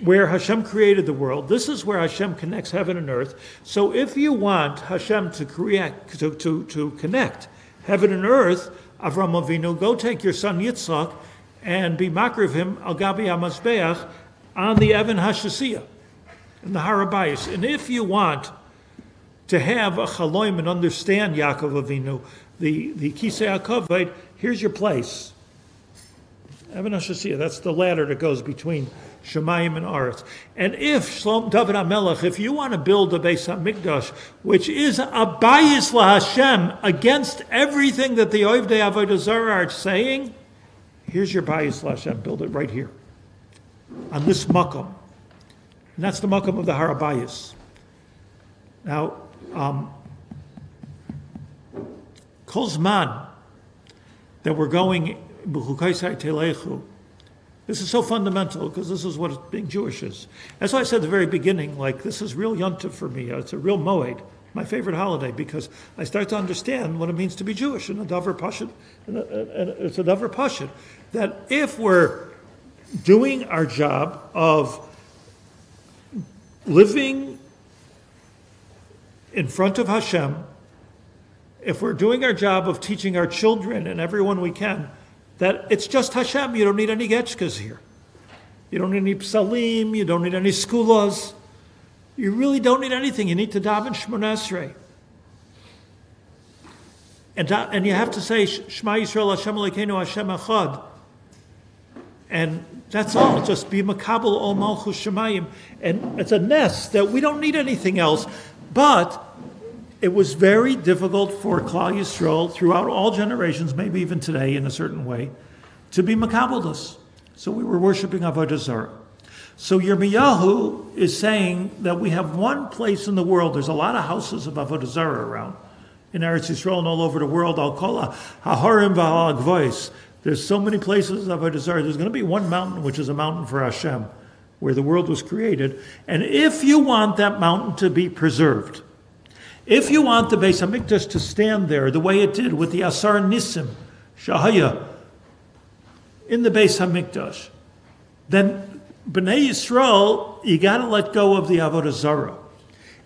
where Hashem created the world. This is where Hashem connects heaven and earth. So if you want Hashem to create, to, to, to connect heaven and earth, Avram Avinu, go take your son Yitzchak and be makriv him al gabi hamazbeach on the Evan HaShasiyah, in the Har HaBayis. And if you want to have a chaloim and understand Yaakov Avinu, the the Kisei HaKavod, here's your place. Evan HaShasiyah, that's the ladder that goes between Shemayim and Aretz. And if, Shlomo David HaMelech, if you want to build the Beis HaMikdash, which is a bayis laHashem, against everything that the Oivdei Avodah Zarah are saying, here's your bayis laHashem, build it right here, on this makom. And that's the makom of the Har HaBayis. Now, um, Kol Zman that we're going, this is so fundamental because this is what being Jewish is. That's why I said at the very beginning, like, this is real Yontif for me. It's a real Moed, my favorite holiday, because I start to understand what it means to be Jewish in a Davar Pashut. And it's a Davar Pashut that if we're doing our job of living in front of Hashem, if we're doing our job of teaching our children and everyone we can that it's just Hashem, you don't need any getchkas here. You don't need any psalim, you don't need any skulas. You really don't need anything. You need to daven Shmona Esrei. And, and you have to say, Shema Yisrael Hashem Elokeinu Hashem Echad. And that's all. Just be makabel ol malchus shemayim. And it's a nest that we don't need anything else. But it was very difficult for Klal Yisrael throughout all generations, maybe even today in a certain way, to be makabaldos. So we were worshiping Avodah Zarah. So Yirmiyahu is saying that we have one place in the world. There's a lot of houses of Avodah Zarah around in Eretz Yisrael and all over the world. Al Kol HaHorim VaHaGvois. There's so many places of Avodah Zarah. There's going to be one mountain, which is a mountain for Hashem, where the world was created. And if you want that mountain to be preserved, if you want the Beis HaMikdash to stand there the way it did with the Asar Nisim, Shahaya, in the Beis HaMikdash, then B'nai Yisrael, you got to let go of the Avodah Zarah.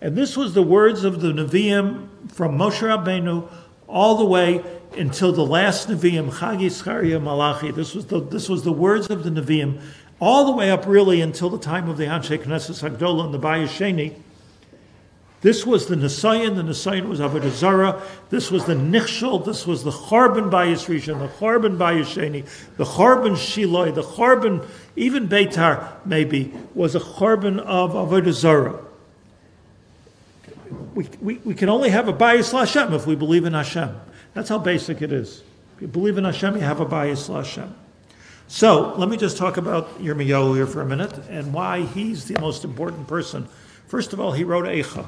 And this was the words of the Nevi'im from Moshe Rabbeinu all the way until the last Nevi'im, Chagi, Zechariah, Malachi. This was the, this was the words of the Nevi'im all the way up really until the time of the Anshe Knesset HaGdolah and the Bayis Sheni. This was the Nisayan. The Nisayan was Avodah Zarah. This was the Nichshol. This was the Chorban Bayis Rishon, the Chorban Bayis Sheni, the Chorban Shiloi, the Chorban, even Beitar maybe, was a Chorban of Avodah Zarah. We, we, we can only have a Bayis LaHashem if we believe in Hashem. That's how basic it is. If you believe in Hashem, you have a Bayis LaHashem. So let me just talk about Yirmiyahu here for a minute and why he's the most important person. First of all, he wrote Eicha.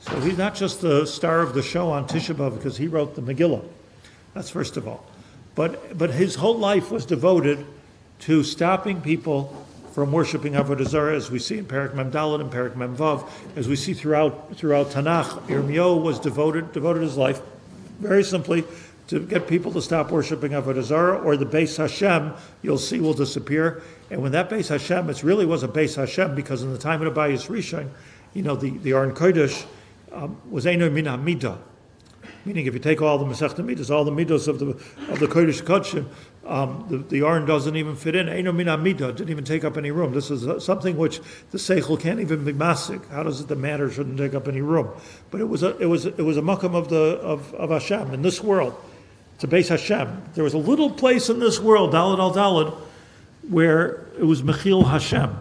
So he's not just the star of the show on Tisha B'Av because he wrote the Megillah. That's first of all. But, but his whole life was devoted to stopping people from worshiping Avodah Zarah, as we see in Perek Mem Daled and Perek Mem Vav, as we see throughout throughout Tanakh. Yirmiyahu was devoted devoted his life, very simply, to get people to stop worshiping Avodah Zarah, or the Beis Hashem, you'll see, will disappear. And when that Beis Hashem, it really was a Beis Hashem, because in the time of the Abayis Rishon, you know, the, the Aron Kodesh um, was Eino Min HaMidah. Meaning, if you take all the Masechta Midos, all the Midos of the of the Kodesh Kodashim, um, the, the Aron doesn't even fit in. Eino Min HaMidah, didn't even take up any room. This is something which the Seichel can't even be masik. How does it the matter shouldn't take up any room? But it was a it was it was a makom of the of, of Hashem in this world. It's a Beis Hashem. There was a little place in this world, Daled al Daled, where it was Mechil Hashem.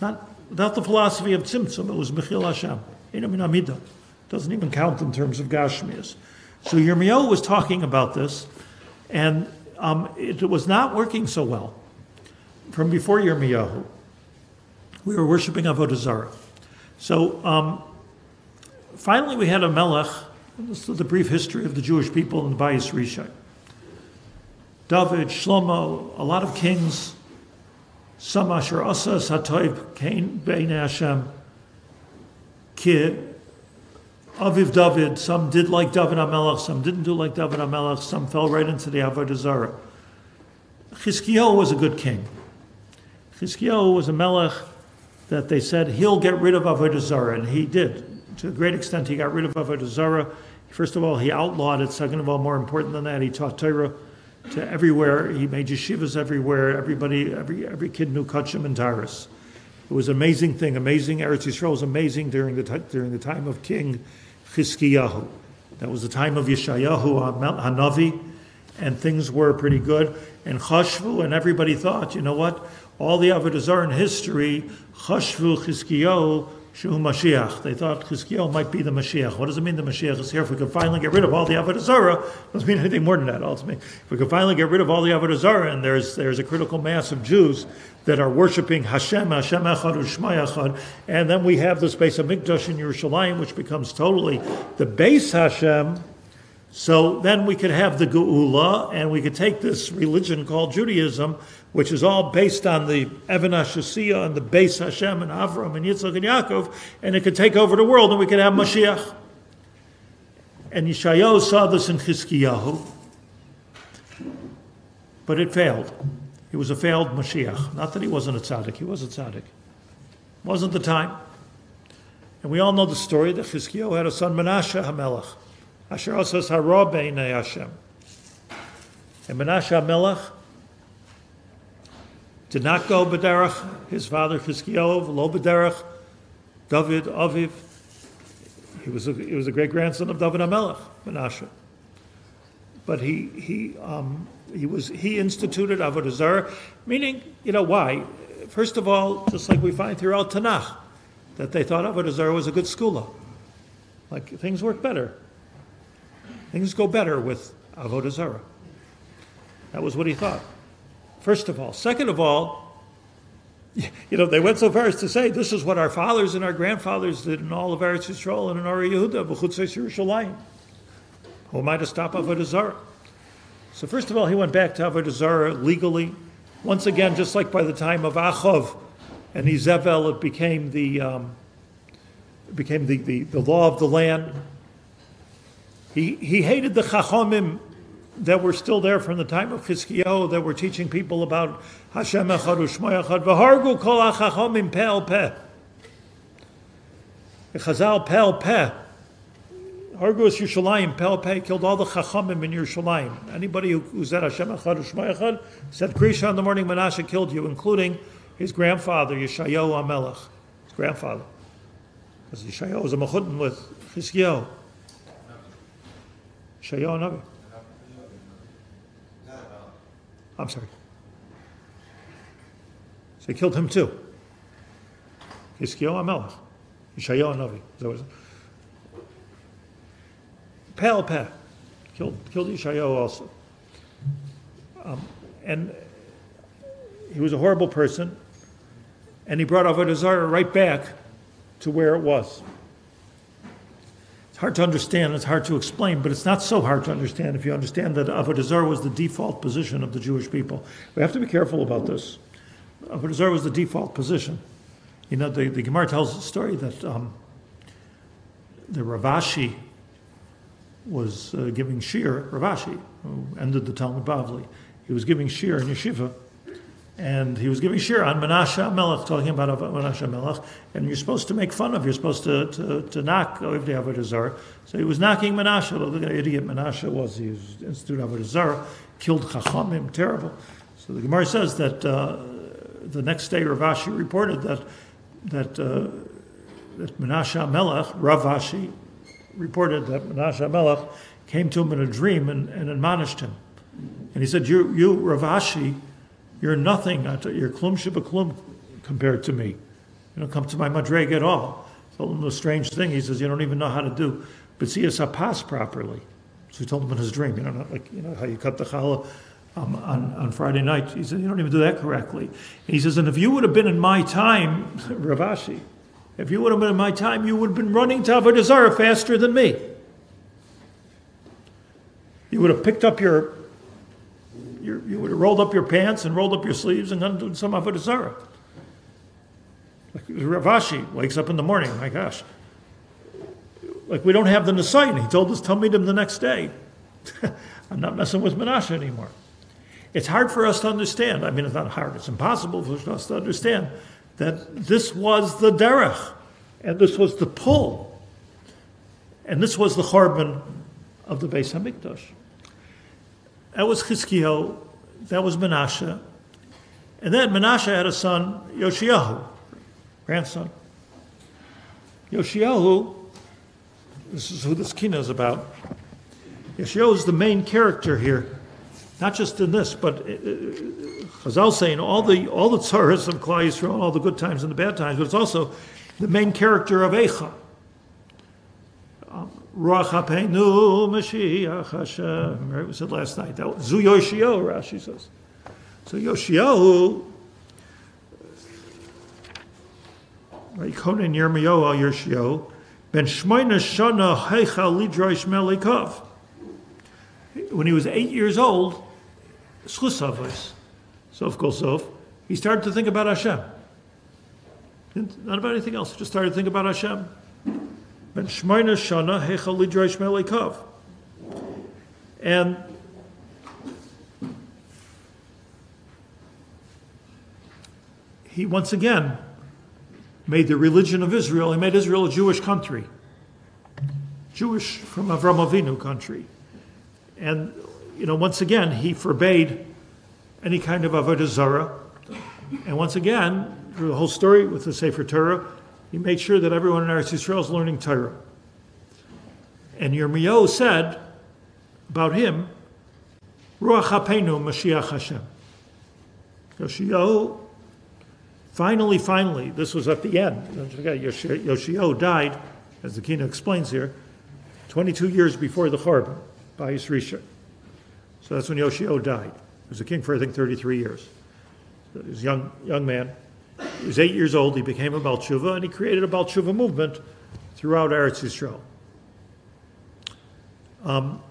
Not without the philosophy of Tzimtzum, it was Mechil Hashem. Eino Min HaMidah. Doesn't even count in terms of Gashmias. So Yirmiyahu was talking about this, and um, it was not working so well from before Yirmiyahu. We were worshiping Avodah Zarah. So um, finally we had a melech. This is the brief history of the Jewish people in the Bayis Rishon. David, Shlomo, a lot of kings. Some Asher Asa, Satoiv, Cain, Bnei Hashem, Ki. Aviv David, some did like David HaMelech, some didn't do like David HaMelech, some fell right into the Avodah Zarah. Chizkiyahu was a good king. Chizkiyahu was a melech that they said, he'll get rid of Avodah Zarah, and he did. To a great extent, he got rid of Avodah Zarah. First of all, he outlawed it. Second of all, more important than that, he taught Torah to everywhere. He made yeshivas everywhere. Everybody, every every kid knew Kachim and Taurus. It was an amazing thing, amazing. Eretz Yisrael was amazing during the, t- during the time of King Chizkiyahu. That was the time of Yeshayahu Hanavi, and things were pretty good. And Chashvu, and everybody thought, you know what? All the Avodah Zarah in history, Chashvu Chizkiyahu Shehu Mashiach. They thought Chizkiyahu might be the Mashiach. What does it mean the Mashiach is here? If we could finally get rid of all the Avodah Zarah, it doesn't mean anything more than that. Ultimately, if we could finally get rid of all the Avodah Zarah, and there's there's a critical mass of Jews that are worshiping Hashem, Hashem Echad, Ushma Echad, and then we have this Beis Hamikdash in Yerushalayim, which becomes totally the Beis Hashem. So then we could have the Geula, and we could take this religion called Judaism, which is all based on the Evan HaShasiyah and the Beis Hashem and Avram and Yitzchak and Yaakov, and it could take over the world, and we could have Mashiach. And Yeshayahu saw this in Chizkiyahu, but it failed. He was a failed Mashiach. Not that he wasn't a tzaddik. He was a tzaddik. Wasn't the time. And we all know the story that Chizkiyahu had a son, Menashe HaMelech. Asher Asas hara b'nei Hashem. And Menashe HaMelech did not go b'derech his father Chizkiyahu, lo b'derech David Aviv. He was a, he was a great grandson of David HaMelech, Menashe. But he he um, he was he instituted Avodah Zarah, meaning, you know, why? First of all, just like we find throughout Tanakh, that they thought Avodah Zarah was a good skula. Like things work better. Things go better with Avodah Zarah. That was what he thought. First of all. Second of all, you know, they went so far as to say, this is what our fathers and our grandfathers did in all of Eretz Yisrael and in Or Yehuda, b'chutzes Yerushalayim. Who am I to stop Avodah Zarah? So first of all, he went back to Avodah Zarah legally. Once again, just like by the time of Achov and Izebel, it became the um, it became the, the, the law of the land. He he hated the Chachomim that were still there from the time of Chizkiyahu that were teaching people about Hashem Echad U'Shmo Echad V'hargu Kol HaChachomim Pe'el Peh. Chazal Pe'el Peh. Hargus Yerushalayim, Pelpeh, killed all the Chachamim in Yerushalayim. Anybody who, who said Hashem Echad U'Shmo Echad said Krisha in the morning, Menashe killed you, including his grandfather, Yeshayahu HaMelech, his grandfather. Because Yeshayahu was a Mechudin with Chizkiyahu. Yeshayahu Navi. I'm sorry. So he killed him too. Chizkiyahu HaMelech. Yeshayahu Navi. That was it. Pal Peh killed, killed Yeshayahu also. Um, and he was a horrible person, and he brought Avodah Zarah right back to where it was. It's hard to understand, it's hard to explain, but it's not so hard to understand if you understand that Avodah Zarah was the default position of the Jewish people. We have to be careful about this. Zor was the default position. You know, the, the Gemara tells the story that um, the Ravashi was uh, giving shiur, Ravashi, who ended the Talmud Bavli. He was giving shiur in Yeshiva, and he was giving shiur on Menashe HaMelech, talking about Menashe HaMelech, and you're supposed to make fun of, you're supposed to, to, to knock Oivdei Avodah Zarah. So he was knocking Menashe. Look at how idiot Menashe was. He was instituted Avodah Zarah, killed Chachamim, terrible. So the Gemara says that uh, the next day Ravashi reported that that, uh, that Menashe HaMelech, Ravashi, reported that Menashe HaMelech came to him in a dream and, and admonished him. And he said, you, you Ravashi, you're nothing, you're klum sheba klum compared to me. You don't come to my madrega at all. I told him the strange thing. He says, you don't even know how to do B'tzias HaPas properly. So he told him in his dream, you know, not like, you know how you cut the challah um, on, on Friday night. He said, you don't even do that correctly. And he says, and if you would have been in my time, Ravashi, if you would have been in my time, you would have been running to Avodah Zarah faster than me. You would have picked up your, your you would have rolled up your pants and rolled up your sleeves and done some Avodah Zarah. Like Ravashi wakes up in the morning, my gosh. Like we don't have the Nisayon. He told us, tell me them the next day. I'm not messing with Menashe anymore. It's hard for us to understand. I mean, it's not hard, it's impossible for us to understand that this was the derech, and this was the pull, and this was the Chorban of the Beis HaMikdash. That was Chizkiyahu, that was Menashe, and then Menashe had a son, Yoshiyahu, grandson. Yoshiyahu, this is who this kina is about. Yoshiyahu is the main character here, not just in this, but uh, Chazal saying all the all the tzaras of Klal Yisrael, all the good times and the bad times, but it's also the main character of Eicha. Ruach HaPeinu Mashiach Hashem, right? We said last night that was Zu Yoshiyahu, Rashi says. So Yoshiyahu, Konan Yirmiyahu Yoshiyahu, Ben Shmona Shana Heicha Lidroish Melikov. When he was eight years old, Schusavos, Sof Kol Sof, he started to think about Hashem. Not about anything else, he just started to think about Hashem. Ben Shmona Shana Heicha Lidroish Melikov. And he once again made the religion of Israel, he made Israel a Jewish country. Jewish from Avram Avinu country. And, you know, once again, he forbade any kind of Avodah Zarah. And once again, through the whole story with the Sefer Torah, he made sure that everyone in Eretz Yisrael is learning Torah. And Yirmiyahu said about him, Ruach HaPeinu Mashiach Hashem. Yoshiyahu, finally, finally, this was at the end. Don't forget, Yoshiyahu died, as the Kina explains here, twenty-two years before the Chorban, by Yisrisha. So that's when Yoshiyahu died. He was a king for, I think, thirty-three years. So he was a young, young man. He was eight years old. He became a Baal Tshuva, and he created a Baal Tshuva movement throughout Eretz Yisrael. Um,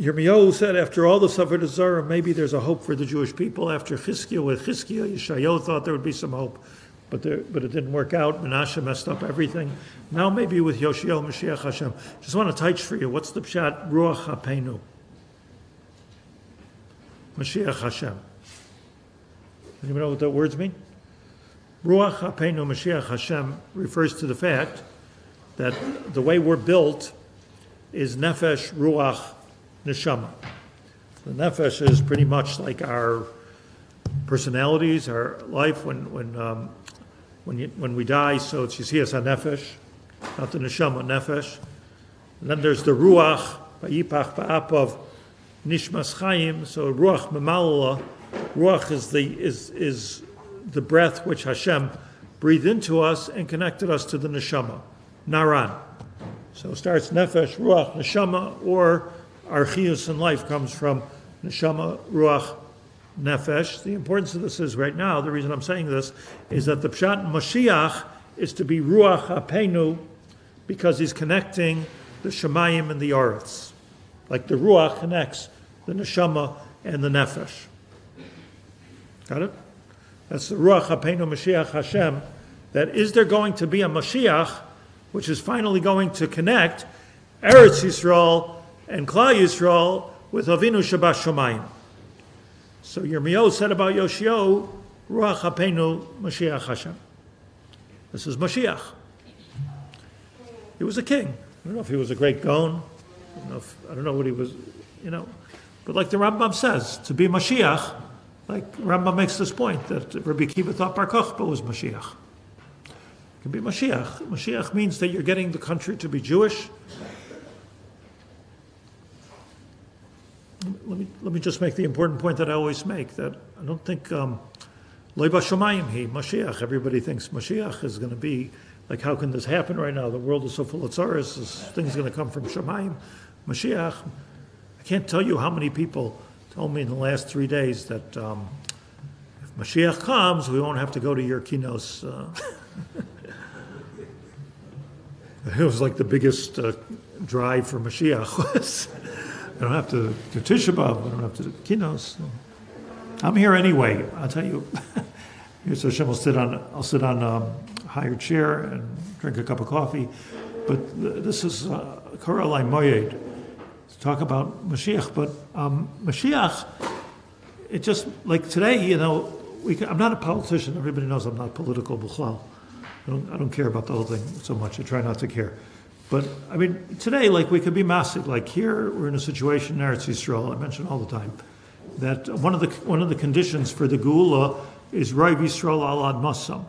Yirmiyahu said, after all the Avodah Zarah, maybe there's a hope for the Jewish people. After Chizkiyahu, with Chizkiyahu, Yeshayahu thought there would be some hope, but, there, but it didn't work out. Menashe messed up everything. Now maybe with Yoshiyahu, Mashiach Hashem. Just want to touch for you. What's the pshat? Ruach HaPeinu. Mashiach Hashem. Anyone know what those words mean? Ruach HaPeinu, Mashiach Hashem refers to the fact that the way we're built is nefesh, ruach, neshama. The nefesh is pretty much like our personalities, our life. When when um, when you, when we die, so it's yisias hanefesh, not the neshama, nefesh. And then there's the ruach, ba'yipach ba'apav, nishmas chayim. So ruach memalala, ruach is the is is the breath which Hashem breathed into us and connected us to the neshama, naran. So it starts nefesh, ruach, neshama, or our chiyus in life comes from neshama, ruach, nefesh. The importance of this is right now, the reason I'm saying this, is that the pshat Mashiach is to be ruach HaPeinu because he's connecting the shemayim and the aretz. Like the ruach connects the neshama and the nefesh. Got it? That's the Ruach HaPeinu Mashiach Hashem. That is there going to be a Mashiach, which is finally going to connect Eretz Yisrael and Klal Yisrael with Avinu Shabbat Shomayim. So Yirmiyahu said about Yoshio, Ruach HaPeinu Mashiach Hashem. This is Mashiach. He was a king. I don't know if he was a great Gaon. I don't know, if, I don't know what he was, you know. But like the Rambam says, to be Mashiach, like Rambam makes this point, that Rabbi Akiva thought Bar Kokhba was Mashiach. It can be Mashiach. Mashiach means that you're getting the country to be Jewish. Let me, let me just make the important point that I always make, that I don't think, um, Lo Bashamayim he, Mashiach, everybody thinks Mashiach is going to be, like how can this happen right now? The world is so full of tzaras, this thing's going to come from Shamayim. Mashiach, I can't tell you how many people told me in the last three days that um, if Mashiach comes, we won't have to go to your kinos. Uh, it was like the biggest uh, drive for Mashiach was, I don't have to do Tisha B'Av, I don't have to do kinos. I'm here anyway, I'll tell you. Here's Hashem, I'll sit on, I'll sit on a higher chair and drink a cup of coffee. But this is uh, Karalai Moyed. Talk about Mashiach, but um, Mashiach, it just, like today, you know, we can, I'm not a politician, everybody knows I'm not political, b'chlal. I don't, I don't care about the whole thing so much, I try not to care. But, I mean, today, like, we could be massive, like here, we're in a situation in Eretz Yisrael, I mention all the time, that one of the, one of the conditions for the Geula is Rav Yisrael Alad Masam.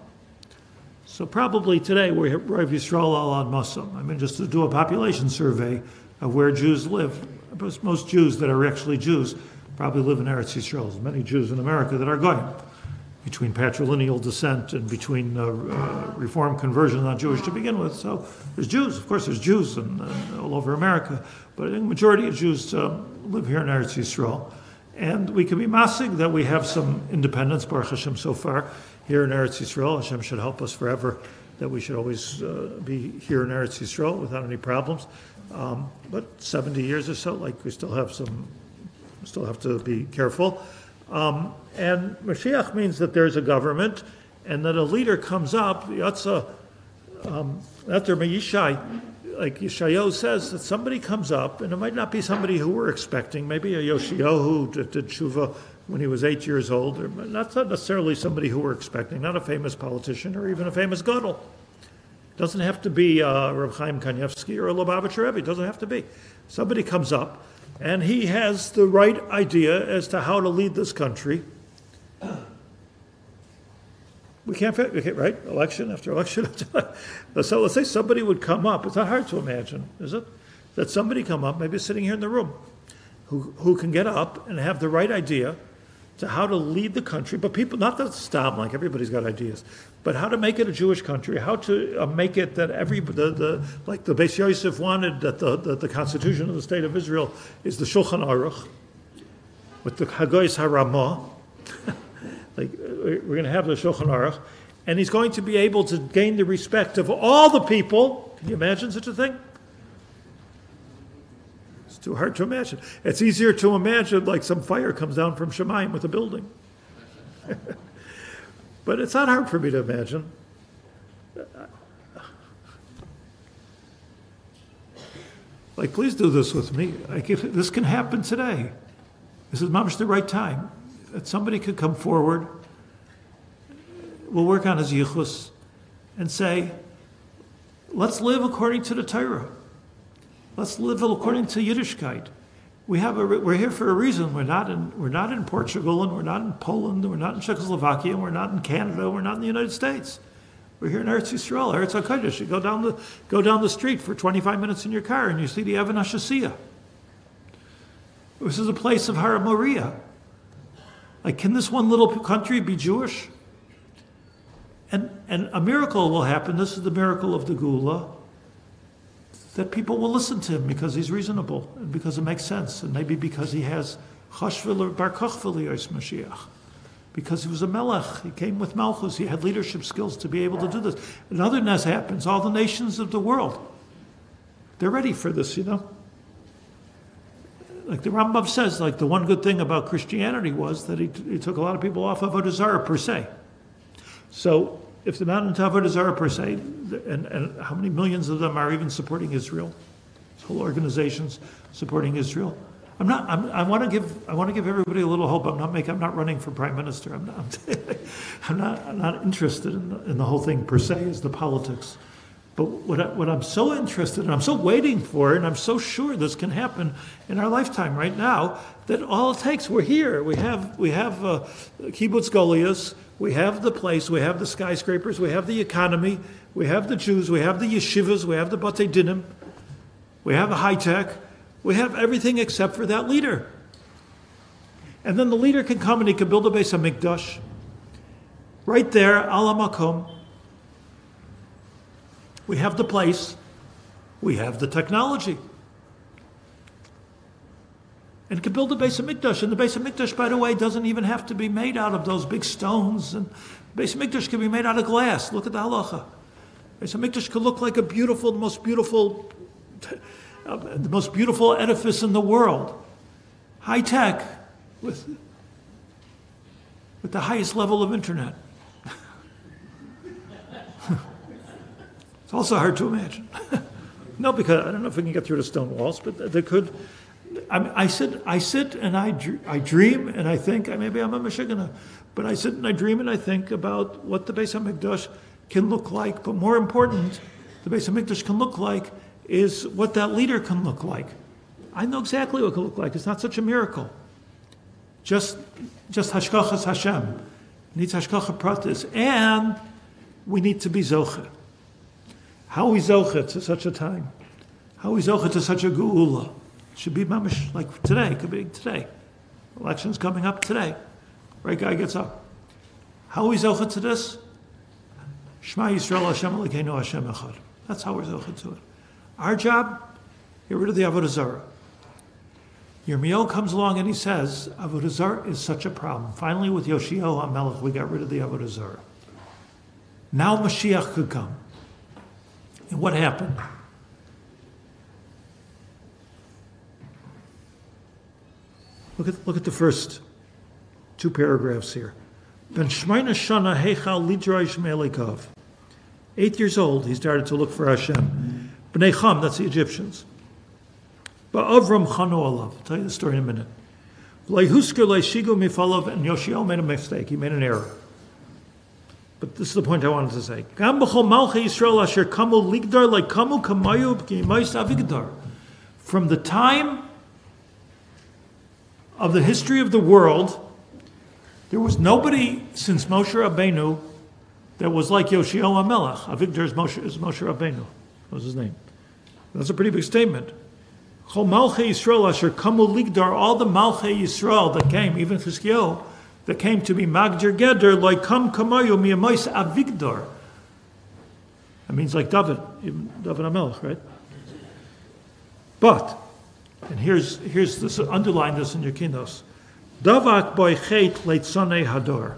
So probably today, we have Rav Yisrael Alad Masam. I mean, just to do a population survey, of where Jews live. Most Jews that are actually Jews probably live in Eretz Yisrael. There's many Jews in America that are goyim, between patrilineal descent and between uh, uh, Reform conversion, not Jewish to begin with. So there's Jews, of course there's Jews in, uh, all over America, but I think the majority of Jews uh, live here in Eretz Yisrael. And we can be masig that we have some independence, Baruch Hashem, so far, here in Eretz Yisrael. Hashem should help us forever, that we should always uh, be here in Eretz Yisrael without any problems. Um, but seventy years or so, like we still have some, we still have to be careful. Um, and Mashiach means that there's a government and that a leader comes up. Yatsa, um, after Yishai, like Yeshayahu says, that somebody comes up, and it might not be somebody who we're expecting, maybe a Yoshiyahu that did tshuva when he was eight years old, or not necessarily somebody who we're expecting, not a famous politician or even a famous gadol. Doesn't have to be uh, Reb Chaim Kanievsky or a Lubavitcher Rebbe. Doesn't have to be. Somebody comes up, and he has the right idea as to how to lead this country. We can't, we can't right? Election after election after election. So let's say somebody would come up. It's not hard to imagine, is it? That somebody come up, maybe sitting here in the room, who who can get up and have the right idea to how to lead the country, but people, not that stop, like everybody's got ideas, but how to make it a Jewish country, how to uh, make it that every, the, the, like the Beis Yosef wanted, that the, the, the Constitution of the State of Israel is the Shulchan Aruch, with the Hagoyis HaRamah, like we're going to have the Shulchan Aruch, and he's going to be able to gain the respect of all the people. Can you imagine such a thing? It's too hard to imagine. It's easier to imagine like some fire comes down from Shemayim with a building. But it's not hard for me to imagine. Like, please do this with me. Like, if this can happen today. This is mamish the right time. That somebody could come forward, we'll work on his yichus, and say, let's live according to the Torah. Let's live according to Yiddishkeit. We have a, we're here for a reason. We're not, in, we're not in Portugal, and we're not in Poland, and we're not in Czechoslovakia, and we're not in Canada, and we're not in the United States. We're here in Eretz Yisrael, Eretz HaKodesh. You go down the, go down the street for twenty-five minutes in your car, and you see the Evan HaShasiyah. This is a place of Har Moriah. Like, can this one little country be Jewish? And, and a miracle will happen. This is the miracle of the Gula, that people will listen to him because he's reasonable and because it makes sense, and maybe because he has Chashvil or Bar Kochva li'os Mashiach, because he was a melech, he came with malchus, he had leadership skills to be able to do this. Another nes happens, all the nations of the world, they're ready for this, you know. like the Rambam says, like the one good thing about Christianity was that he, he took a lot of people off of Avodah Zarah per se. So if the mountain to Avodah Zarah per se, and, and how many millions of them are even supporting Israel, this whole organization's supporting Israel. I'm not. I'm, I want to give. I want to give everybody a little hope. I'm not making. I'm not running for prime minister. I'm not. I'm not. I'm not interested in the, in the whole thing per se, is the politics. But what I, what I'm so interested in, I'm so waiting for, and I'm so sure this can happen in our lifetime right now. That all it takes. We're here. We have. We have uh, Kibbutz Goliath. We have the place. We have the skyscrapers. We have the economy. We have the Jews. We have the yeshivas. We have the Batei Dinim. We have the high tech. We have everything except for that leader. And then the leader can come and he can build a Beis HaMikdash right there, ala makom. We have the place. We have the technology. And can build a Beis HaMikdash. And the Beis HaMikdash, by the way, doesn't even have to be made out of those big stones. And the Beis HaMikdash can be made out of glass. Look at the halacha. Beis HaMikdash could look like a beautiful, the most beautiful... Uh, the most beautiful edifice in the world, high tech, with, with the highest level of internet. It's also hard to imagine. No, because I don't know if we can get through the stone walls, but they could. I, I sit, I sit, and I, dr I dream, and I think. Maybe I'm a Michiganer, but I sit and I dream and I think about what the Beis HaMikdash can look like. But more important, the Beis HaMikdash can look like. Is what that leader can look like. I know exactly what it can look like. It's not such a miracle. Just, just Hashkachas Hashem. It needs Hashkacha Pratis. And we need to be Zoche. How we Zoche to such a time? How we Zoche to such a Geula? It should be mamish like today. It could be today. Election's coming up today. Right guy gets up. How we Zoche to this? Shema Yisrael Hashem Elokeinu Hashem Echad. That's how we're Zoche to it. Our job, get rid of the Avodah Zarah. Yirmiyahu comes along and he says, Avodah Zarah is such a problem. Finally, with Yoshiyahu HaMelech, we got rid of the Avodah Zarah. Now Mashiach could come. And what happened? Look at, look at the first two paragraphs here. Ben Shmona Shana Heichal Lidraish Melikov. Eight years old, he started to look for Hashem. B'nei Cham, that's the Egyptians. Ba'avram chanu alav. I'll tell you the story in a minute. Lehusker leishigu mifalav, and Yoshiyahu made a mistake. He made an error. But this is the point I wanted to say. Gam b'chol malchei Yisrael asher kamu ligdar leikamu kamayu b'kimais avigdar. From the time of the history of the world, there was nobody since Moshe Rabbeinu that was like Yoshiyahu HaMelech. Avigdar is Moshe, is Moshe Rabbeinu. That was his name. That's a pretty big statement. All the Malchei Yisrael that came, even Chizkiyahu, that came to be Magdir Geder, like Kam Kamayu Miyamais Avigdor. That means like David, even David HaMelech, right? But, and here's, here's this, underline this in your kinos. Davak boy Chet leitzonei hador.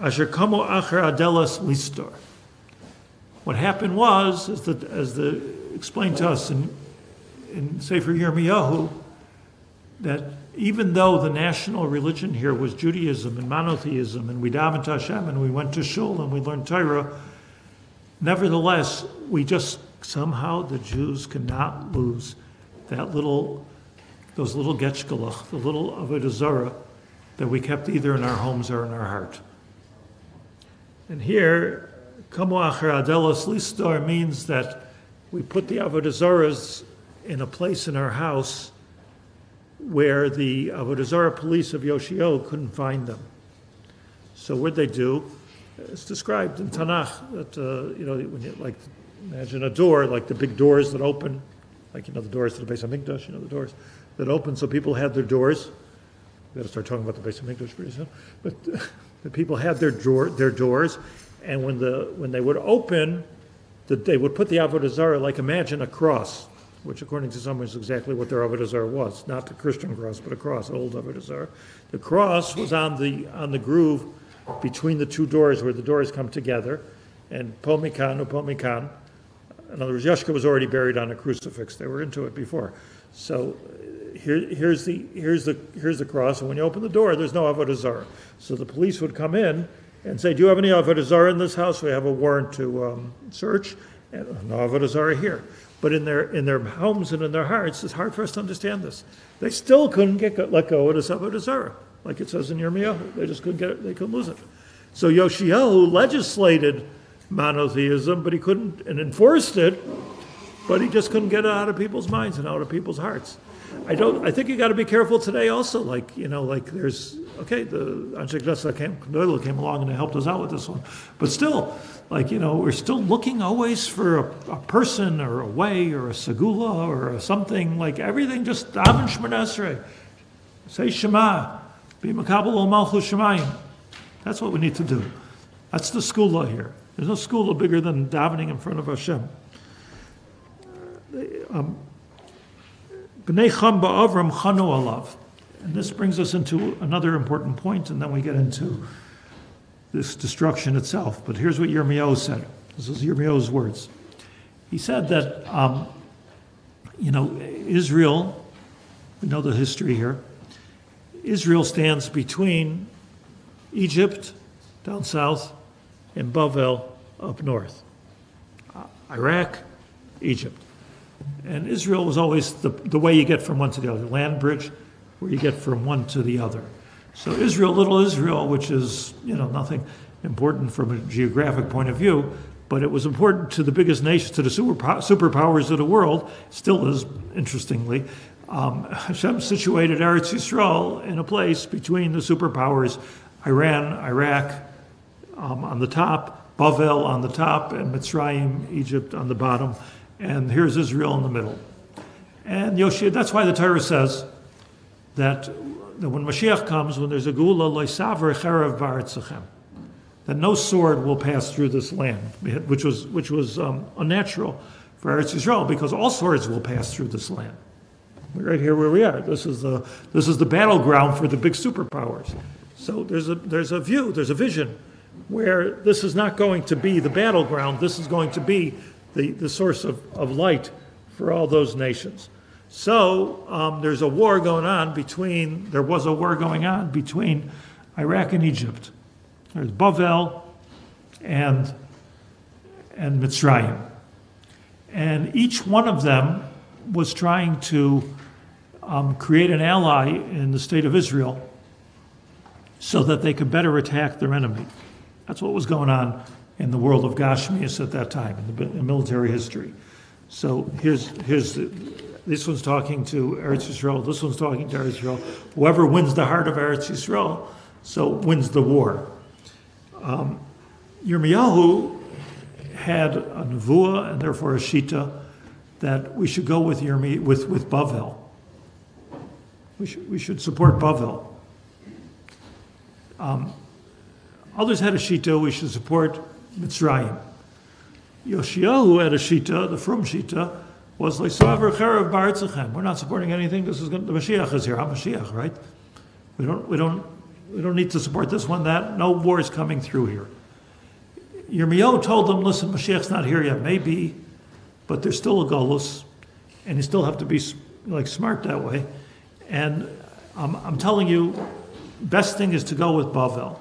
Asher kamo acher adelas listor. What happened was, is that, as the explained to us in, in Sefer Yirmiyahu, that even though the national religion here was Judaism and monotheism, and we davened to Hashem, and we went to shul, and we learned Torah, nevertheless, we just somehow, the Jews could not lose that little, those little getchgalach, the little Avodah Zarah that we kept either in our homes or in our heart. And here, Kamo Acher Adelos Listor means that we put the Avodah Zarahs in a place in our house where the Avodah Zarah police of Yoshiyahu couldn't find them. So what they do, it's described in Tanakh, that, uh, you know, when you, like, imagine a door, like the big doors that open, like, you know, the doors to the Beis HaMikdash, you know, the doors that open, so people had their doors. We've got to start talking about the Beis HaMikdash pretty soon. But uh, the people had their, door, their doors. And when, the, when they would open, the, they would put the Avodah Zarah, like imagine a cross, which according to some is exactly what their Avodah Zarah was. Not the Christian cross, but a cross, old Avodah Zarah. The cross was on the, on the groove between the two doors where the doors come together. And Pomikan, Upomikan, in other words, Yeshka was already buried on a crucifix. They were into it before. So here, here's the here's the here's the cross, and when you open the door, there's no Avodah Zarah. So the police would come in and say, "Do you have any Avodah Zarah in this house? We have a warrant to um, search, and no Avodah Zarah here." But in their in their homes and in their hearts, it's hard for us to understand this. They still couldn't get let go of this Avodah Zarah, like it says in Yirmiyahu. They just couldn't get it. They couldn't lose it. So Yoshiyahu legislated monotheism, but he couldn't, and enforced it, but he just couldn't get it out of people's minds and out of people's hearts. I don't. I think you got to be careful today also. Like, you know, like there's, okay, the Anshe Knesset came, came along and they helped us out with this one. But still, like, you know, we're still looking always for a, a person or a way or a segula or a something. Like everything, just daven Shemona Esrei. Say Shema. Be makabel ol malchus shemayim. That's what we need to do. That's the skula here. There's no skula bigger than davening in front of Hashem. Um, Bnei Cham ba'Avram chanu alav. And this brings us into another important point, and then we get into this destruction itself. But here's what Yirmiyahu said. This is Yirmiyahu's words. He said that, um, you know, Israel, we know the history here, Israel stands between Egypt down south and Bavel up north. Uh, Iraq, Egypt. And Israel was always the, the way you get from one to the other, land bridge, where you get from one to the other. So Israel, little Israel, which is, you know, nothing important from a geographic point of view, but it was important to the biggest nations, to the superpow- superpowers of the world, still is, interestingly. Um, Hashem situated Eretz Yisrael in a place between the superpowers, Iran, Iraq um, on the top, Bavel on the top, and Mitzrayim, Egypt on the bottom. And here's Israel in the middle. And Yoshia, that's why the Torah says that, that when Mashiach comes, when there's a Gula, lo yisaver cherev ba'artzachem, that no sword will pass through this land, which was, which was um, unnatural for Eretz Yisrael, because all swords will pass through this land. Right here where we are. This is the, this is the battleground for the big superpowers. So there's a, there's a view, there's a vision where this is not going to be the battleground. This is going to be the, the source of, of light for all those nations. So um, there's a war going on between, there was a war going on between Iraq and Egypt. There's Bavel and, and Mitzrayim. And each one of them was trying to um, create an ally in the state of Israel so that they could better attack their enemy. That's what was going on in the world of Gashmius at that time, in, the, in military history. So here's, here's the, this one's talking to Eretz Yisrael, this one's talking to Eretz Yisrael. Whoever wins the heart of Eretz Yisrael, so wins the war. Um, Yirmiyahu had a nevuah and therefore a shita that we should go with Yirmi, with, with Bavel. We should, we should support Bavel. Um, others had a shita, we should support Mitzrayim. Yoshiyahu had a shita, the frum shita, was Leisaver Cherev Ba'artzachem. We're not supporting anything. This is going to, the Mashiach is here. I'm Mashiach, right? We don't, we don't, we don't need to support this one, that. No war is coming through here. Yirmiyahu told them, listen, Mashiach's not here yet. Maybe, but there's still a golus, and you still have to be like smart that way. And I'm, I'm telling you, best thing is to go with Bavel.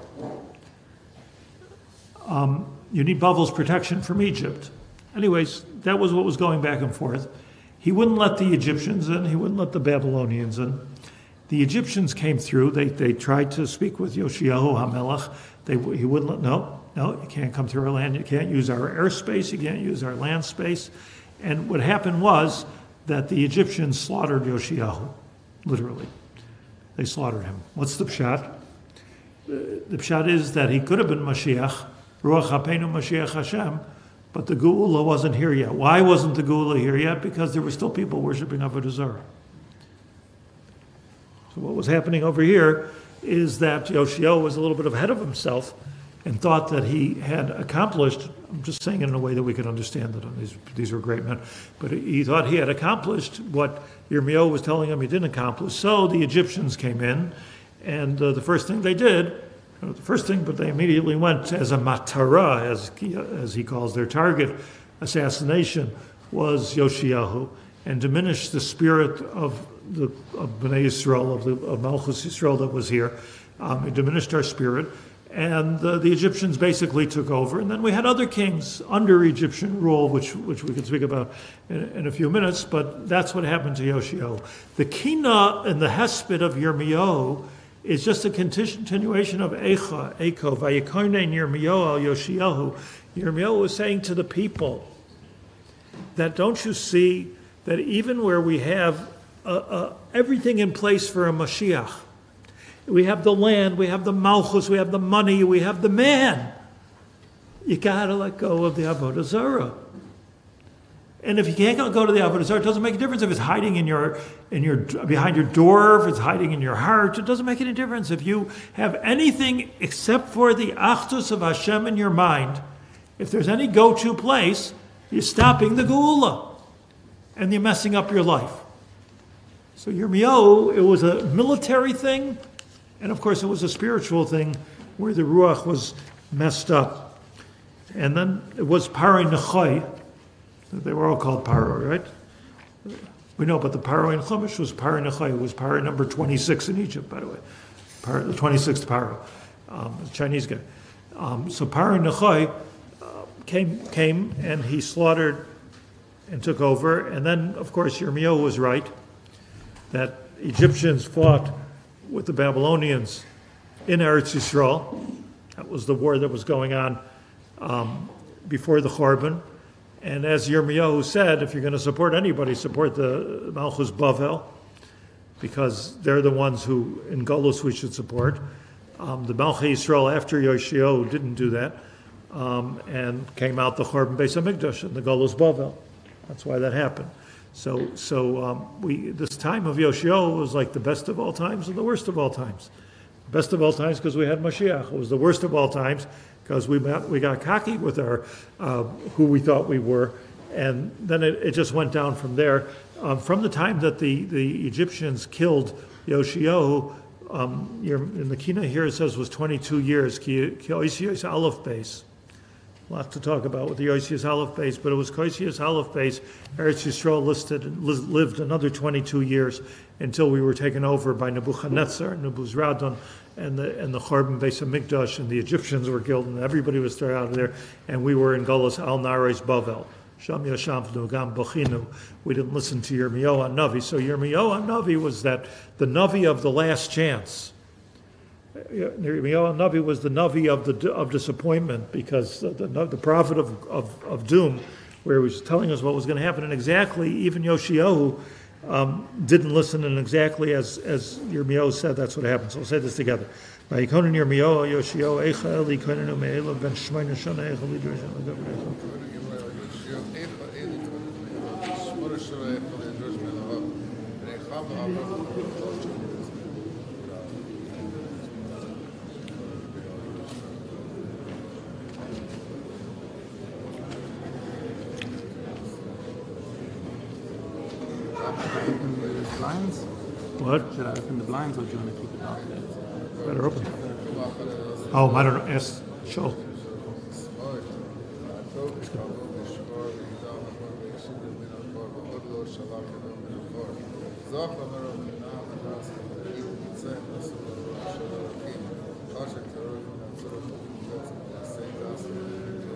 Um, you need Bavel's protection from Egypt. Anyways, that was what was going back and forth. He wouldn't let the Egyptians in. He wouldn't let the Babylonians in. The Egyptians came through. They they tried to speak with Yoshiyahu HaMelech. They, he wouldn't let, no, no, you can't come through our land. You can't use our airspace. You can't use our land space. And what happened was that the Egyptians slaughtered Yoshiyahu, literally. They slaughtered him. What's the pshat? The, the pshat is that he could have been Mashiach, Ruach HaPeinu Mashiach Hashem, but the Geula wasn't here yet. Why wasn't the Geula here yet? Because there were still people worshiping Avodah Zarah. So what was happening over here is that Yoshiyahu was a little bit ahead of himself and thought that he had accomplished, I'm just saying it in a way that we can understand that these, these were great men, but he thought he had accomplished what Yirmiyahu was telling him he didn't accomplish. So the Egyptians came in, and uh, the first thing they did, not the first thing, but they immediately went as a matara, as, as he calls their target assassination, was Yoshiyahu. and diminish the spirit of the of Bnei Yisrael, of, the, of Malchus Yisrael that was here. Um, it diminished our spirit, and the, the Egyptians basically took over. And then we had other kings under Egyptian rule, which, which we can speak about in, in a few minutes, but that's what happened to Yoshio. The Kina and the Hesped of Yirmiyahu is just a continuation of Echa, Echo, Vayikarnein Yirmiyahu al Yoshiyahu. Yirmiyahu was saying to the people that, don't you see that even where we have uh, uh, everything in place for a Mashiach, we have the land, we have the malchus, we have the money, we have the man, you gotta let go of the Avodah Zarah. And if you can't go to the Avodah Zarah, it doesn't make a difference if it's hiding in your, in your, behind your door, if it's hiding in your heart, it doesn't make any difference. If you have anything except for the Achdus of Hashem in your mind, if there's any go-to place, you're stopping the Geula, and you're messing up your life. So Yirmiyahu, it was a military thing, and of course it was a spiritual thing where the Ruach was messed up. And then it was Paroi Nechoi. They were all called Paroi, right? We know, but the Paroi in Chumash was Paroi Nechoi. It was Paroi number twenty-six in Egypt, by the way. Paroi, the twenty-sixth Paroi, um, the Chinese guy. Um, so Paroi Nechoi uh, came, came and he slaughtered and took over. And then, of course, Yirmiyahu was right that Egyptians fought with the Babylonians in Eretz Yisrael. That was the war that was going on um, before the Chorban. And as Yirmiyahu said, if you're going to support anybody, support the Malchus Bavel, because they're the ones who in Golus we should support. Um, the Malchus Yisrael after Yoshio didn't do that, um, and came out the Chorban Beis HaMikdash and the Golus Bavel. That's why that happened. So, so um, we, this time of Yoshio was like the best of all times and the worst of all times. Best of all times because we had Mashiach. It was the worst of all times because we got, we got cocky with our uh, who we thought we were, and then it, it just went down from there. Um, from the time that the, the Egyptians killed Yoshio, um, in the Kina here it says was twenty-two years, ki, ki Oisius Aleph base. Lot to talk about with the Koisius Aleph base, but it was Koisius Aleph base. Eretz Yisrael listed and lived another twenty-two years until we were taken over by Nebuchadnezzar, Nebuzradan, and the and the Chorban Beis HaMikdash, and the Egyptians were killed, and everybody was thrown out of there, and we were in Golus Al Nares Bavel. Sham Yashamnu Gam Bochinu. We didn't listen to Yirmiyahu Navi. So Yirmiyahu Navi was that the Navi of the last chance. Yirmiyahu Navi was the Navi of the of disappointment, because the, the, the prophet of, of, of doom, where he was telling us what was going to happen, and exactly even Yoshiohu um, didn't listen, and exactly as as Yirmiyahu said, that's what happened. So we'll say this together. What? Should I open the blinds, or do you want to keep it dark? Better open. Oh, I don't know. Yes, sure.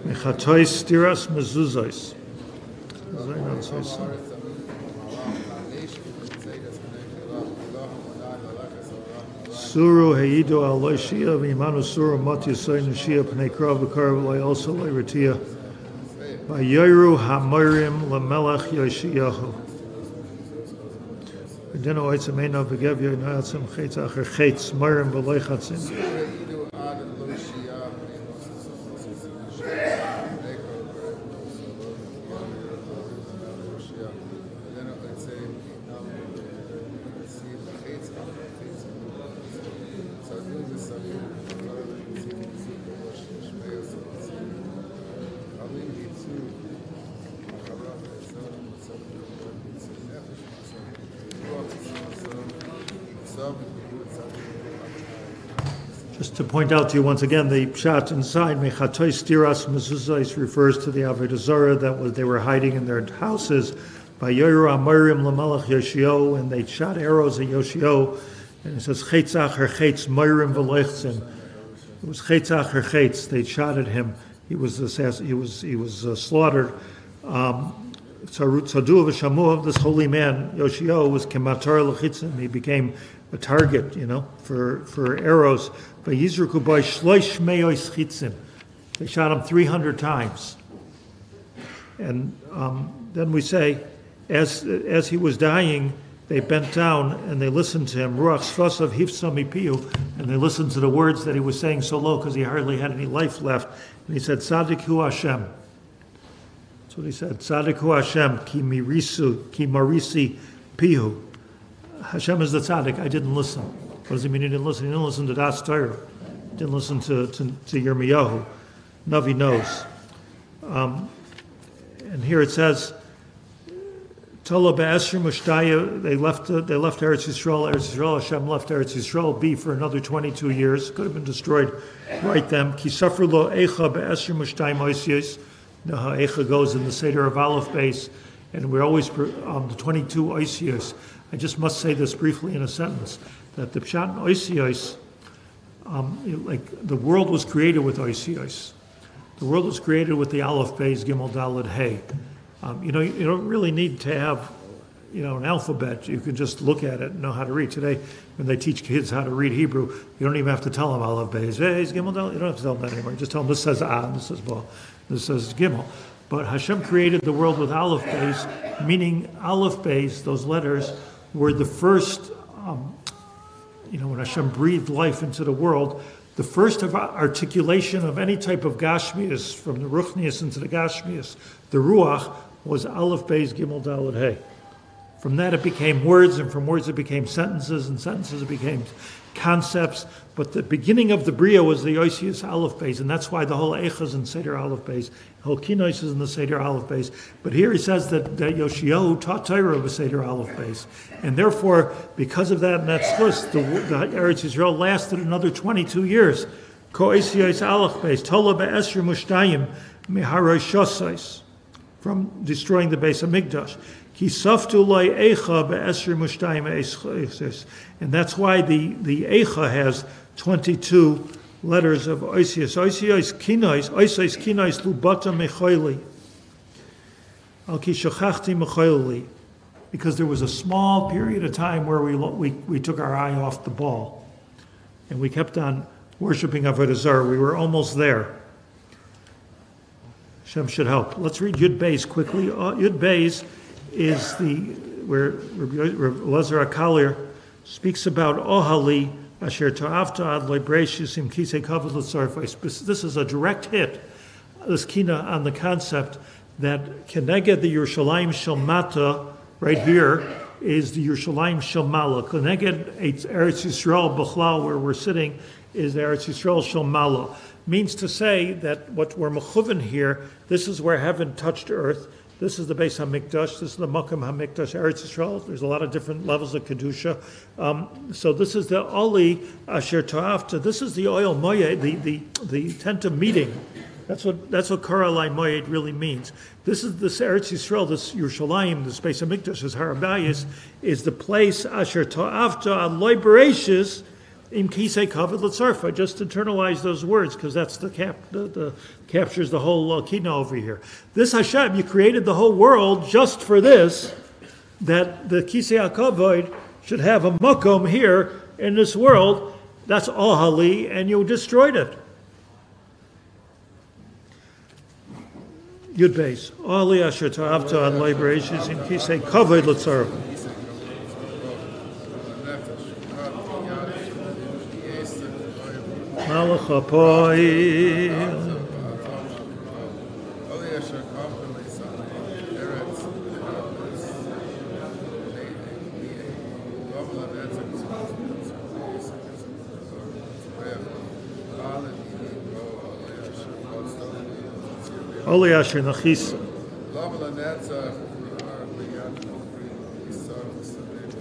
Mechatois stiras mezuzos. Suru heido al loishia v'imanu suru mat yisai nishia p'nei krav v'karav loy also loy retia v'yayru hamorim l'melech yoshiyahu v'dino oitzim eino v'gev yoy noyatzim chetz acher chetz morim v'loy chatzim. Just to point out to you once again, the pshat inside, Mechatois Tiras Mezuzos, refers to the Avodah Zarah that was, they were hiding in their houses, by Yoru Amorim Lamalach Yoshio, and they shot arrows at Yoshio, and it says Chetzach her Chetz Moirim Velechzim. It was Chetzach her Chetz. They shot at him. He was assass- He was he was uh, slaughtered. Um, this holy man Yoshio was Kematar Lechitzim. He became a target, you know, for for arrows. By Yizruku by Shloish Meois Chitzim. They shot him three hundred times. And um, then we say, as as he was dying, they bent down and they listened to him, Ruach Sfasav Hifsam Ipiu, and they listened to the words that he was saying so low because he hardly had any life left. And he said, Tzadik hu Hashem. That's what he said, Tzadik hu Hashem, ki mirisu, ki marisi pihu. Hashem is the tzaddik. I didn't listen. What does he mean he didn't listen? He didn't listen to Das Torah. He didn't listen to, to, to Yirmiyahu. Navi knows. Um, and here it says, Tolo be'esrim ushtaya, they left they left Eretz Yisrael, Eretz Yisrael, Hashem left Eretz Yisrael be for another twenty-two years. Could have been destroyed right then. Ki safru lo eicha be'esrim ushtayim oisios. Now eicha goes in the Seder of Aleph base, and we're always on the twenty-two oisios. I just must say this briefly in a sentence, that the pshat and oisios, um, like the world was created with oisios. The world was created with the Aleph base, Gimel Daled Hey. Um, you know, you don't really need to have, you know, an alphabet. You can just look at it and know how to read. Today, when they teach kids how to read Hebrew, you don't even have to tell them Aleph Beis, Beis, Gimel, Dal. You don't have to tell them that anymore. You just tell them this says Ah, this says Ba, this says Gimel. But Hashem created the world with Aleph Beis, meaning Aleph Beis, those letters, were the first, um, you know, when Hashem breathed life into the world, the first of articulation of any type of Gashmius, from the Ruchnius into the Gashmius, the Ruach, was Aleph Beis Gimel Daled Hey. From that it became words, and from words it became sentences, and sentences it became concepts. But the beginning of the Bria was the Oisius Aleph Beis, and that's why the whole Eichas in Seder Aleph Beis, the whole Kinois is in the Seder Aleph Beis. But here he says that, that Yoshiyahu taught Torah with Seder Aleph Beis, and therefore, because of that, and that's list, the, the Eretz Yisrael lasted another twenty-two years. Ko Oisius Aleph Beis, Tola be'esrim mushtayim miharosh shosais, from destroying the Beis Hamikdash. And that's why the, the Eicha has twenty-two letters of Oisios. Oisios Kinois, Oisios Kinois Lubata Mechoili. Al Ki Shachachti Mechoili. Because there was a small period of time where we, we, we took our eye off the ball. And we kept on worshiping Avodah Zarah. We were almost there. Hashem should help. Let's read Yud Beis quickly. Uh, Yud Beis is the where Rabbi Elazar HaKalir speaks about Ohali Asher Ta'avta Ad Leibreishis Im Kisei Kavod L'Tzarfais. This is a direct hit, this kina, on the concept that Keneged the Yerushalayim Shalmata, right here, is the Yerushalayim Shalmala. Keneged Eretz Yisrael B'chlau, where we're sitting, is the Eretz Yisrael Shalmala. Means to say that what we're mechuven here, this is where heaven touched earth. This is the Beis HaMikdash, this is the Makom HaMikdash, Eretz Yisrael. There's a lot of different levels of Kedusha. Um, so this is the Oli Asher Ta'avta. This is the Oil Moyed, the, the, the tent of meeting. That's what that's what Koralai Moyed really means. This is this Eretz Yisrael, this Yerushalayim, this Beis HaMikdash, this Harabayis, is the place Asher Ta'avta on Loibereishis Im Kisei Kavod L'Tzarfais. Just internalize those words because that's the cap, the, the captures the whole uh, kina over here. This Hashem, you created the whole world just for this, that the Kisei HaKavod should have a makom here in this world. That's Ohali, and you destroyed it. Yud Beis Ohali Asher Ta'avta Ad Loibereishis Im Kisei Kavod L'Tzarfais. Oli Asher Nachis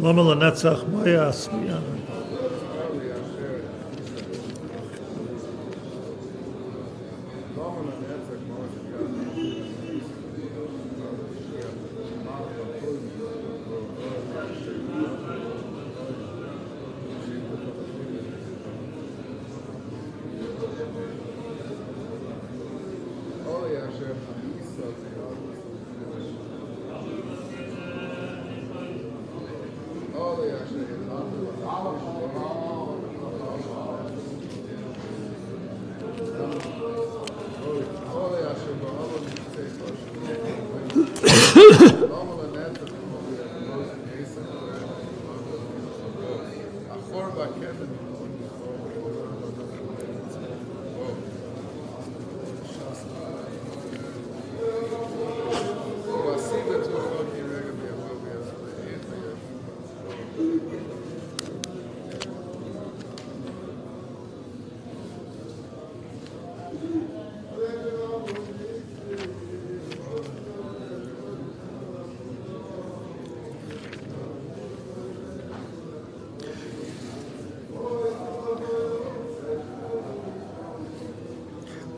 Lama L'Netzach Maya Asmiyana.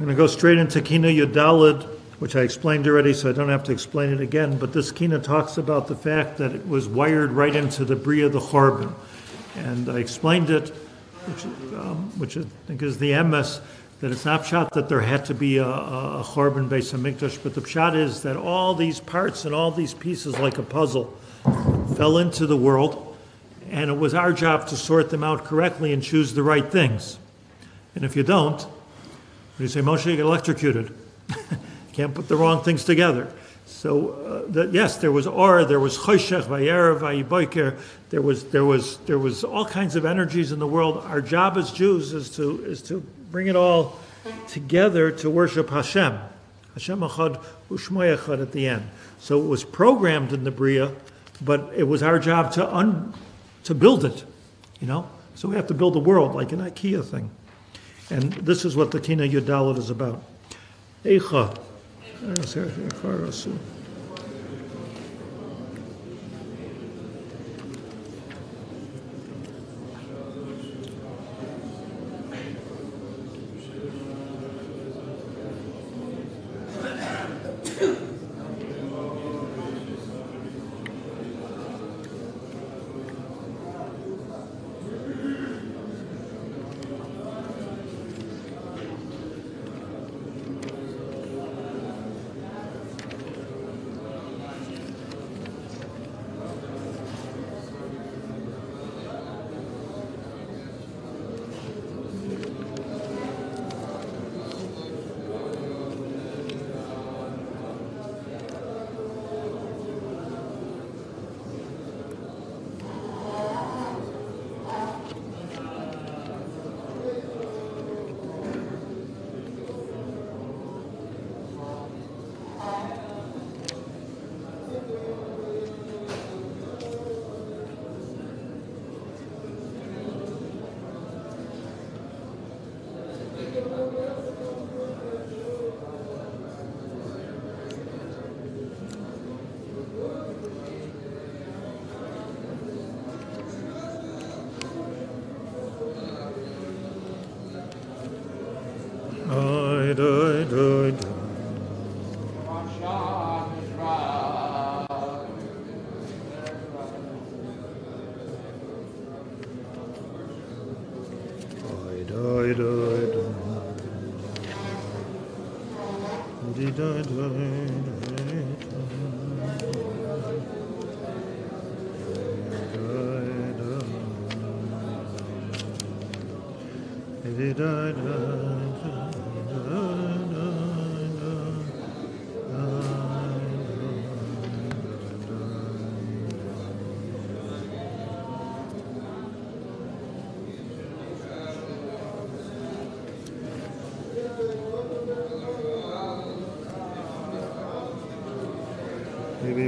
I'm going to go straight into Kina Yudalid, which I explained already, so I don't have to explain it again. But this Kina talks about the fact that it was wired right into the Bria, the Chorban. And I explained it, which, um, which I think is the M S, that it's not pshat that there had to be a, a Chorban based on Mikdash, but the pshat is that all these parts and all these pieces, like a puzzle, fell into the world, and it was our job to sort them out correctly and choose the right things. And if you don't, you say, Moshe, you get electrocuted. Can't put the wrong things together. So, uh, the, yes, there was or, there was choshech, vayerev, vayiboker, there was, there was, there was all kinds of energies in the world. Our job as Jews is to is to bring it all together to worship Hashem, Hashem Echad u'Shmo Echad at the end. So it was programmed in the Bria, but it was our job to un, to build it, you know. So we have to build a world like an IKEA thing. And this is what the Kina Yudalid is about. Eicha.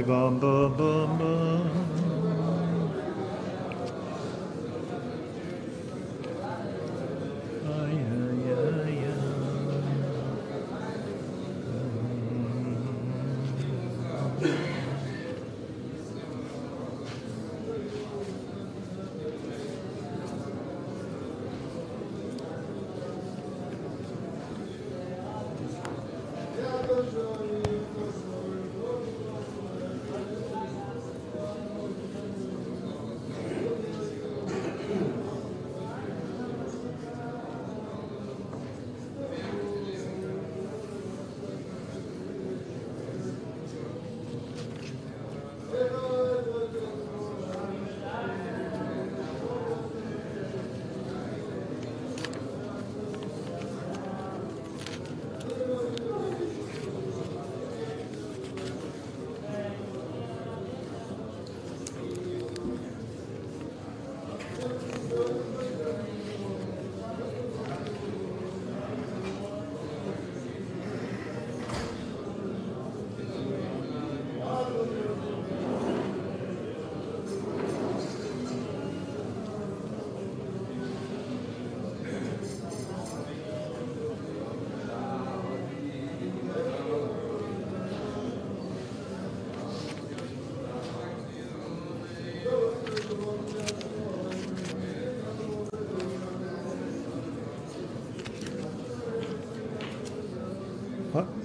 Bum, bum, bum, bum.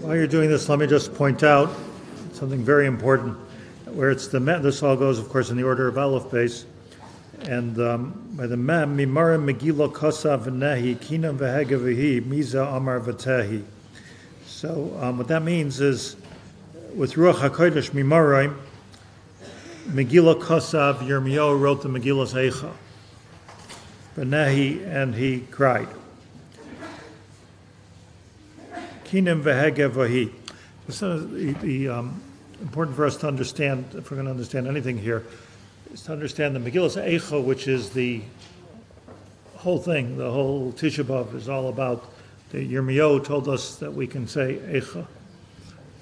While you're doing this, let me just point out something very important. Where it's the mem, this all goes, of course, in the order of Aleph base, and um, by the mem, Mimara Megillah Kosa V'nehi Kinam V'hega V'hi Miza Amar V'tehi. So um, what that means is, with Ruach HaKodesh Mimarim, Megillah Kosav Yirmiyahu wrote the Megillas Eicha. V'nehi, and he cried. Kinam V'hega V'hi. This is the um, important for us to understand, if we're going to understand anything here, is to understand the Megillas Eicha, which is the whole thing, the whole Tisha B'Av is all about. The Yirmiyahu told us that we can say Eicha.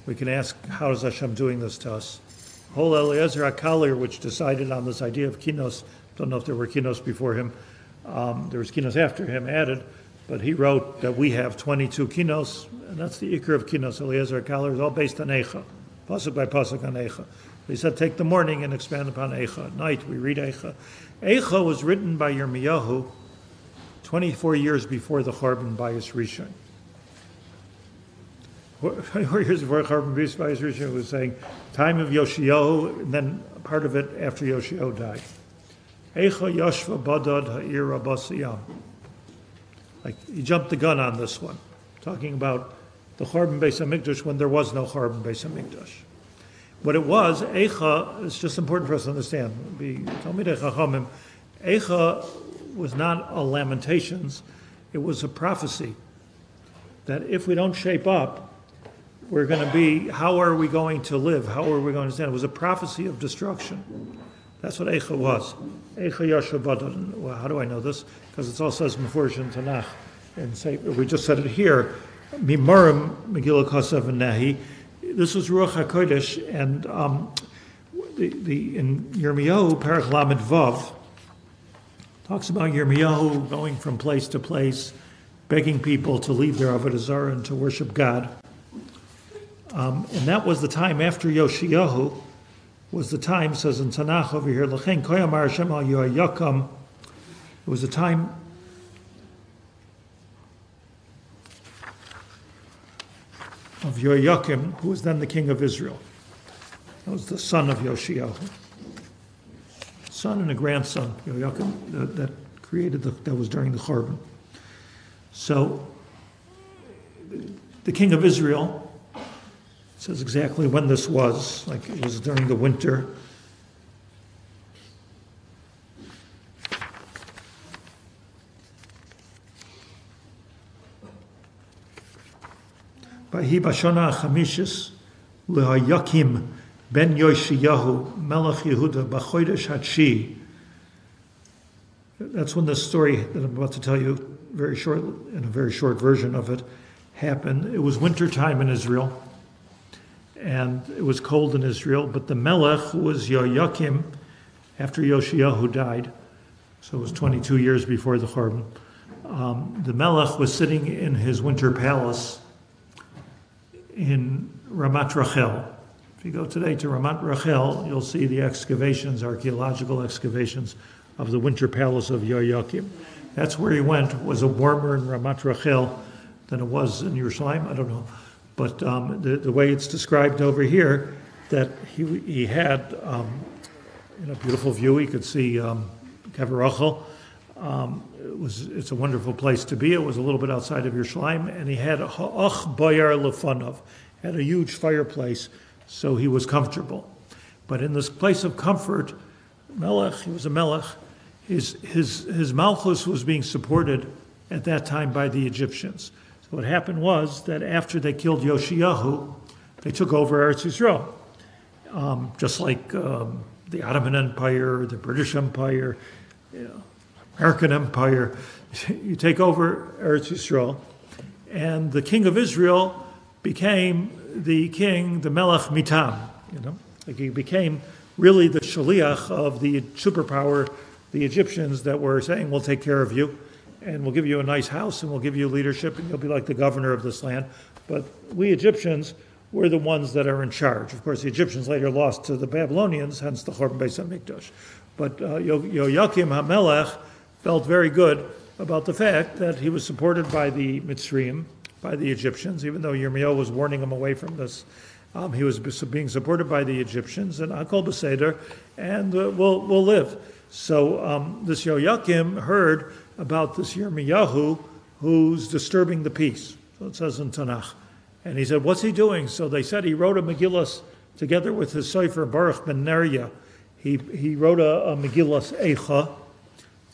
We can ask, how is Hashem doing this to us? Whole Eliezer HaKalir, which decided on this idea of Kinos, don't know if there were Kinos before him, um, there was Kinos after him added, but he wrote that we have twenty-two Kinos, and that's the Iker of Kinos. Eliezer HaKalir is all based on Eicha, pasuk by pasuk on Eicha. He said, take the morning and expand upon Eicha. At night, we read Eicha. Eicha was written by Yirmiyahu twenty-four years before the Churban Bayis Rishon. twenty-four years before Churban Bayis Rishon was saying, time of Yoshiyahu, and then part of it after Yoshiyahu died. Eicha Yashva Badad Ha'ir Abasiyam. Like, he jumped the gun on this one, talking about the Churban Beis HaMikdash when there was no Churban Beis HaMikdash. What it was, Eicha, it's just important for us to understand, Talmidei Chachamim, Eicha was not a Lamentations, it was a prophecy that if we don't shape up, we're going to be, how are we going to live? How are we going to stand? It was a prophecy of destruction. That's what Eicha was. Eicha Yashavadon. Well, how do I know this? Because it all says Mefurish in Tanakh. And say, we just said it here. Mimarim Megillah Kosav V'nehi. This was Ruach HaKodesh, and um, the, the, in Yirmiyahu, Perach Lamed Vav, talks about Yirmiyahu going from place to place, begging people to leave their Avodah Zarah and to worship God. Um, and that was the time after Yoshiyahu, was the time, says in Tanakh over here, L'chein koyamar Hashem al Yehoyakam. It was a time. Of Yehoyakim, who was then the king of Israel. That was the son of Yoshiyahu. Son and a grandson, Yehoyakim, that, that created the, that was during the Churban. So, the king of Israel says exactly when this was, like it was during the winter. Vayhi bashana ha'chamishis leHayakim ben Yoshiyahu melech Yehuda b'chodesh hatshi. That's when this story that I'm about to tell you, very short, in a very short version of it, happened. It was winter time in Israel, and it was cold in Israel. But the melech was Yehoyakim, after Yoshiyahu died, so it was twenty-two years before the Churban. Um, the melech was sitting in his winter palace in Ramat Rachel. If you go today to Ramat Rachel, you'll see the excavations, archaeological excavations of the winter palace of Yehoyakim. That's where he went. It was a warmer in Ramat Rachel than it was in Yerushalayim. I don't know. But um, the, the way it's described over here, that he, he had um, in a beautiful view. He could see um, Kever Rachel. Um, it was, it's a wonderful place to be. It was a little bit outside of Yerushalayim, and he had a ha'ach bayar lefanov, had a huge fireplace, so he was comfortable. But in this place of comfort, melech, he was a melech, his, his, his malchus was being supported at that time by the Egyptians. So what happened was that after they killed Yoshiyahu, they took over Eretz Yisrael, um, just like um, the Ottoman Empire, the British Empire, you know, American Empire. You take over Eretz Yisrael, and the king of Israel became the king, the melech mitam, you know, like he became really the shaliach of the superpower, the Egyptians, that were saying, we'll take care of you, and we'll give you a nice house, and we'll give you leadership, and you'll be like the governor of this land. But we Egyptians were the ones that are in charge. Of course, the Egyptians later lost to the Babylonians, hence the Churban Beis HaMikdash. But uh, Yehoyakim HaMelech felt very good about the fact that he was supported by the Mitzrayim, by the Egyptians, even though Yirmiyahu was warning them away from this. Um, he was being supported by the Egyptians and Akol B'Seder, and uh, we'll, we'll live. So um, this Yoyakim heard about this Yirmiyahu who's disturbing the peace. So it says in Tanakh. And he said, what's he doing? So they said he wrote a Megillah together with his Sefer Baruch ben Neriah. He, he wrote a, a Megillah Eicha,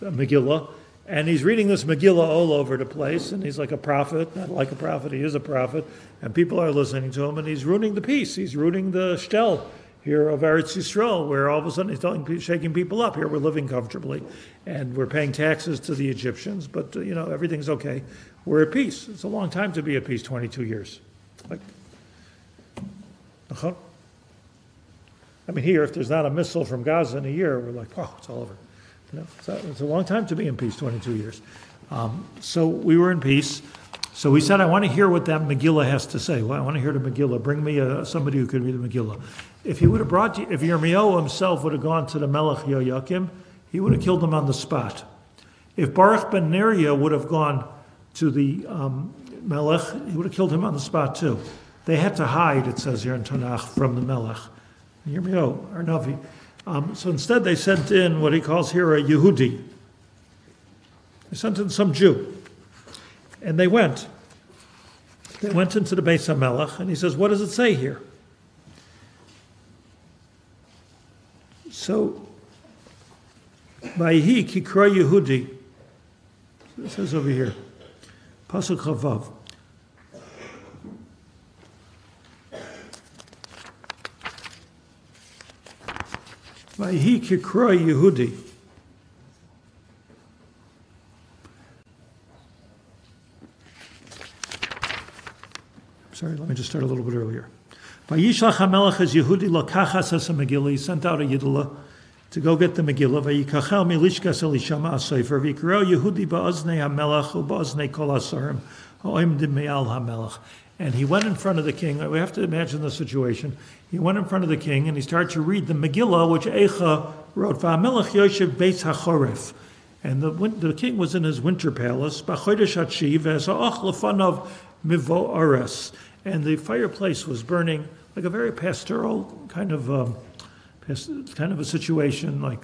a Megillah, and he's reading this Megillah all over the place, and he's like a prophet, not like a prophet, he is a prophet, and people are listening to him, and he's ruining the peace. He's ruining the shtel here of Eretz Yisrael, where all of a sudden he's telling, shaking people up. Here we're living comfortably, and we're paying taxes to the Egyptians, but, you know, everything's okay. We're at peace. It's a long time to be at peace, twenty-two years. Like, uh-huh. I mean, here, if there's not a missile from Gaza in a year, we're like, oh, it's all over. You know, so it's a long time to be in peace, twenty-two years. Um, so we were in peace. So we said, I want to hear what that Megillah has to say. Well, I want to hear the Megillah. Bring me a, somebody who could read the Megillah. If he would have brought, you, if Yirmiyahu himself would have gone to the Melech Yoyakim, he would have killed him on the spot. If Baruch ben Neriah would have gone to the um, Melech, he would have killed him on the spot too. They had to hide, it says here in Tanakh, from the Melech. Yirmiyahu, our Navi. Um, so instead they sent in what he calls here a Yehudi. They sent in some Jew. And they went. They went into the Beis HaMelech, and he says, what does it say here? So, Vayehi Kikra Yehudi. It says over here, Pasuk Chavav. Vayehi Kikra Yehudi. Sorry, let me just start a little bit earlier. Vayishlach HaMelech es Yehudi lakachas es HaMegillah. He sent out a Yidla to go get the Megillah. Vayikachel milishkas elishama ha-sefer. Vayikro Yehudi ba'oznei HaMelech u'ba'oznei kol ha'sarim ha'oimdim me'al HaMelech. And he went in front of the king. We have to imagine the situation. He went in front of the king and he started to read the Megillah, which Eicha wrote. Va'amelech yoshev beis ha'choref. And the, the king was in his winter palace. Ba'chodesh ha'tshiv v'ha'ach lefanov mivo'ares. And the fireplace was burning, like a very pastoral kind of um, kind of a situation. Like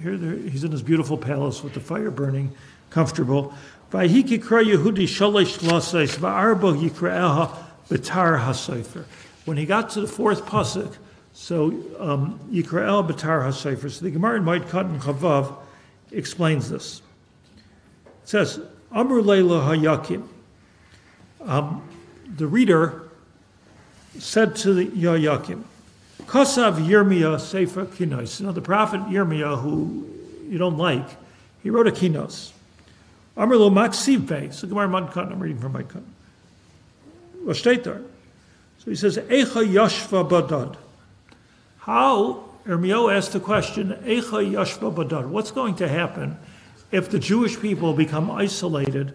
here, there, he's in his beautiful palace with the fire burning, comfortable. When he got to the fourth pasuk, so Yikra'el B'tar HaSefer. So the Gemara in Ma'idkat and Chavav explains this. It says, Amru Leila Hayakim. Um, The reader said to the Yoyakim, Kosav Yirmiyah Sefer Kinos. You know, the prophet Yirmiyah, who you don't like, he wrote a Kinos. Amr lo maksivbe. So Gemara Ma'idkat, I'm reading from Ma'idkat. Vashtator. So he says, Eicha Yashva Badad. How, Yirmiyahu asked the question, Eicha Yashva Badad. What's going to happen if the Jewish people become isolated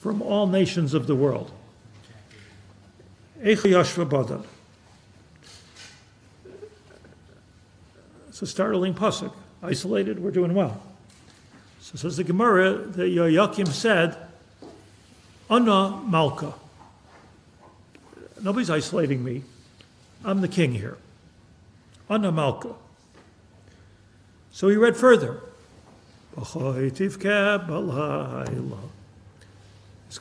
from all nations of the world? It's a startling pasuk. Isolated, we're doing well. So says the Gemara that Yoyakim said, Ana Malka. Nobody's isolating me. I'm the king here. Ana Malka. So he read further. It's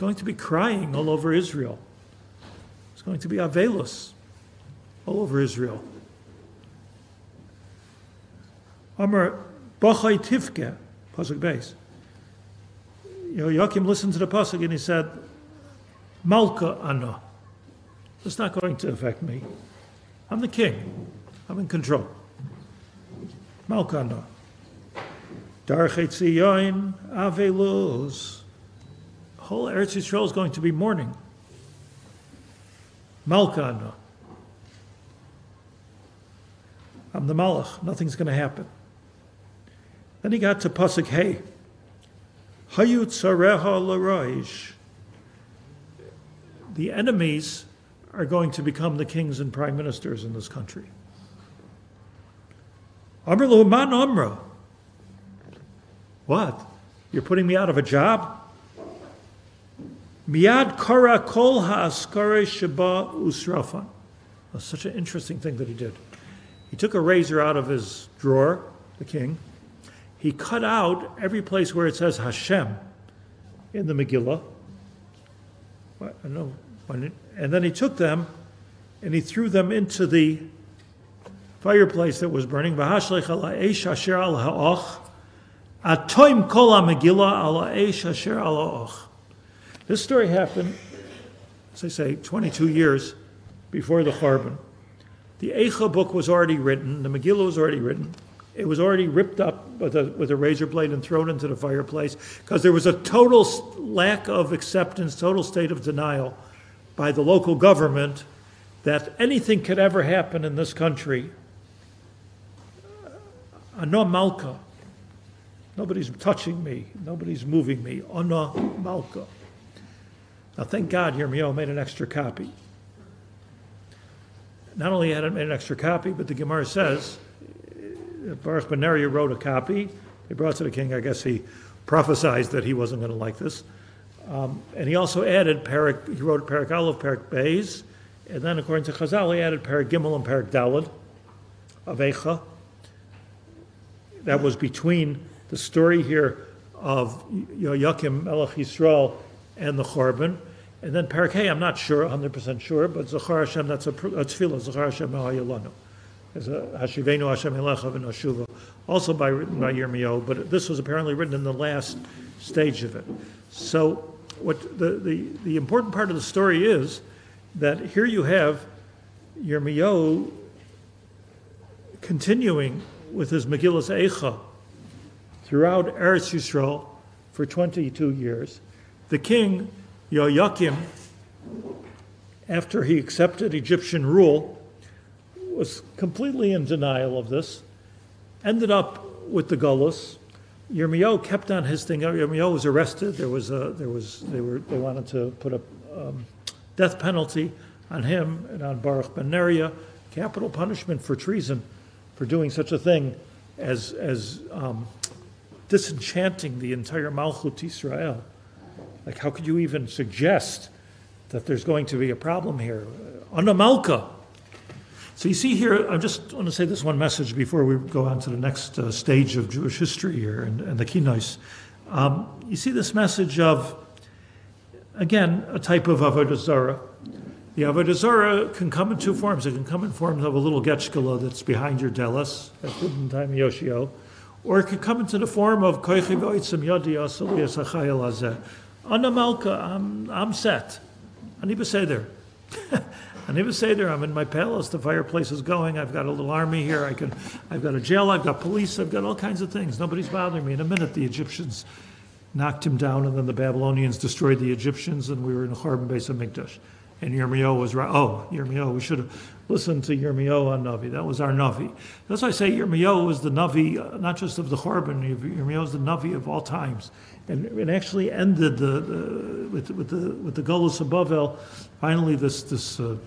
going to be crying all over Israel. It's going to be Avelos all over Israel. Amar Bachai Tifke, Pasuk Beis. Yoyakim listened to the Pasuk and he said, Malka Anna. It's not going to affect me. I'm the king. I'm in control. Malka Anna. Darchei Tzion Avelos. Whole Eretz Yisrael is going to be mourning. Malkana. I'm the Malach. Nothing's going to happen. Then he got to Pasuk Hey. Hayut Sareha Laraish. The enemies are going to become the kings and prime ministers in this country. Amr Luman Amra. What? You're putting me out of a job? Miyad kora kol ha'askare sheba usrafa. That's such an interesting thing that he did. He took a razor out of his drawer, the king. He cut out every place where it says Hashem in the Megillah. I don't know. And then he took them and he threw them into the fireplace that was burning. V'hashlech ala eish asher al ha'och. Atoim kol ha'megillah ala eish asher al ha'och. This story happened, as I say, twenty-two years before the Churban. The Eicha book was already written. The Megillah was already written. It was already ripped up with a, with a razor blade and thrown into the fireplace because there was a total lack of acceptance, total state of denial by the local government that anything could ever happen in this country. Ana Malka. Nobody's touching me. Nobody's moving me. Ana Malka. Now, thank God Yirmiyahu made an extra copy. Not only had it made an extra copy, but the Gemara says, Baruch ben Neriah wrote a copy. They brought it to the king. I guess he prophesied that he wasn't going to like this. Um, and he also added, Perak, he wrote Perak Aleph, Perak Beis, and then according to Chazal, he added Perak Gimel and Perak Daled of Eicha. That was between the story here of Yoyakim Melech Yisrael and the Churban. And then Parakei, I'm not sure, one hundred percent sure, but Zachar Hashem, that's a, a tefillah, Zachar Hashem Mahayalanu. There's a Hashivenu Hashem Elecha v'Noshuva, also by, written by Yirmiyahu, but this was apparently written in the last stage of it. So what the, the, the important part of the story is that here you have Yirmiyahu continuing with his Megillas Eicha throughout Eretz Yisrael for twenty-two years. The king Yoyakim, after he accepted Egyptian rule, was completely in denial of this, ended up with the Gullus. Yirmiyahu kept on his thing. Yirmiyahu was arrested. There was a, there was they were they wanted to put a um, death penalty on him and on Baruch ben Neriah, capital punishment for treason, for doing such a thing as as um, disenchanting the entire Malchut Yisrael. Like, how could you even suggest that there's going to be a problem here? Ana Malka. So you see here, I just want to say this one message before we go on to the next uh, stage of Jewish history here and, and the Kinois. Um, you see this message of, again, a type of Avodah Zarah. The Avodah Zarah can come in two forms. It can come in forms of a little Getchkala that's behind your delos, at the time of Yoshio, or it could come into the form of Koichi V'oitzim Yodi Asal Yisachai Elazeh. Ana Malka, I'm, I'm set. Ani Beseder. Ani Beseder, I'm in my palace, the fireplace is going, I've got a little army here, I can, I've got a jail, I've got police, I've got all kinds of things. Nobody's bothering me. In a minute, the Egyptians knocked him down, and then the Babylonians destroyed the Egyptians, and we were in Churban Beis HaMikdash. And Yirmiyahu was right. Oh, Yirmiyahu, we should have listened to Yirmiyahu on Navi. That was our Navi. That's why I say Yirmiyahu was the Navi, not just of the Churban, Yirmiyahu was the Navi of all times. And it actually ended the, the, with, with the with the Golus of Bavel, finally this this uh,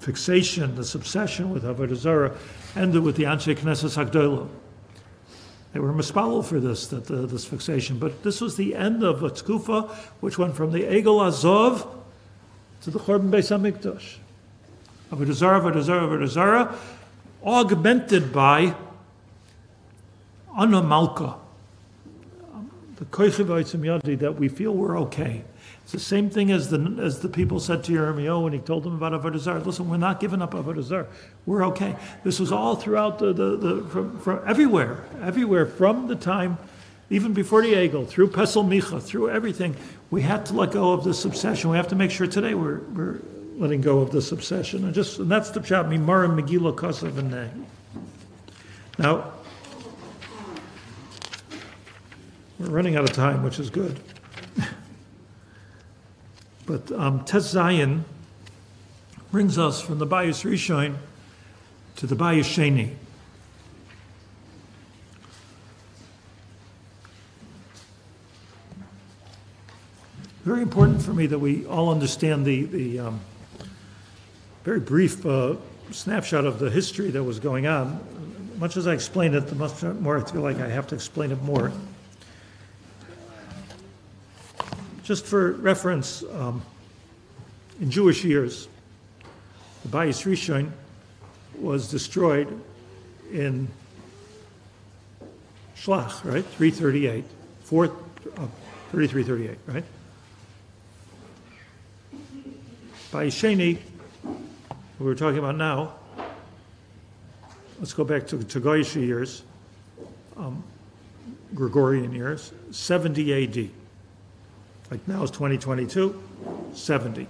fixation, this obsession with Avodah Zarah, ended with the Anshe Knesset Hagdolah. They were mispalel for this, that the, this fixation. But this was the end of a Tkufa, which went from the Egel Azov to the Churban Beis HaMikdash. Avodah Zarah, Avodah Zarah, Avodah Zarah, augmented by Ana Malka. The koichi v'oitzim yadi, that we feel we're okay. It's the same thing as the as the people said to Yirmiyahu when he told them about Avodah Zarah. Listen, we're not giving up Avodah Zarah. We're okay. This was all throughout the, the, the from, from everywhere, everywhere from the time, even before the Egel, through Pesel Micha, through everything. We had to let go of this obsession. We have to make sure today we're we're letting go of this obsession. And just and that's the pshat mimarim megillah kosev and neh. Now. We're running out of time, which is good. But um, Tes Zion brings us from the Bayis Rishon to the Bayis Sheni. Very important for me that we all understand the, the um, very brief uh, snapshot of the history that was going on. Much as I explained it, the much more I feel like I have to explain it more. Just for reference, um, in Jewish years, the Bayis Rishon was destroyed in Shlach, right? three thirty-eight, four, uh, thirty-three thirty-eight, right? Bayis Sheni, we were talking about now, let's go back to the Togoyish years, um, Gregorian years, seventy A D. Like now is twenty twenty-two, seventy.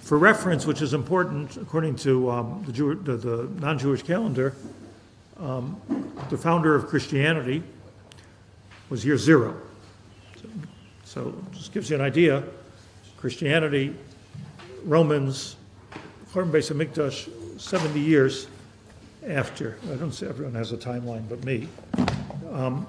For reference, which is important according to um, the, Jew the, the non-Jewish calendar, um, the founder of Christianity was year zero. So, so just gives you an idea. Christianity, Romans, Churban Beis Hamikdash, seventy years after. I don't say everyone has a timeline but me. Um,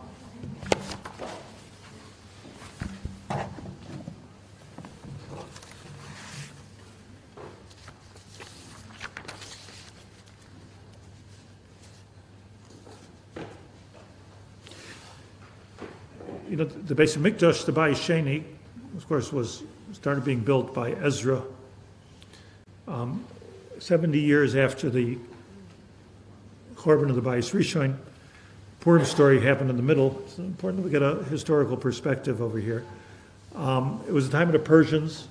you know, the Beis Hamikdash, the Bayis Sheni, of course, was started being built by Ezra um, seventy years after the Churban of the Bayis Rishon. Purim story happened in the middle. It's important that we get a historical perspective over here. Um, it was the time of the Persians,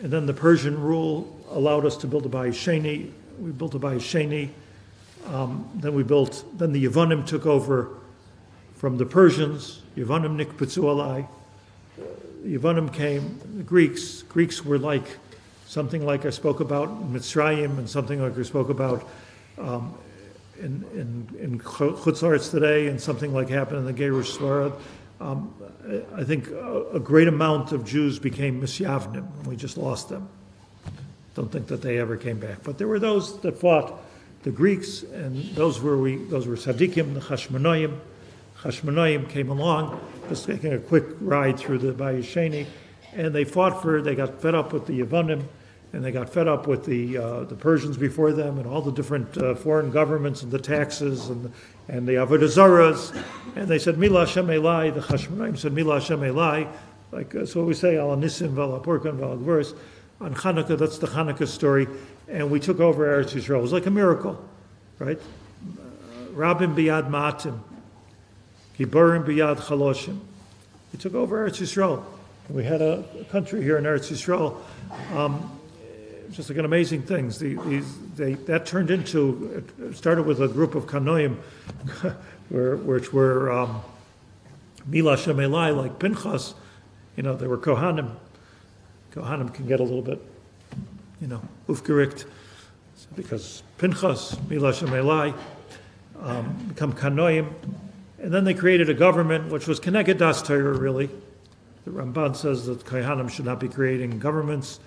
and then the Persian rule allowed us to build a Bayis Sheni. We built a Bayis Sheni. Um, then we built. Then the Yevonim took over from the Persians. Yevonim nikpatzu alai. Yevonim came. The Greeks. Greeks were like something like I spoke about in Mitzrayim, and something like I spoke about. Um, in, in, in Chutz Aretz today, and something like happened in the Gerush Sfarad, um, I think a, a great amount of Jews became misyavnim, and we just lost them. Don't think that they ever came back. But there were those that fought the Greeks, and those were we. Those were Tzaddikim, the Chashmonaim. Chashmonaim came along, just taking a quick ride through the Bayis Sheni, and they fought for. They got fed up with the Yevonim, and they got fed up with the uh, the Persians before them, and all the different uh, foreign governments, and the taxes, and and the Avodah Zaras, and they said Mila Hashem Elai. The Chashmonaim said Mila Hashem Elai, like uh, so we say Al Nisim Val Apurkan Val Gvoros on Hanukkah. That's the Hanukkah story, and we took over Eretz Yisrael. It was like a miracle, right? Rabim biyad ma'atim, giborim biyad chaloshim. We took over Eretz Yisrael, and we had a, a country here in Eretz Yisrael. Um, Just like an amazing things. The, these, they, that turned into, it started with a group of Kanoim, which were um, Mila Shem Elai, like Pinchas. You know, they were Kohanim. Kohanim can get a little bit, you know, ufgericht, because Pinchas, Mila Shem Elai, um, become Kanoim. And then they created a government which was Keneged Das Torah, really. The Ramban says that Kohanim should not be creating governments.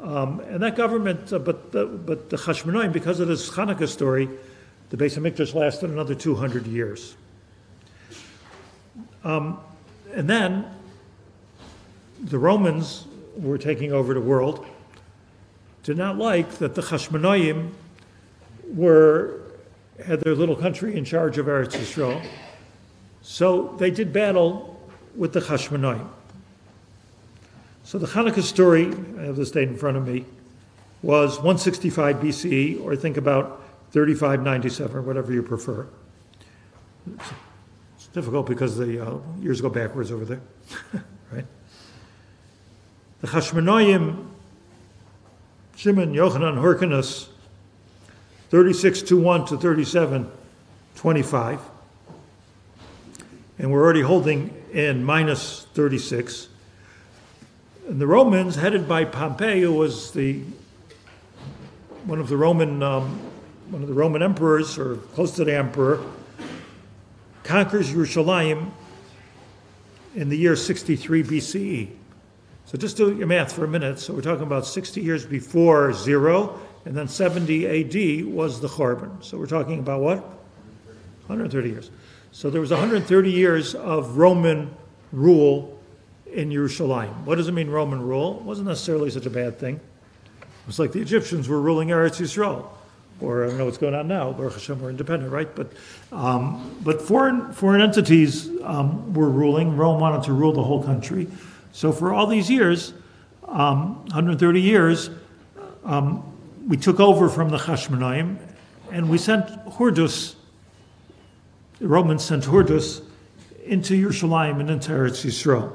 Um, and that government, uh, but, the, but the Chashmonaim, because of this Hanukkah story, the Beis Hamikdash lasted another two hundred years. Um, and then the Romans were taking over the world, did not like that the Chashmonaim were, had their little country in charge of Eretz Yisrael. So they did battle with the Chashmonaim. So the Hanukkah story, I have this date in front of me, was one sixty-five B C E, or think about thirty-five ninety-seven, or whatever you prefer. It's, it's difficult because the uh, years go backwards over there, right? The Chashmonaim, Shimon, Yochanan, Hyrcanus, thirty-six twenty-one to thirty-seven twenty-five, and we're already holding in minus thirty-six. And the Romans, headed by Pompey, who was the one of the Roman um, one of the Roman emperors, or close to the emperor, conquers Yerushalayim in the year sixty-three B C E. So just do your math for a minute. So we're talking about sixty years before zero, and then seventy A D was the Churban. So we're talking about what? one hundred thirty years. So there was one hundred thirty years of Roman rule in Yerushalayim. What does it mean, Roman rule? It wasn't necessarily such a bad thing. It was like the Egyptians were ruling Eretz Yisrael, or I don't know what's going on now. Baruch Hashem, we're independent, right? But, um, but foreign foreign entities um, were ruling. Rome wanted to rule the whole country, So for all these years, um, one hundred thirty years, um, we took over from the Chashmonaim, and we sent Hordus, the Romans sent Hordus into Yerushalayim and into Eretz Yisrael.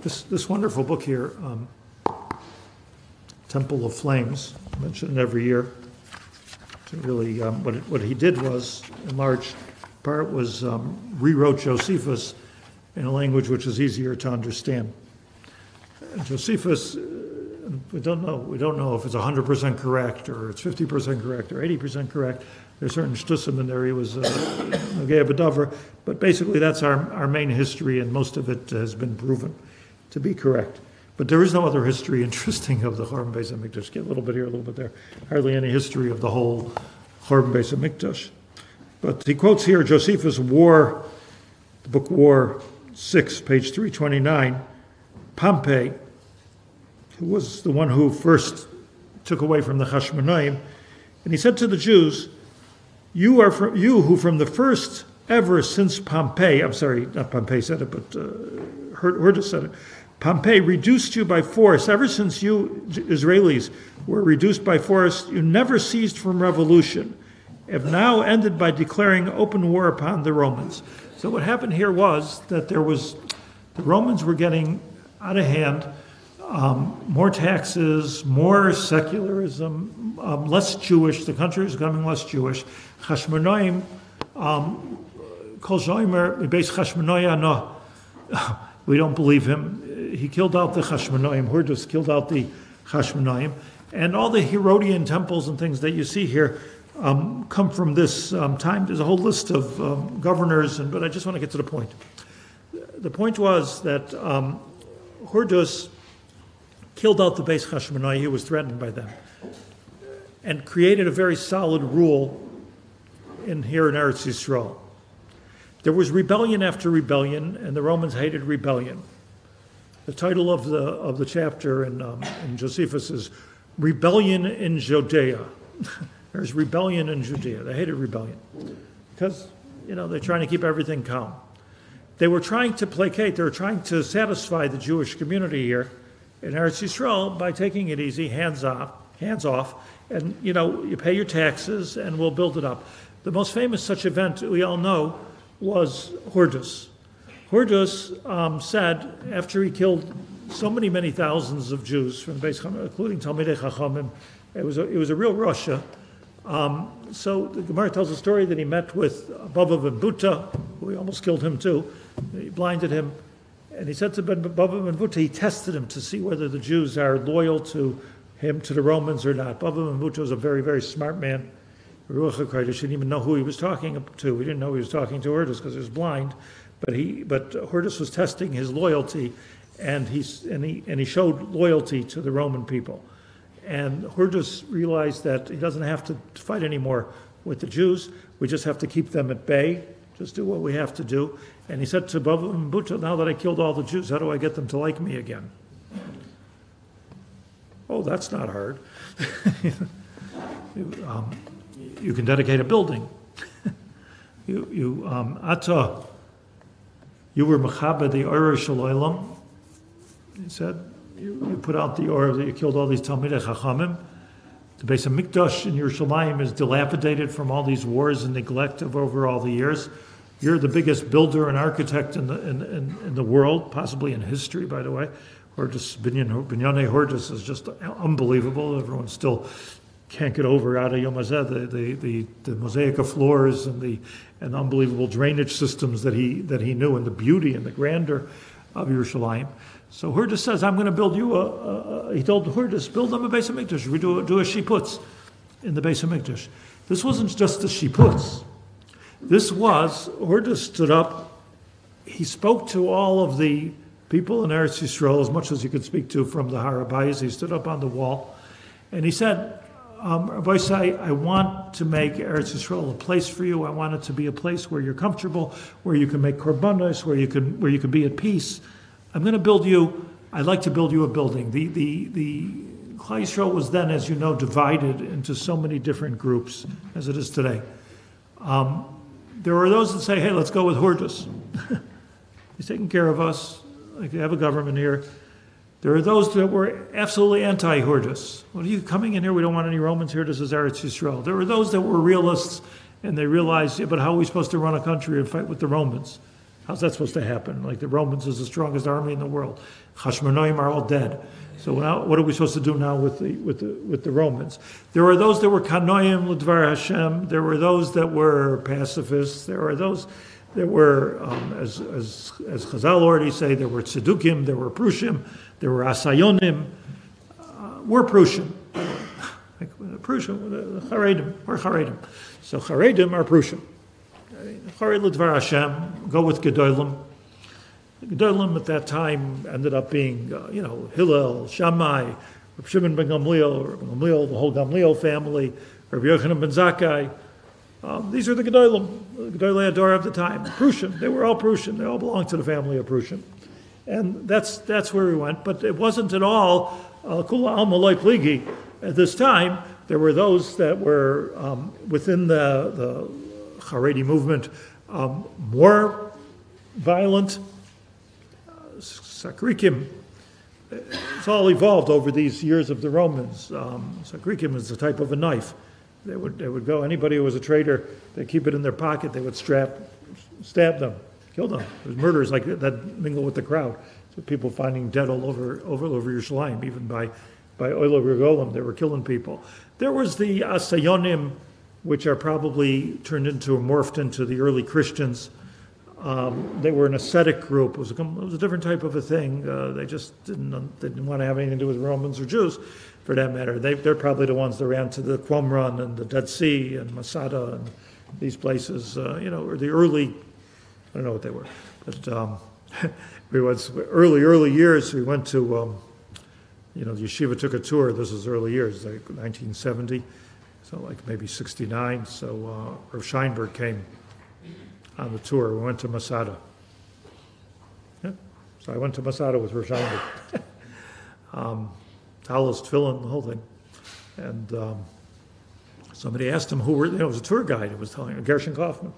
This, this wonderful book here, um, Temple of Flames, I mention it every year. So really, um, what, it, what he did was, in large part, was um, rewrote Josephus in a language which is easier to understand. And Josephus, we don't know. We don't know if it's one hundred percent correct or it's fifty percent correct or eighty percent correct. There's certain shtusim in there. He was Nogea B'Davra, but basically that's our, our main history, and most of it has been proven to be correct. But there is no other history interesting of the Churban Beis HaMikdash. Get a little bit here, a little bit there. Hardly any history of the whole Churban Beis HaMikdash. But he quotes here Josephus' War, the book War six, page three twenty-nine, Pompey, who was the one who first took away from the Chashmonaim, and he said to the Jews, you are from, you who from the first ever since Pompey, I'm sorry, not Pompey said it, but uh, Hordus said it, Pompey reduced you by force. Ever since you Israelis were reduced by force, you never ceased from revolution. Have now ended by declaring open war upon the Romans. So what happened here was that there was, the Romans were getting out of hand, um, more taxes, more secularism, um, less Jewish. The country was becoming less Jewish. Chashmonaim, um, Kol Zomer, Beis Chashmonaim, no, we don't believe him. He killed out the Chashmonaim. Hordus killed out the Chashmonaim. And all the Herodian temples and things that you see here um, come from this um, time. There's a whole list of um, governors, and, but I just want to get to the point. The point was that um, Hordus killed out the Beis Chashmonaim. He was threatened by them, and created a very solid rule in here in Eretz Yisrael. There was rebellion after rebellion, and the Romans hated rebellion. The title of the, of the chapter in, um, in Josephus is Rebellion in Judea. There's rebellion in Judea. They hated rebellion because, you know, they're trying to keep everything calm. They were trying to placate, they were trying to satisfy the Jewish community here in Eretz Yisrael by taking it easy, hands off, hands off, and, you know, you pay your taxes and we'll build it up. The most famous such event we all know was Hordus. Hordus um, said, after he killed so many, many thousands of Jews from Beis Chacham, including Talmidei Chachamim, it was a, it was a real Russia. Um, so the Gemara tells a story that he met with Bava ben Buta, who he almost killed him too. He blinded him, and he said to Bava ben Buta, he tested him to see whether the Jews are loyal to him, to the Romans, or not. Bava ben Buta was a very, very smart man. Ruach HaKodesh didn't even know who he was talking to. He didn't know he was talking to Hordus because he was blind. But he, but Hordus was testing his loyalty, and he and he and he showed loyalty to the Roman people, and Hordus realized that he doesn't have to fight anymore with the Jews. We just have to keep them at bay. Just do what we have to do. And he said to Bava ben Buta, "Now that I killed all the Jews, how do I get them to like me again?" Oh, that's not hard. um, you can dedicate a building. you you um, Ata. You were Mechabed the Orer Shel Olam. He said, you, you put out the Orer, that you killed all these Talmidei Chachamim. The Beis HaMikdash in Yerushalayim is dilapidated from all these wars and neglect of over all the years. You're the biggest builder and architect in the, in, in, in the world, possibly in history, by the way. Hordus, Binyanei Hordus is just unbelievable. Everyone still can't get over out of Yom Hazeh, the, the, the, the mosaic of floors and the and unbelievable drainage systems that he that he knew, and the beauty and the grandeur of Yerushalayim. So Hordus says, I'm going to build you a, a, he told Hordus, build them a Beis HaMikdash. We do a, do a Shiputz in the Beis HaMikdash. This wasn't just a Shiputz. This was, Hordus stood up, he spoke to all of the people in Eretz Yisrael, as much as he could speak to from the Harabayas. He stood up on the wall, and he said, Um, Rabbi Say, I want to make Eretz Yisrael a place for you. I want it to be a place where you're comfortable, where you can make korbanos, where you can where you can be at peace. I'm going to build you. I'd like to build you a building. The the the Klal Yisrael was then, as you know, divided into so many different groups, as it is today. Um, There are those that say, hey, let's go with Hurtis. He's taking care of us. Like, they have a government here. There are those that were absolutely anti-Hurtis. What are you coming in here? We don't want any Romans here. This is Eretz Yisrael. There were those that were realists, and they realized, yeah, but how are we supposed to run a country and fight with the Romans? How's that supposed to happen? Like, the Romans is the strongest army in the world. Hashmonaim are all dead. So now, what are we supposed to do now with the with the with the Romans? There were those that were kanoim l'dvar Hashem. There were those that were pacifists. There were those that were, um, as as as Chazal already say, there were tzedukim, there were prushim, there were asayonim. Uh, we're prushim. Like prushim, charedim, we're charedim. So charedim are prushim. Chared l'dvar Hashem, go with gedolim. Gedolim at that time ended up being, uh, you know, Hillel, Shammai, Reb Shimon ben Gamliel, Reb Gamliel, the whole Gamliel family, Reb Yochanan ben Zakkai. Um, these are the Gedolim, the Gedolei Ador of the time, Prushim. They were all Prushim. They all belonged to the family of Prushim. And that's that's where we went. But it wasn't at all Kula Alma Lo Pligi. At this time, there were those that were um, within the, the Haredi movement um, more violent, Sakrikim. It's all evolved over these years of the Romans. Um, Sakrikim is the type of a knife. They would they would go, anybody who was a traitor, they'd keep it in their pocket, they would strap, stab them, kill them. There's murders like that, that mingle with the crowd. So people finding dead all over all over, over Yerushalayim, even by, by Oila Regolim, they were killing people. There was the Asayonim, which are probably turned into, morphed into the early Christians. Um, they were an ascetic group. It was a, it was a different type of a thing. Uh, they just didn't, they didn't want to have anything to do with Romans or Jews, for that matter. They, they're probably the ones that ran to the Qumran and the Dead Sea and Masada and these places, uh, you know, or the early, I don't know what they were. But um, we went early, early years, we went to, um, you know, the yeshiva took a tour. This is early years, like nineteen seventy, so like maybe sixty-nine. So uh, Rav Scheinberg came on the tour. We went to Masada. Yeah. So I went to Masada with Rav Scheinberg. um, Talis, Tefillin, the whole thing. And um, somebody asked him who were, you know, it was a tour guide who was telling, Gershon Kaufman,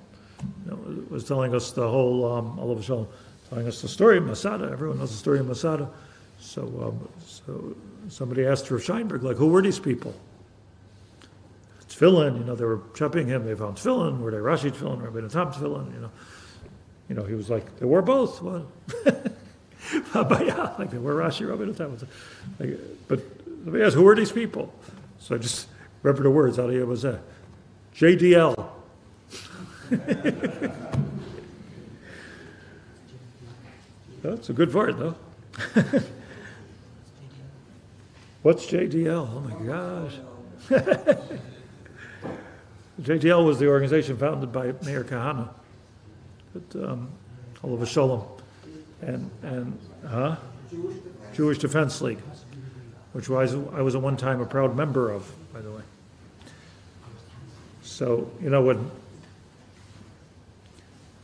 you know, was telling us the whole, um, all of a sudden, telling us the story of Masada. Everyone knows the story of Masada. So, um, so somebody asked Rav Scheinberg, like, who were these people? Tefillin, you know, they were chopping him. They found Tefillin. Were they Rashi Tefillin or Rabbeinu Tam Tefillin? You know, you know, he was like, they were both. What? But yeah, like they were Rashi, Rabbeinu Tam. Like, but somebody asked, who were these people? So I just remember the words out of it was uh, J D L. That's a good word, though. What's J D L? Oh my gosh. J D L was the organization founded by Meir Kahana, but um, Olav Sholem, and and huh? Jewish Defense, Jewish Defense League, which was I was at one time a proud member of, by the way. So you know what?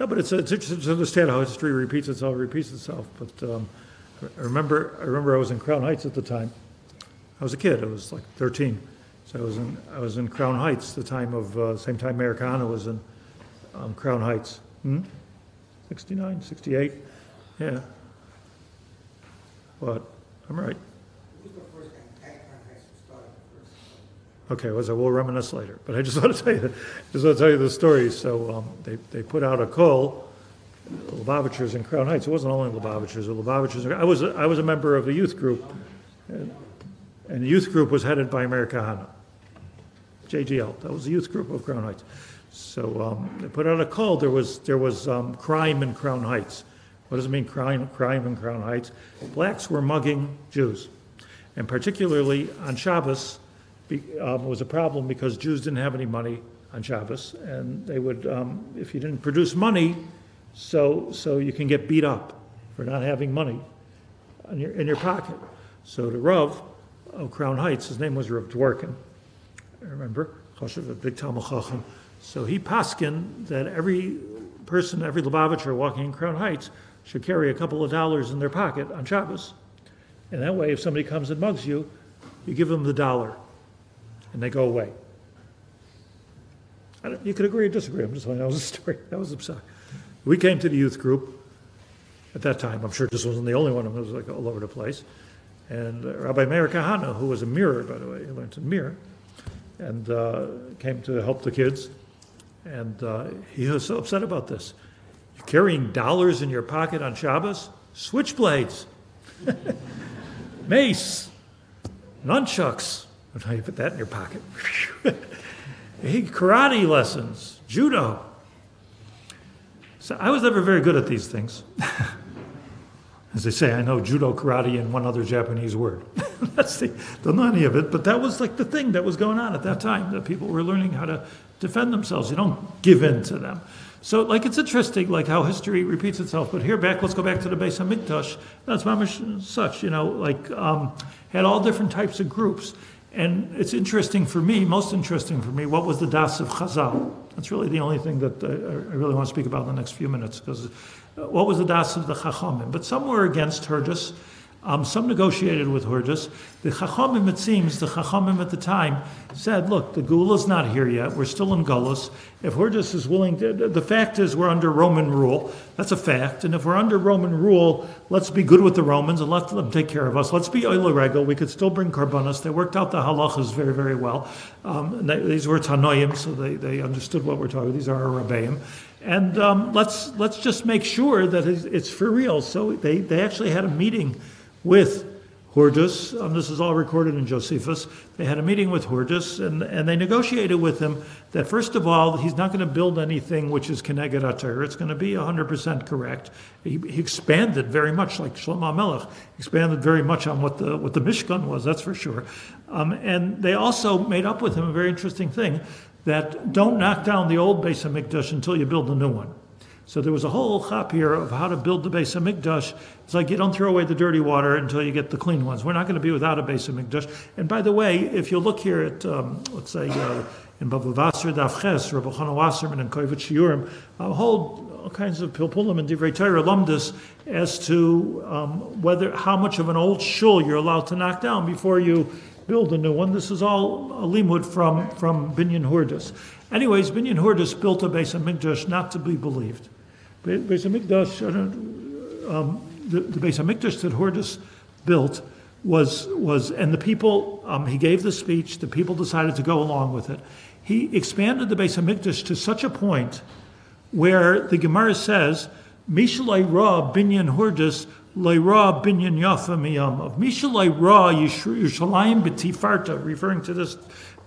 No, but it's it's interesting to understand how history repeats itself, repeats itself. But um, I remember I remember I was in Crown Heights at the time. I was a kid. I was like thirteen. So I was in I was in Crown Heights the time of uh, same time Meir Kahana was in um, Crown Heights, hmm? sixty-nine, sixty-eight, yeah. But I'm right. Okay, well, so we'll reminisce later. But I just want to tell you, just want to tell you the story. So um, they they put out a call, Lubavitchers in Crown Heights. It wasn't only Lubavitchers, it was Lubavitchers. I was I was a member of the youth group, and, and the youth group was headed by Meir Kahana. J G L, that was the youth group of Crown Heights. So um, they put out a call. There was there was um, crime in Crown Heights. What does it mean, crime crime in Crown Heights? Blacks were mugging Jews, and particularly on Shabbos be, um, was a problem because Jews didn't have any money on Shabbos, and they would um, if you didn't produce money, so so you can get beat up for not having money in your in your pocket. So the Rav of Crown Heights, his name was Rav Dworkin. I remember, big Talmid Chacham. So he paskin that every person, every Lubavitcher walking in Crown Heights should carry a couple of dollars in their pocket on Shabbos. And that way, if somebody comes and mugs you, you give them the dollar, and they go away. I don't, you could agree or disagree. I'm just telling you, that was a story. That was absurd. We came to the youth group at that time. I'm sure this wasn't the only one of them. It was like all over the place. And uh, Rabbi Meir Kahana, who was a mirror, by the way, he learned to mirror, and uh, came to help the kids. And uh, he was so upset about this. You're carrying dollars in your pocket on Shabbos? Switchblades, mace, nunchucks. I don't know how you put that in your pocket. He karate lessons, judo. So I was never very good at these things. As they say, I know judo, karate, and one other Japanese word. That's the, the nani of it, but that was like the thing that was going on at that time, that people were learning how to defend themselves. You don't give in to them. So like it's interesting like how history repeats itself, but here back, let's go back to the Beis HaMikdash. That's mamish such, you know, like um, had all different types of groups. And it's interesting for me, most interesting for me, what was the Das of Chazal? That's really the only thing that I, I really want to speak about in the next few minutes, because what was the Das of the Chachamim? But some were against Hurgis, um, some negotiated with Hurgis. The Chachamim, it seems, the Chachamim at the time said, look, the Gula's not here yet, we're still in Gulas. If Hurgis is willing to, the fact is we're under Roman rule, that's a fact, and if we're under Roman rule, let's be good with the Romans and let them take care of us. Let's be Oila Regal, we could still bring Karbonos. They worked out the halachas very, very well. Um, they, these were Tanoim, so they, they understood what we're talking about. These are our Rabbeim. And um, let's let's just make sure that it's, it's for real. So they, they actually had a meeting with Hurgis. Um, this is all recorded in Josephus. They had a meeting with Hurgis, and, and they negotiated with him that, first of all, he's not going to build anything which is Keneged HaTorah. It's going to be one hundred percent correct. He, he expanded very much, like Shlomo HaMelech, expanded very much on what the, what the Mishkan was, that's for sure. Um, and they also made up with him a very interesting thing, that don't knock down the old Beis HaMikdash until you build a new one. So there was a whole chap here of how to build the Beis HaMikdash. It's like you don't throw away the dirty water until you get the clean ones. We're not going to be without a Beis HaMikdash. And by the way, if you look here at, um, let's say, uh, in Bava Basra Daf Ches, Rabbi Chana Wasserman and Koivet Shiurim, uh, hold all kinds of Pilpulim and Divrei Torah Lumdus as to um, whether how much of an old shul you're allowed to knock down before you build a new one. This is all a limud from, from Binyan Hurgis. Anyways, Binyan Hurgis built a Beis HaMikdash not to be believed. Beis HaMikdash, um, the, the Beis HaMikdash that Hurgis built was, was and the people, um, he gave the speech, the people decided to go along with it. He expanded the Beis HaMikdash to such a point where the Gemara says, Mishalei Ra Binyan Hurgis Leira binyan yafa miyamav. Mishalei ra Yerushalayim b'tifarta, referring to this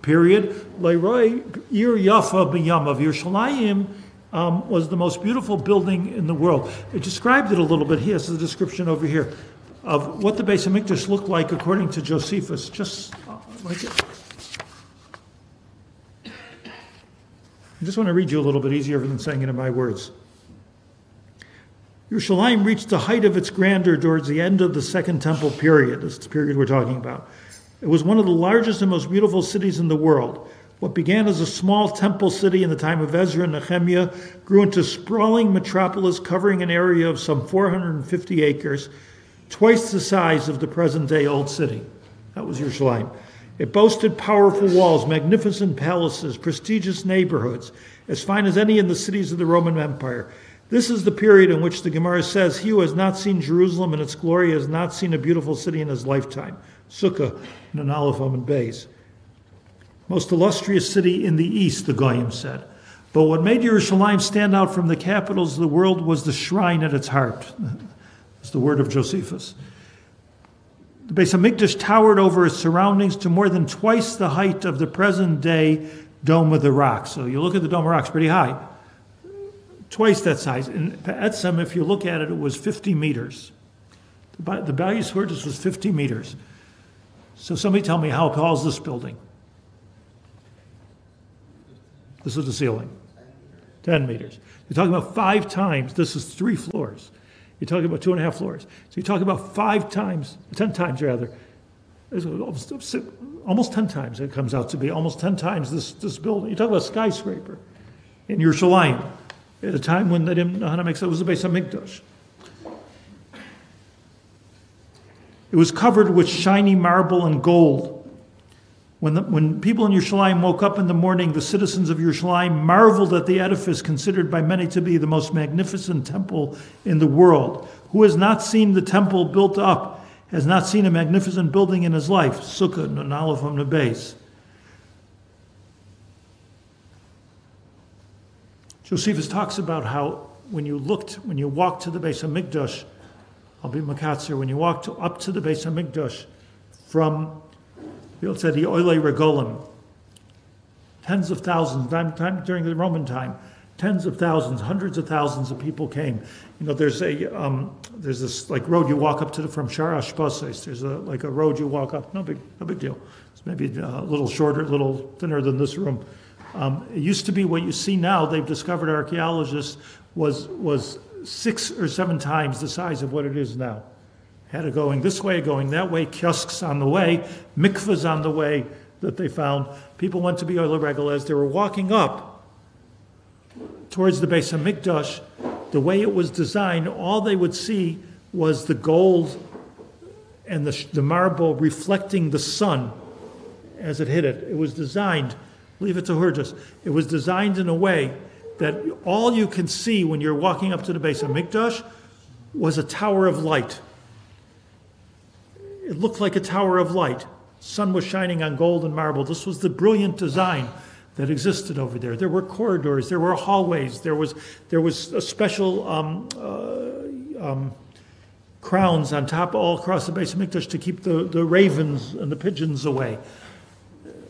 period. Leira ir yafa miyamav. Yerushalayim um, was the most beautiful building in the world. It described it a little bit. Here's the description over here of what the Beis HaMikdash looked like according to Josephus. Just like it. I just want to read you a little bit easier than saying it in my words. Yerushalayim reached the height of its grandeur towards the end of the Second Temple period. This is the period we're talking about. It was one of the largest and most beautiful cities in the world. What began as a small temple city in the time of Ezra and Nehemiah grew into a sprawling metropolis covering an area of some four hundred fifty acres, twice the size of the present-day Old City. That was Yerushalayim. It boasted powerful walls, magnificent palaces, prestigious neighborhoods, as fine as any in the cities of the Roman Empire. This is the period in which the Gemara says, he who has not seen Jerusalem in its glory has not seen a beautiful city in his lifetime. Sukkah, Nun Aleph Amud Beis. Most illustrious city in the east, the Goyim said. But what made Yerushalayim stand out from the capitals of the world was the shrine at its heart. It's the word of Josephus. The Beis HaMikdash towered over its surroundings to more than twice the height of the present-day Dome of the Rock. So you look at the Dome of the Rock, it's pretty high. Twice that size. In Etzem, if you look at it, it was fifty meters. The, the Beis HaMikdash was fifty meters. So somebody tell me, how tall is this building? This is the ceiling. ten meters. You're talking about five times. This is three floors. You're talking about two and a half floors. So you're talking about five times, ten times rather. Almost ten times it comes out to be. Almost ten times this, this building. You're talking about a skyscraper in Yerushalayim. At a time when they didn't know how to make sense, it was the Beis HaMikdash. It was covered with shiny marble and gold. When, the, when people in Yerushalayim woke up in the morning, the citizens of Yerushalayim marveled at the edifice considered by many to be the most magnificent temple in the world. Who has not seen the temple built up, has not seen a magnificent building in his life. Sukkah, Nonalafam Nebeis. Josephus talks about how when you looked, when you walked to the Beis HaMikdash, I'll be Makatzer, when you walked to, up to the Beis HaMikdash from Bill said the Oile Regolim, tens of thousands, time, time, during the Roman time, tens of thousands, hundreds of thousands of people came. You know, there's a, um, there's this like road you walk up to the, from Shara Shpases, there's a, like a road you walk up, no big, no big deal. It's maybe a little shorter, a little thinner than this room. Um, it used to be what you see now, they've discovered archaeologists, was, was six or seven times the size of what it is now. Had it going this way, going that way, kiosks on the way, mikvahs on the way that they found. People went to B'Oil HaRegel as they were walking up towards the Beis HaMikdash. The way it was designed, all they would see was the gold and the, the marble reflecting the sun as it hit it. It was designed, leave it to Hurgis, it was designed in a way that all you can see when you're walking up to the Beis HaMikdash was a tower of light. It looked like a tower of light. Sun was shining on gold and marble. This was the brilliant design that existed over there. There were corridors, there were hallways, there was there was a special um, uh, um, crowns on top all across the Beis HaMikdash to keep the, the ravens and the pigeons away,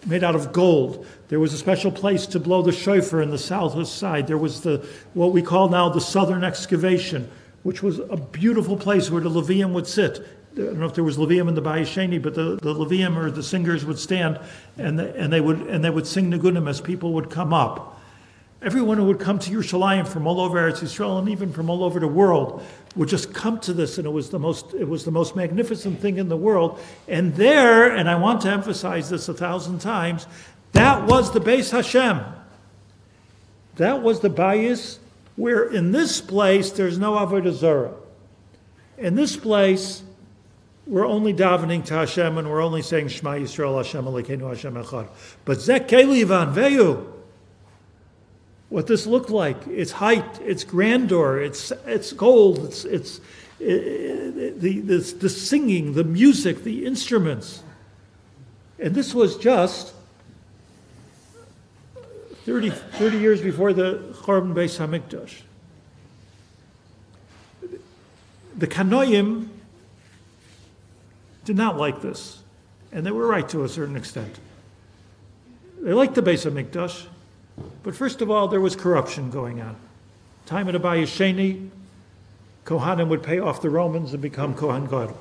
made out of gold. There was a special place to blow the shofar in the south side. There was the what we call now the southern excavation, which was a beautiful place where the Levium would sit. I don't know if there was Levium in the Bayesheni, but the, the Levium or the singers would stand and, the, and, they would, and they would sing Nigunim as people would come up. Everyone who would come to Yerushalayim from all over Eretz Yisrael and even from all over the world would just come to this, and it was the most, it was the most magnificent thing in the world. And there, and I want to emphasize this a thousand times, that was the Beis Hashem. That was the Bayis where in this place there's no Avodah Zarah. In this place, we're only davening to Hashem, and we're only saying Shema Yisrael Hashem Elokeinu Hashem Echad. But Zek Keli Vanveyu, what this looked like, its height, its grandeur, its its gold, its its it, it, the, the the singing, the music, the instruments, and this was just thirty, thirty years before the Churban Beis Hamikdash. The Kanoim did not like this, and they were right to a certain extent. They liked the Beis HaMikdash, but first of all, there was corruption going on. Time at Abayis Sheni, Kohanim would pay off the Romans and become Kohen Gadol.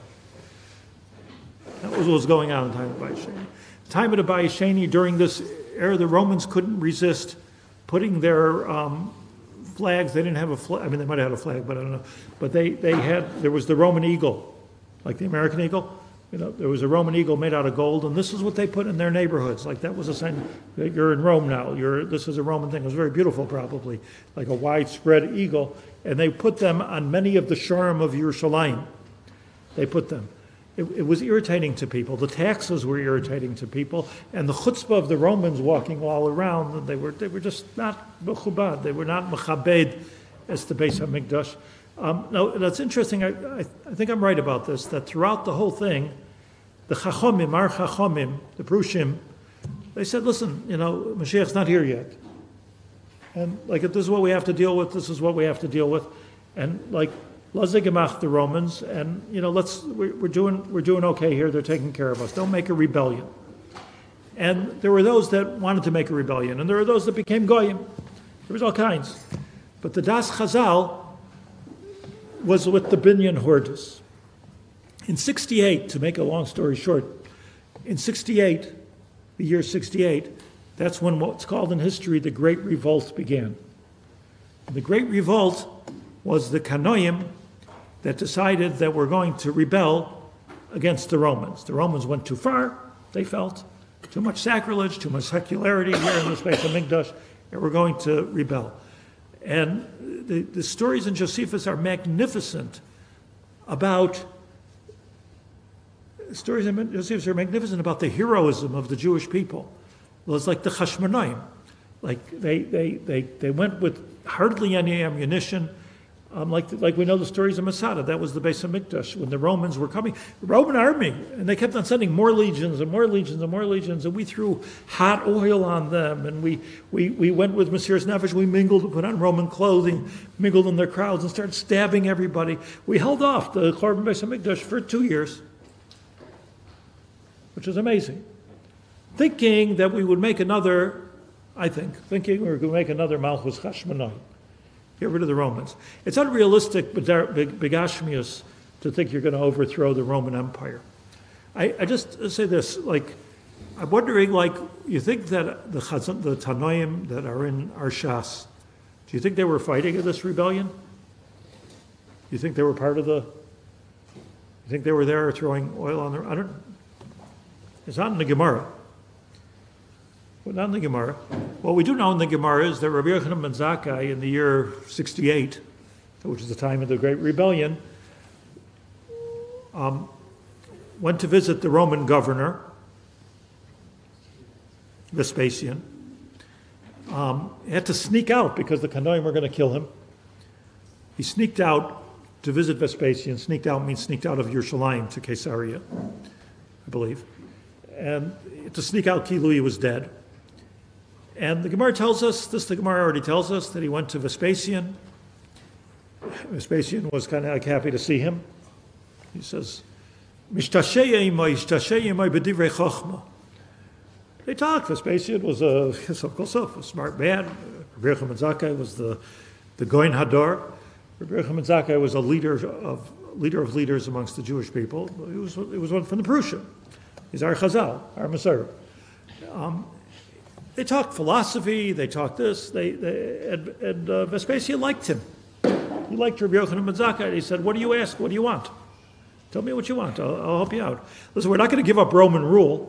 That was what was going on in time at Abayis Sheni. Time at Abayis Sheni, during this era, the Romans couldn't resist putting their um, flags. They didn't have a flag. I mean, they might have had a flag, but I don't know. But they, they had, there was the Roman eagle, like the American eagle. You know, there was a Roman eagle made out of gold, and this is what they put in their neighborhoods. Like that was a sign that you're in Rome now. You're, this is a Roman thing. It was very beautiful, probably, like a widespread eagle. And they put them on many of the shorim of Yerushalayim. They put them. It, it was irritating to people. The taxes were irritating to people, and the chutzpah of the Romans walking all around. They were they were just not mechubad. They were not mechabed as the Beis HaMikdash. Um, now, that's interesting. I, I, I think I'm right about this, that throughout the whole thing, the Chachomim, our Chachomim, the Prushim, they said, listen, you know, Mashiach's not here yet. And, like, if this is what we have to deal with, this is what we have to deal with. And, like, Lazegemach, the Romans, and, you know, let's, we're, we're, doing, we're doing okay here. They're taking care of us. Don't make a rebellion. And there were those that wanted to make a rebellion, and there were those that became Goyim. There was all kinds. But the Das Chazal was with the Binyan Hordas. In sixty-eight, to make a long story short, in sixty-eight, the year sixty-eight, that's when what's called in history the Great Revolt began. And the Great Revolt was the Kanoim that decided that we're going to rebel against the Romans. The Romans went too far, they felt, too much sacrilege, too much secularity here in the space of Migdash, and we're going to rebel. And the, the stories in Josephus are magnificent about stories in Josephus are magnificent about the heroism of the Jewish people. Well, it's like the Chashmonaim. Like they, they, they, they went with hardly any ammunition. Um, like, the, like we know the stories of Masada. That was the Beis Hamikdash when the Romans were coming. The Roman army, and they kept on sending more legions and more legions and more legions, and we threw hot oil on them, and we we, we went with Messias Nefesh. We mingled, put on Roman clothing, mingled in their crowds, and started stabbing everybody. We held off the Korban Beis Hamikdash for two years, which is amazing, thinking that we would make another, I think, thinking we were going to make another Malchus Chashmonai. Get rid of the Romans. It's unrealistic, begashmius, to think you're going to overthrow the Roman Empire. I, I just say this, like, I'm wondering, like, you think that the Chazon, the Tanoim that are in Arshas, do you think they were fighting in this rebellion? Do you think they were part of the, you think they were there throwing oil on their, I don't, it's not in the Gemara. Well, not in the Gemara. What we do know in the Gemara is that Rabbi Yochanan ben Zakkai, in the year sixty-eight, which is the time of the Great Rebellion, um, went to visit the Roman governor, Vespasian. Um, he had to sneak out because the Tanoim were going to kill him. He sneaked out to visit Vespasian. Sneaked out means sneaked out of Yerushalayim to Caesarea, I believe. And to sneak out, Ki Lui was dead. And the Gemara tells us, this the Gemara already tells us, that he went to Vespasian. Vespasian was kind of like happy to see him. He says, they talked. Vespasian was a, a smart man. Rabbi Yochanan ben Zakkai was the, the Goyin Hador. Rabbi Yochanan ben Zakkai was a leader of, leader of leaders amongst the Jewish people. He was, he was one from the Prussian. He's our Chazal, our Maser. Um, They talked philosophy, they talked this, they, they, and, and uh, Vespasian liked him. He liked Rabbi Yochanan ben Zakkai. He said, what do you ask? What do you want? Tell me what you want. I'll, I'll help you out. Listen, we're not going to give up Roman rule.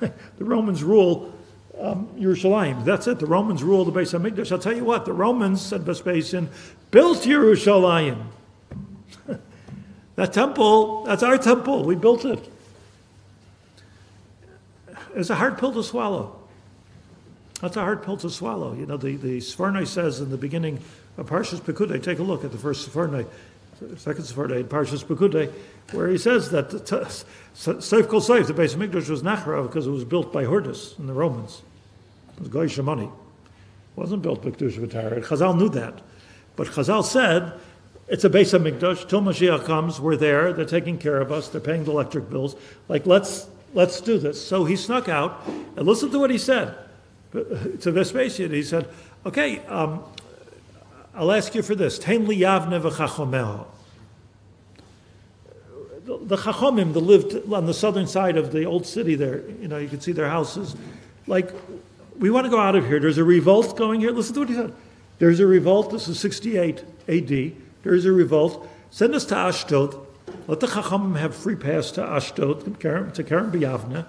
The Romans rule um, Yerushalayim. That's it. The Romans rule the Beis HaMikdash. I'll tell you what, the Romans, said Vespasian, built Yerushalayim. That temple, that's our temple. We built it. It's a hard pill to swallow. That's a hard pill to swallow. You know, the, the Sfornai says in the beginning of Parshas Pekudei, take a look at the first Sfornai, second Sfornai in Parshas Pekudei, where he says that the Seif Kol Seif, the Beis HaMikdash was Nachra because it was built by Hortus and the Romans. It was Goy Shemani. It wasn't built by Kedusha v'Tahara. Chazal knew that. But Chazal said, it's a Beis HaMikdash, till Mashiach comes, we're there, they're taking care of us, they're paying the electric bills. Like, let's, let's do this. So he snuck out, and listen to what he said. To Vespasian, he said, okay, um, I'll ask you for this. Ten li Yavne v'chachomeho. The Chachomim that lived on the southern side of the old city there, you know, you could see their houses. Like, we want to go out of here. There's a revolt going here. Listen to what he said. There's a revolt. This is sixty-eight A D. There's a revolt. Send us to Ashdod. Let the Chachomim have free pass to Ashdod, to Keren b'Yavne.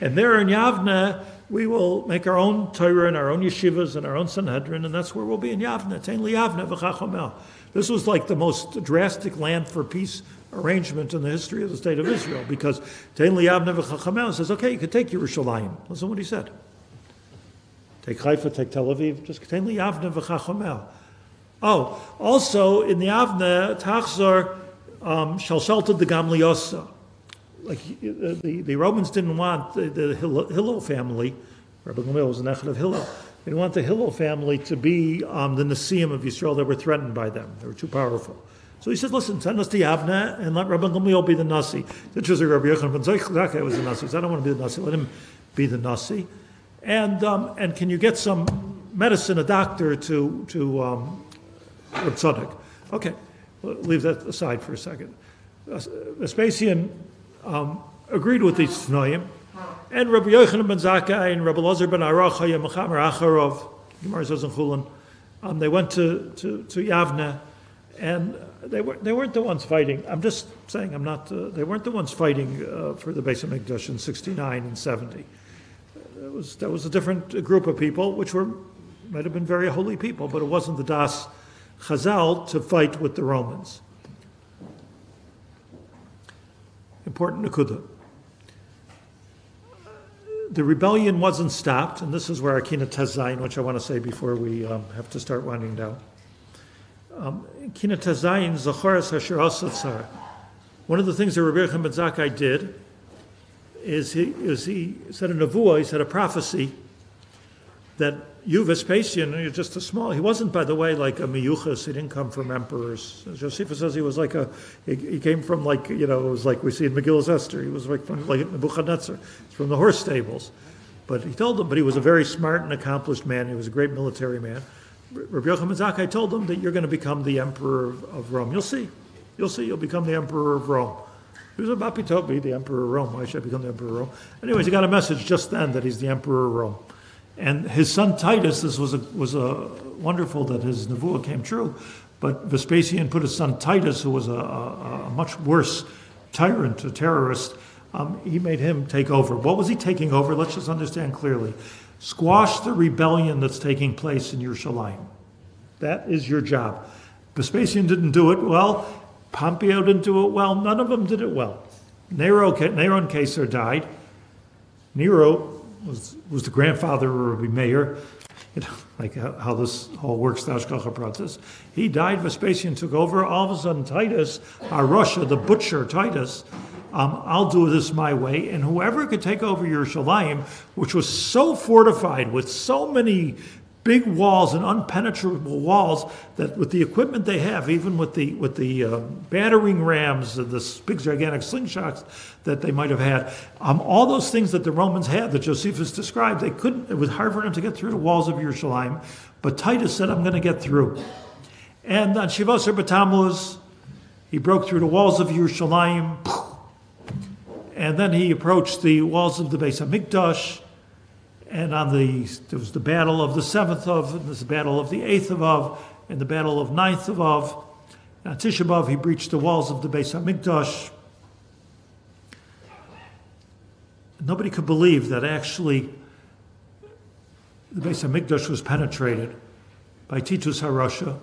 And there in Yavne, we will make our own Torah and our own yeshivas and our own Sanhedrin, and that's where we'll be in Yavne. Tein li Yavne v'chachomel. This was like the most drastic land for peace arrangement in the history of the state of Israel, because Tein li Yavne v'chachomel says, okay, you can take Yerushalayim. Listen to what he said. Take Haifa, take Tel Aviv, just Tein li Yavne v'chachomel. Oh, also in the Yavne, Tachzor um, shalshalted the Gamliosa. Like uh, the, the Romans didn't want the, the Hillel, Hillel family, Rabbi Gamliel was an echad of Hillel, they didn't want the Hillel family to be um, the Nesiim of Yisrael. They were threatened by them. They were too powerful. So he said, listen, send us to Yavne and let Rabbi Gamliel be the Nasi. The interesting Rabbi Yochanan ben Zakkai was the Nasi. He said, I don't want to be the Nasi. Let him be the Nasi. And, um, and can you get some medicine, a doctor, to, to um, Reb Tzadok? Okay, we'll leave that aside for a second. Vespasian Um, agreed with these Tanoim, and Rabbi Yochanan ben Zakkai and Rabbi Elazar ben Arachai and Mechamer Acharov, Gemara says in Chulin, um, they went to, to, to Yavne, and they weren't they weren't the ones fighting. I'm just saying I'm not. Uh, they weren't the ones fighting uh, for the Beis HaMikdash in sixty-nine and seventy. That was that was a different group of people, which were might have been very holy people, but it wasn't the Das Chazal to fight with the Romans. important nekuda. The rebellion wasn't stopped, and this is where Akina Tes Zayin, which I want to say before we um, have to start winding down. Um, Akina Tes Zayin, Zachoras Asher Asa Tzara. One of the things that Rabbi Yochanan ben Zakkai did is he, is he said a nevuah, he said a prophecy that you, Vespasian, you're just a small, he wasn't, by the way, like a miyuchas, he didn't come from emperors. Josephus says he was like a, he, he came from like, you know, it was like we see in Megillah's Esther, he was like from like Nebuchadnezzar, he's from the horse stables. But he told them, but he was a very smart and accomplished man, he was a great military man. Rabbi Yochanan ben Zakkai told them that you're going to become the emperor of, of Rome. You'll see. You'll see, you'll become the emperor of Rome. He was about to be the emperor of Rome. Why should I become the emperor of Rome? Anyways, he got a message just then that he's the emperor of Rome. And his son Titus, this was a, was a wonderful that his nevuah came true, but Vespasian put his son Titus, who was a, a, a much worse tyrant, a terrorist, um, he made him take over. What was he taking over? Let's just understand clearly. Squash the rebellion that's taking place in Yerushalayim. That is your job. Vespasian didn't do it well. Pompeo didn't do it well. None of them did it well. Nero, Nero and Caesar died. Nero was, was the grandfather of Rabbi Meir, you know, like how this whole works, the Hashgacha process. He died. Vespasian took over. All of a sudden, Titus, our Russia, the butcher Titus, um, I'll do this my way. And whoever could take over Yerushalayim, which was so fortified with so many big walls and unpenetrable walls, that with the equipment they have, even with the with the uh, battering rams and the big gigantic slingshots that they might have had, um, all those things that the Romans had that Josephus described, they couldn't. It was hard for them to get through the walls of Yerushalayim. But Titus said, "I'm going to get through." And on Shivasar B'Tamuz, he broke through the walls of Yerushalayim, and then he approached the walls of the Beis Hamikdash. And on the, there was the battle of the seventh of, and the battle of the eighth of Av, and the battle of ninth of Av. And on Tisha B'Av, he breached the walls of the Beis HaMikdash. Nobody could believe that actually the Beis HaMikdash was penetrated by Titus HaRasha.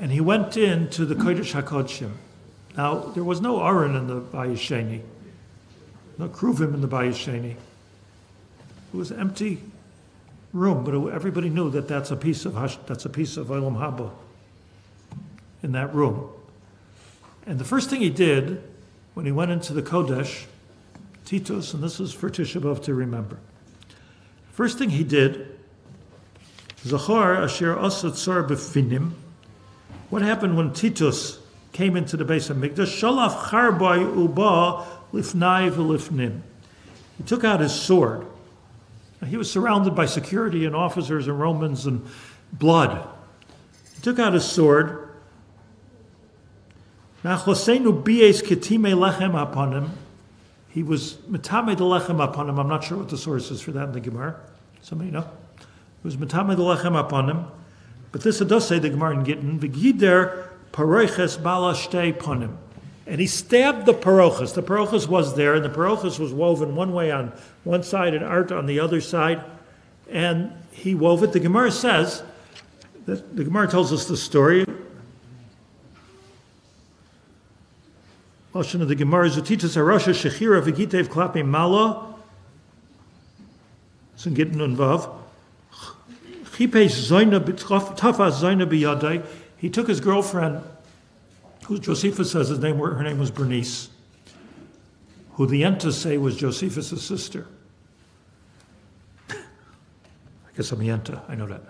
And he went into the Kodesh HaKodeshim. Now, there was no Aron in the Bayis Sheni, no Kruvim in the Bayis Sheni. It was an empty room, but it, everybody knew that that's a piece of Hash, that's a piece of Olam Haba in that room. And the first thing he did when he went into the Kodesh, Titus, and this is for Tisha B'Av to remember. First thing he did, Zachar Asher Asa Tzar B'Finim. What happened when Titus came into the Beis Hamikdash? Shalaf Charbay Uba Lifnai V'Lifnim. He took out his sword. He was surrounded by security and officers and Romans and blood. He took out his sword. Nachlaseinu bies ketime lechem upon him. He was metame de lechem upon him. I'm not sure what the source is for that in the Gemara. Somebody know? It was metame de lechem upon him. But this it does say the Gemara in Gittin. V'gider paroches balashte upon him. And he stabbed the parochas. The parochas was there, and the parochas was woven one way on one side and art on the other side. And he wove it. The Gemara says, that the Gemara tells us the story. Lashon of the Gemara, Zutitas HaRasha Shechira V'gitev Klapi Mala Zingitn Unvav Chipei Zoyna Tafa Zoyna B'yadai. He took his girlfriend, who Josephus says his name, her name was Bernice, who the Entas say was Josephus' sister. I guess I'm the Enta, I know that.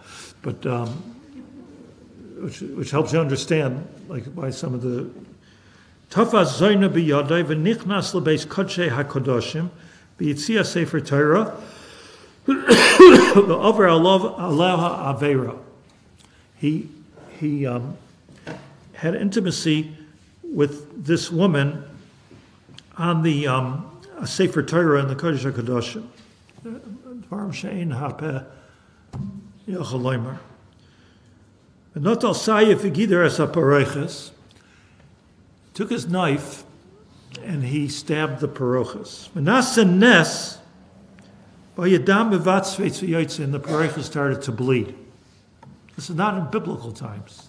But, um, which, which helps you understand, like, why some of the... Tafas Zayna b'yadai v'nichnas l'beis kodshei ha'kodoshim b'yitzia sefer Torah v'over aleha avera. He... he um, had intimacy with this woman on the um, Sefer Torah in the Kodesh HaKadoshim. Dvarim she'ein ha'peh yochel loymar. V'notal sayif v'gider es ha'paroches. Took his knife and he stabbed the paroches. V'nase nes v'yadam v'vatzveitz v'yoytze, and the paroches started to bleed. This is not in biblical times.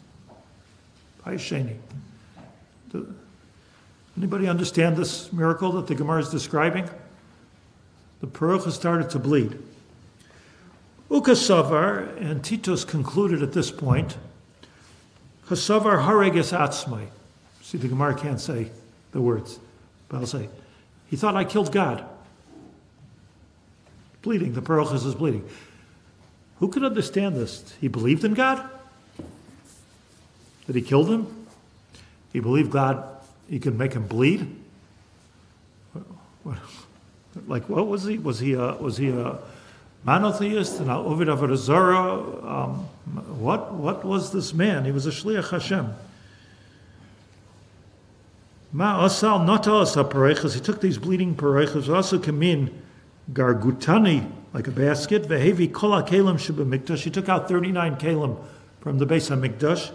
Sheni. Anybody understand this miracle that the Gemara is describing? The paruch started to bleed. Ukasavar, and Titus concluded at this point, Hasavar hareges atzmai. See, the Gemara can't say the words, but I'll say, he thought I killed God. Bleeding, the paruchas is bleeding. Who could understand this? He believed in God? That he killed him? He believed God, he could make him bleed? What, like, what was he? Was he a, was he a monotheist? And Ovid Avodah Zarah? Um, what, what was this man? He was a Shliach Hashem. Ma'asal notas ha-parechas. He took these bleeding parechas. Also kamin gargutani, like a basket. Vehevi kol ha-kelim sheb'mikdash. He took out thirty-nine kelim from the Beis HaMikdash.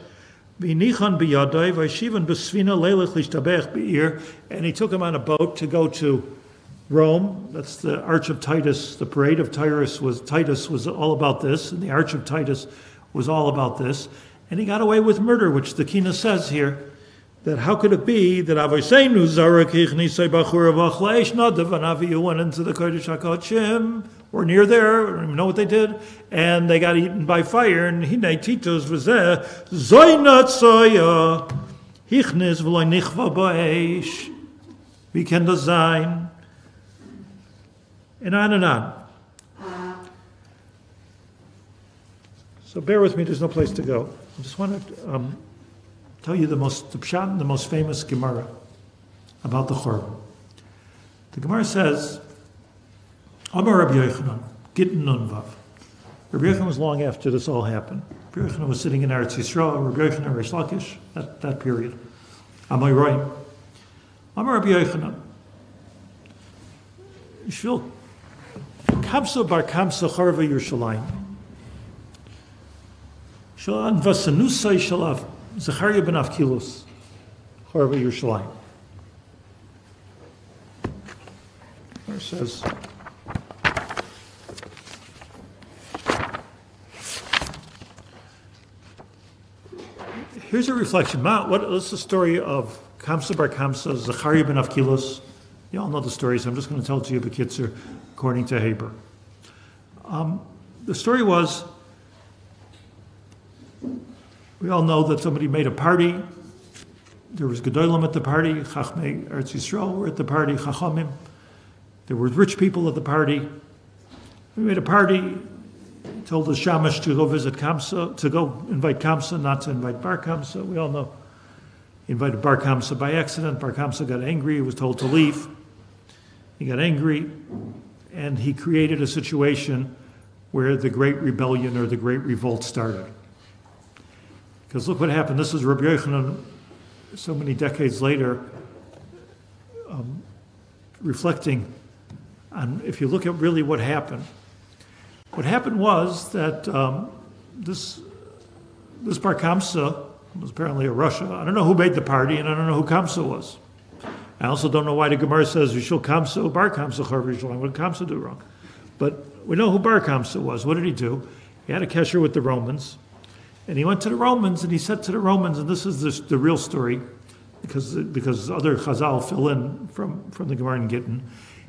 V'nichan b'yadai v'yeshivan b'svina leilech lishtabech b'ir. And he took him on a boat to go to Rome. That's the Arch of Titus. The parade of Titus was, Titus was all about this. And the Arch of Titus was all about this. And he got away with murder, which the Kina says here. That how could it be that Avoseinu Zarek Ichnisei Bachur Avachle Shnadav and Avihu went into the Kodesh HaKodeshim, or near there, I don't even know what they did, and they got eaten by fire, and Hinei Titus V'zeh Zoynat Soya Hichnis V'loi Nichva Ba'esh V'kenda Zayn, and on and on. So bear with me, there's no place to go. I just want to... Um, tell you the most the pshat, the most famous Gemara about the Churban. The Gemara says, Amar Rabbi Yochanan, Gittin Nun Vav. Rabbi Yochanan was long after this all happened. Rabbi Yochanan was sitting in Eretz Yisrael, Rabbi Yochanan Reish Lakish, that, that period. Am I right? Amar Rabbi Yochanan, Yishvil Kamsa bar Kamsa Chorva Yerushalayim. Shalan Vasanusai Shalav. Zechariah ben Avkilus, Chorva Yerushalayim. There it says, here's a reflection. Ma, what is the story of Kamsa bar Kamsa, Zechariah ben Avkilus? You all know the story, so I'm just going to tell it to you, Bekitzer, according to Haber. Um, the story was, we all know that somebody made a party. There was Gedolim at the party. Chachmei Eretz Yisrael were at the party. Chachamim. There were rich people at the party. We made a party. Told the Shamash to go visit Kamsa, to go invite Kamsa, not to invite Bar Kamsa. We all know. He invited Bar Kamsa by accident. Bar Kamsa got angry. He was told to leave. He got angry. And he created a situation where the Great Rebellion or the Great Revolt started. Because look what happened. This is Rabbi Yochanan, so many decades later, um, reflecting on, if you look at really what happened. What happened was that um, this, this Bar Kamsa was apparently a Russia. I don't know who made the party, and I don't know who Kamsa was. I also don't know why the Gemara says, Yishul Kamsa, Bar Kamsa, Chorva Yerushalayim. What did Kamsa do wrong? But we know who Bar Kamsa was. What did he do? He had a kesher with the Romans. And he went to the Romans, and he said to the Romans, and this is the, the real story, because, because other Chazal fill in from, from the Gemara in Gittin.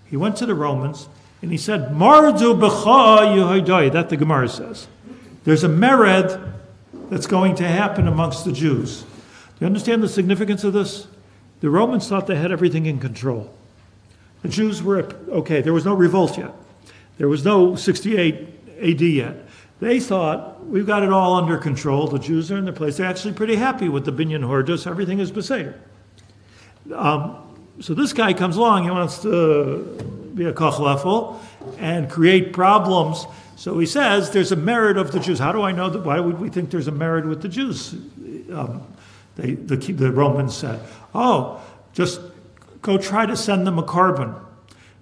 He went to the Romans, and he said, Mardu b'cha Yehuda. That the Gemara says. There's a mered that's going to happen amongst the Jews. Do you understand the significance of this? The Romans thought they had everything in control. The Jews were, okay, there was no revolt yet. There was no sixty-eight A D yet. They thought, we've got it all under control. The Jews are in their place. They're actually pretty happy with the Binyan Hordas. Everything is Beseder. Um, so this guy comes along. He wants to be a kochlefel and create problems. So he says, there's a merit of the Jews. How do I know that? Why would we think there's a merit with the Jews? Um, they, the, the Romans said, oh, just go try to send them a korban.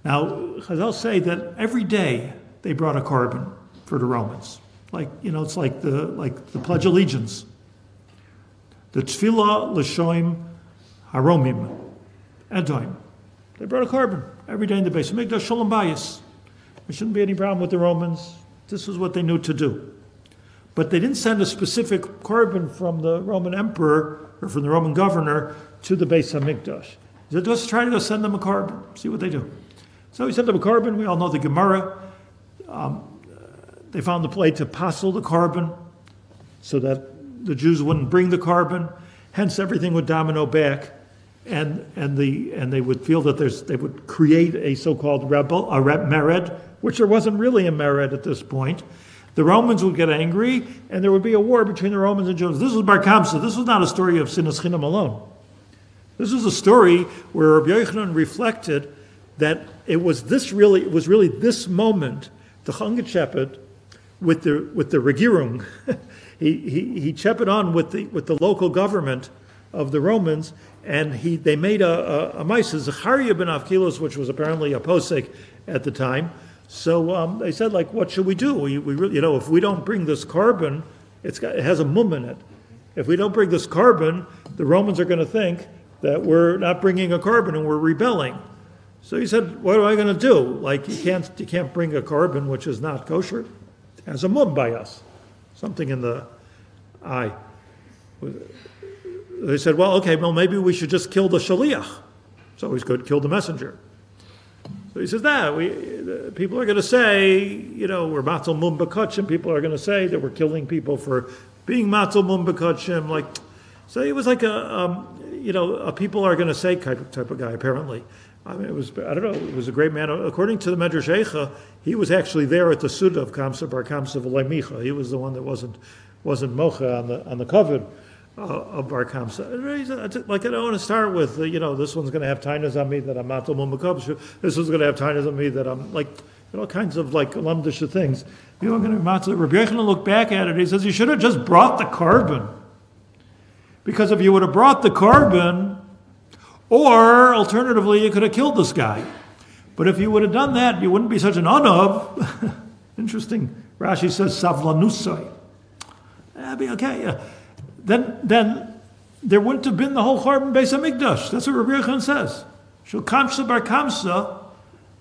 Now, Chazal say that every day they brought a korban for the Romans. Like, you know, it's like the like the Pledge of Allegiance. The Tefillah L'Shoim Haromim Edoim. They brought a korban every day in the Beis HaMikdash Sholem Bayis. There shouldn't be any problem with the Romans. This was what they knew to do. But they didn't send a specific korban from the Roman emperor or from the Roman governor to the Beis HaMikdash. He said, just try to go send them a carbon, see what they do. So he sent them a carbon. We all know the Gemara. Um, they found a place to apostle the carbon so that the Jews wouldn't bring the carbon. Hence, everything would domino back, and and the and they would feel that there's they would create a so-called rebel, a reb, mered, which there wasn't really a mered at this point. The Romans would get angry, and there would be a war between the Romans and Jews. This was Bar Kamsa. This was not a story of Sinas Chinam alone. This is a story where Rabbi Yochanan reflected that it was this really it was really this moment, the Changed Shepherd, with the with the Regierung, he he he shepherded on with the with the local government of the Romans, and he they made a a, a mice, Zechariah ben Avkilos, which was apparently a posek at the time. So um, they said, like, what should we do? We, we really, you know, if we don't bring this carbon, it's got, it has a mum in it. If we don't bring this carbon, the Romans are going to think that we're not bringing a carbon and we're rebelling. So he said, what am I going to do? Like, you can't, you can't bring a carbon which is not kosher. It has a mum by us, something in the eye. They said, well, okay, well, maybe we should just kill the shaliach. It's always good, kill the messenger. So he says that nah, we uh, people are going to say, you know, we're matzal mum b'kachim. People are going to say that we're killing people for being matzal mum b'kachim. Like, so it was like a, um, you know, a people are going to say type of, type of guy. Apparently, I mean, it was I don't know. It was a great man. According to the Medrash Eicha, he was actually there at the Suda of Kamsa Bar Kamsa V'Lei Micha. He was the one that wasn't wasn't mocha on the on the coven uh, of Bar Kamsa. Like, I don't want to start with, uh, you know, this one's going to have tainas on me that I'm matzal mum b'kachim. This one's going to have tainas on me that I'm, like, you know, all kinds of, like, alamdisha things. People are going to be matzal. Rabbi Yochanan looked back at it. He says, you should have just brought the carbon. Because if you would have brought the carbon, or alternatively, you could have killed this guy. But if you would have done that, you wouldn't be such an anav. Interesting. Rashi says, savlanusai. That'd be okay. Uh, then then there wouldn't have been the whole carbon Beis Hamikdash. That's what Rabbi Yochanan says. Shel Kamsa Bar Kamsa,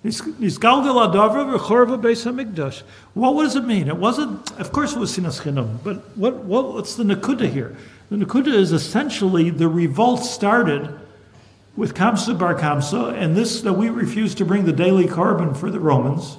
Nisgalgel Adavra V'Chorva Beis Hamikdash. What does it mean? It wasn't, of course it was Sinas Chinam, but what, what, what's the Nakuda here? The Nakuda is essentially the revolt started with Kamsa Bar Kamsa, and this, that we refuse to bring the daily carbon for the Romans.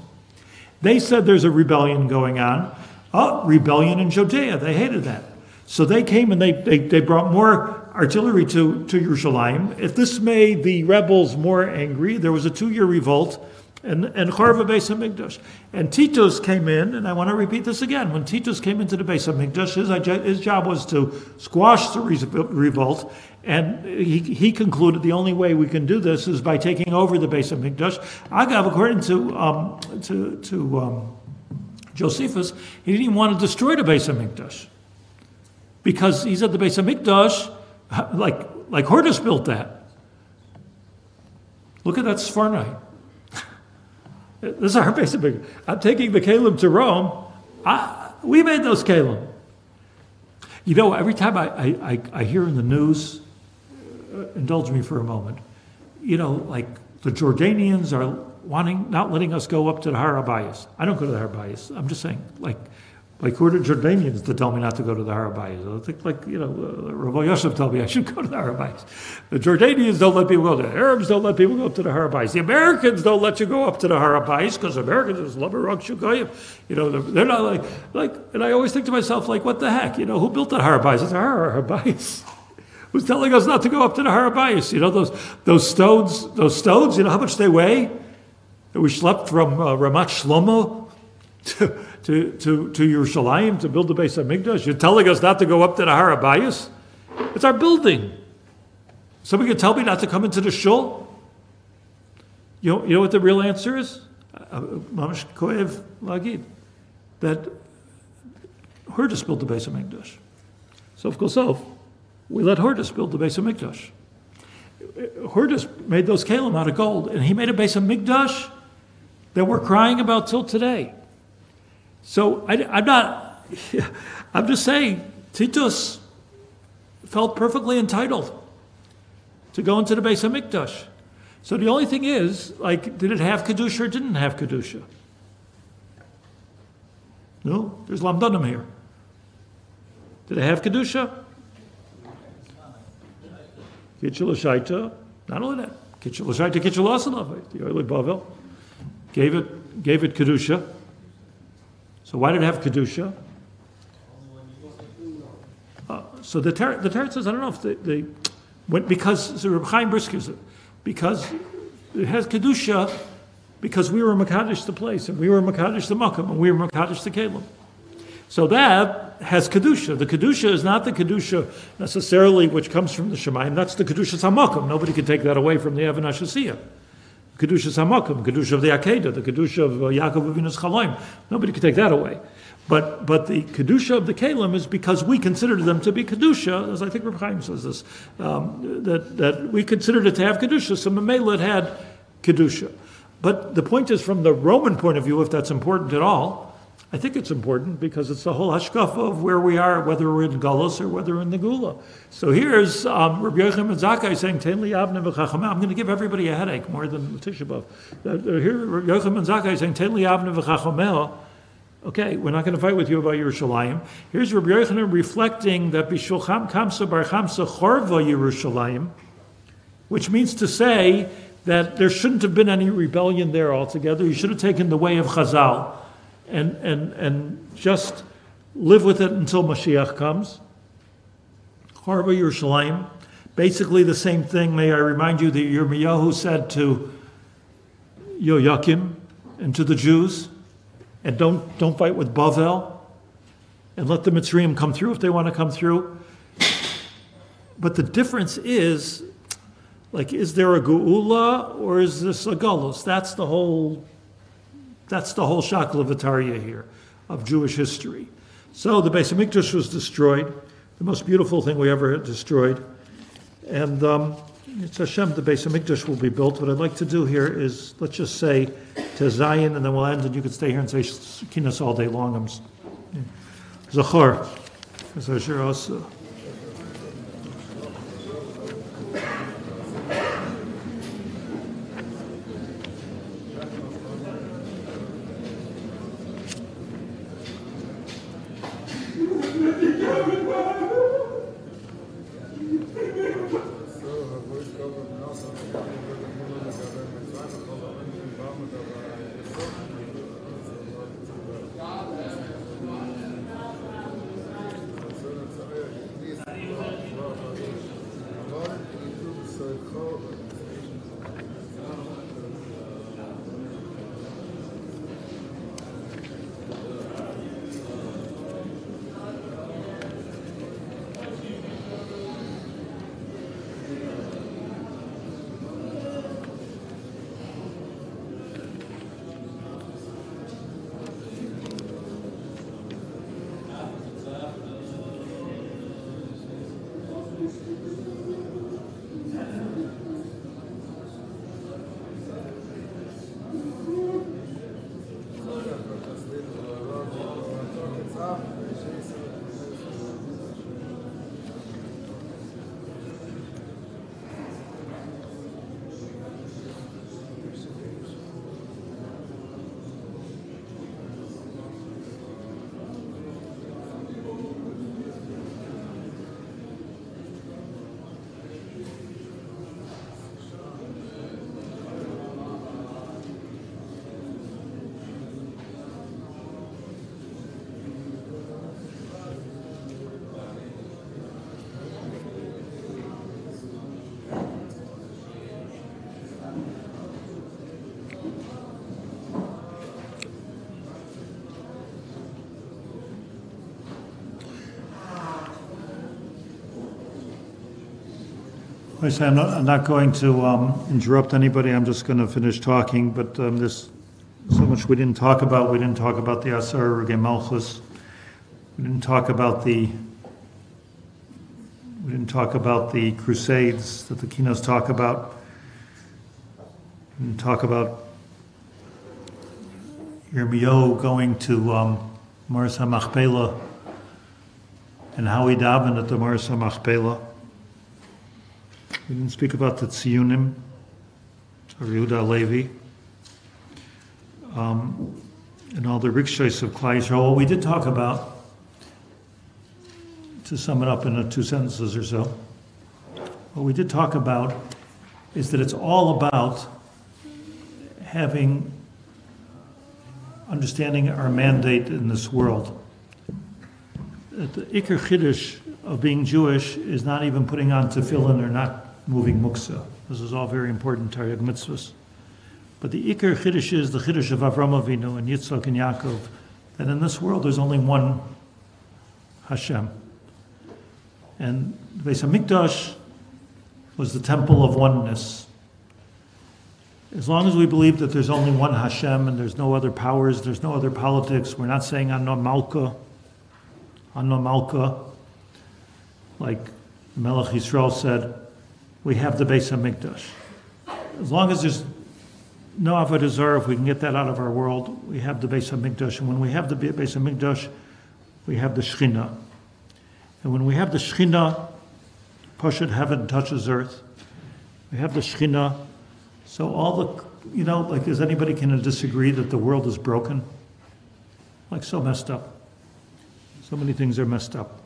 They said there's a rebellion going on. Oh, rebellion in Judea. They hated that. So they came and they, they, they brought more artillery to, to Yerushalayim. If this made the rebels more angry, there was a two-year revolt, and and Chorva Beis HaMikdash. And Titus came in, and I want to repeat this again. When Titus came into the Beis HaMikdash, his, his job was to squash the re revolt, and he, he concluded the only way we can do this is by taking over the Beis HaMikdash. Agav, according to, um, to, to um, Josephus, he didn't even want to destroy the Beis HaMikdash, because he said the Beis HaMikdash, like, like Hortus built that. Look at that Sfarnite. This is our Beis HaMikdash. I'm taking the Kalim to Rome. I, we made those Kalim. You know, every time I, I, I hear in the news, uh, indulge me for a moment, you know, like the Jordanians are wanting, not letting us go up to the Harabayas. I don't go to the Harabayas. I'm just saying, like, Like, who are the Jordanians that tell me not to go to the Harabayas? I think, like, you know, uh, Rabbi Yosef told me I should go to the Harabayas. The Jordanians don't let people go. The Arabs don't let people go up to the Harabayas. The Americans don't let you go up to the Harabayas because Americans just love Iraq Shugayim. You know, they're not like, like, and I always think to myself, like, what the heck? You know, who built the Harabayas? It's our Harabayas. Who's telling us not to go up to the Harabayas? You know, those, those stones, those stones, you know how much they weigh? We slept from uh, Ramat Shlomo to... to, to, to Yerushalayim to build the Beis HaMikdash. You're telling us not to go up to the Harabayas? It's our building. Somebody could tell me not to come into the shul? You know, you know what the real answer is? Mamash Koev Lagid. That Hortus built the Beis HaMikdash. Sof Kol Sof, we let Hortus build the Beis HaMikdash. Hortus made those kalim out of gold, and he made a Beis HaMikdash that we're crying about till today. So I, I'm not, I'm just saying, Titus felt perfectly entitled to go into the Beis HaMikdash. So the only thing is, like, did it have Kedusha or didn't have Kedusha? No, there's Lamdanim here. Did it have Kedusha? Not only that, Kitchel the early Bavel gave it gave it kedusha. So why did it have kedusha? Uh, so the ter- the Teretz says I don't know if they, they went because so Reb Chaim Brisker said, because it has kedusha because we were makadosh the place and we were makadosh the makom and we were makadosh the kelim. So that has kedusha. The kedusha is not the kedusha necessarily which comes from the Shemaim. That's the kedusha hamakom. Nobody can take that away from the Evan HaShasiyah. Kedusha hamakom, kedusha of the Akedah, the kedusha of Yaakov Avinu's Chaloim. Nobody can take that away. But but the kedusha of the kelim is because we considered them to be kedusha. As I think Reb Chaim says this, um, that that we considered it to have kedusha. So Mamela had kedusha. But the point is, from the Roman point of view, if that's important at all. I think it's important because it's the whole hashkafa of where we are, whether we're in Galus or whether we're in the Gula. So here's um, Rabbi Yochanan ben Zakkai saying, Tein li avnim v'chachamim. I'm going to give everybody a headache more than Tisha B'Av. Uh, here Rabbi Yochanan ben Zakkai saying, Tein li avnim v'chachamim. Okay, we're not going to fight with you about Yerushalayim. Here's Rabbi Yochanan reflecting that Bishulcham Kamsa Bar Kamsa Chorva Yerushalayim, which means to say that there shouldn't have been any rebellion there altogether. You should have taken the way of Chazal. And, and and just live with it until Mashiach comes. Harba Yerushalayim, basically the same thing. May I remind you that Yirmiyahu said to Yoyakim and to the Jews, and don't don't fight with Bavel, and let the Mitzrayim come through if they want to come through. But the difference is, like, is there a Geula or is this a Galus? That's the whole. That's the whole Shaklavataria here of Jewish history. So the Beis Hamikdash was destroyed, the most beautiful thing we ever destroyed. And um, it's Hashem, the Beis Hamikdash will be built. What I'd like to do here is, let's just say to Zion, and then we'll end, and you can stay here and say Kinas all day long. Zachor. I'm not, I'm not going to um, interrupt anybody. I'm just going to finish talking. But um, there's so much we didn't talk about. We didn't talk about the Asar Regei Malchus. We didn't talk about the. We didn't talk about the Crusades that the Kinos talk about. We didn't talk about Yirmiyahu going to um, Maris HaMachpelah and how he davened at the Maris HaMachpelah. We didn't speak about the Tziyunim, or Yehuda Alevi, um, and all the rikshas of Klai Yisrael. What we did talk about, to sum it up in two sentences or so, what we did talk about is that it's all about having, understanding our mandate in this world. The Iker Chiddush of being Jewish is not even putting on tefillin or not moving muktzah. This is all very important Targum mitzvahs. But the Iker Chiddush is the Chiddush of Avram Avinu and Yitzchak and Yaakov, that in this world there's only one Hashem. And the Beis HaMikdash was the temple of oneness. As long as we believe that there's only one Hashem and there's no other powers, there's no other politics, we're not saying Anno Malka, Anno Malka, like Melech Yisrael said, we have the Beis HaMikdash. As long as there's no Avodah Zarah, if we can get that out of our world, we have the Beis HaMikdash. And when we have the Beis HaMikdash, we have the Shekhinah. And when we have the Shekhinah, Pashut heaven touches earth. We have the Shekhinah. So all the, you know, like, is anybody going to disagree that the world is broken? Like, so messed up. So many things are messed up.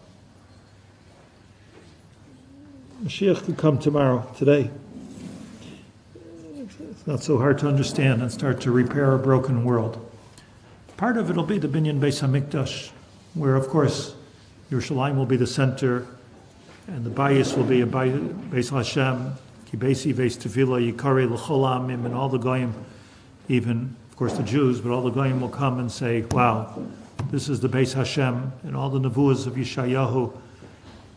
Mashiach could come tomorrow, today. It's not so hard to understand and start to repair a broken world. Part of it will be the Binyan Beis HaMikdash, where, of course, Yerushalayim will be the center, and the Bayis will be a Beis Hashem, Kibesi, Beis Tefillah, Yikare, L'chol Amim, and all the Goyim, even, of course, the Jews, but all the Goyim will come and say, wow, this is the Beis Hashem, and all the Nevuahs of Yeshayahu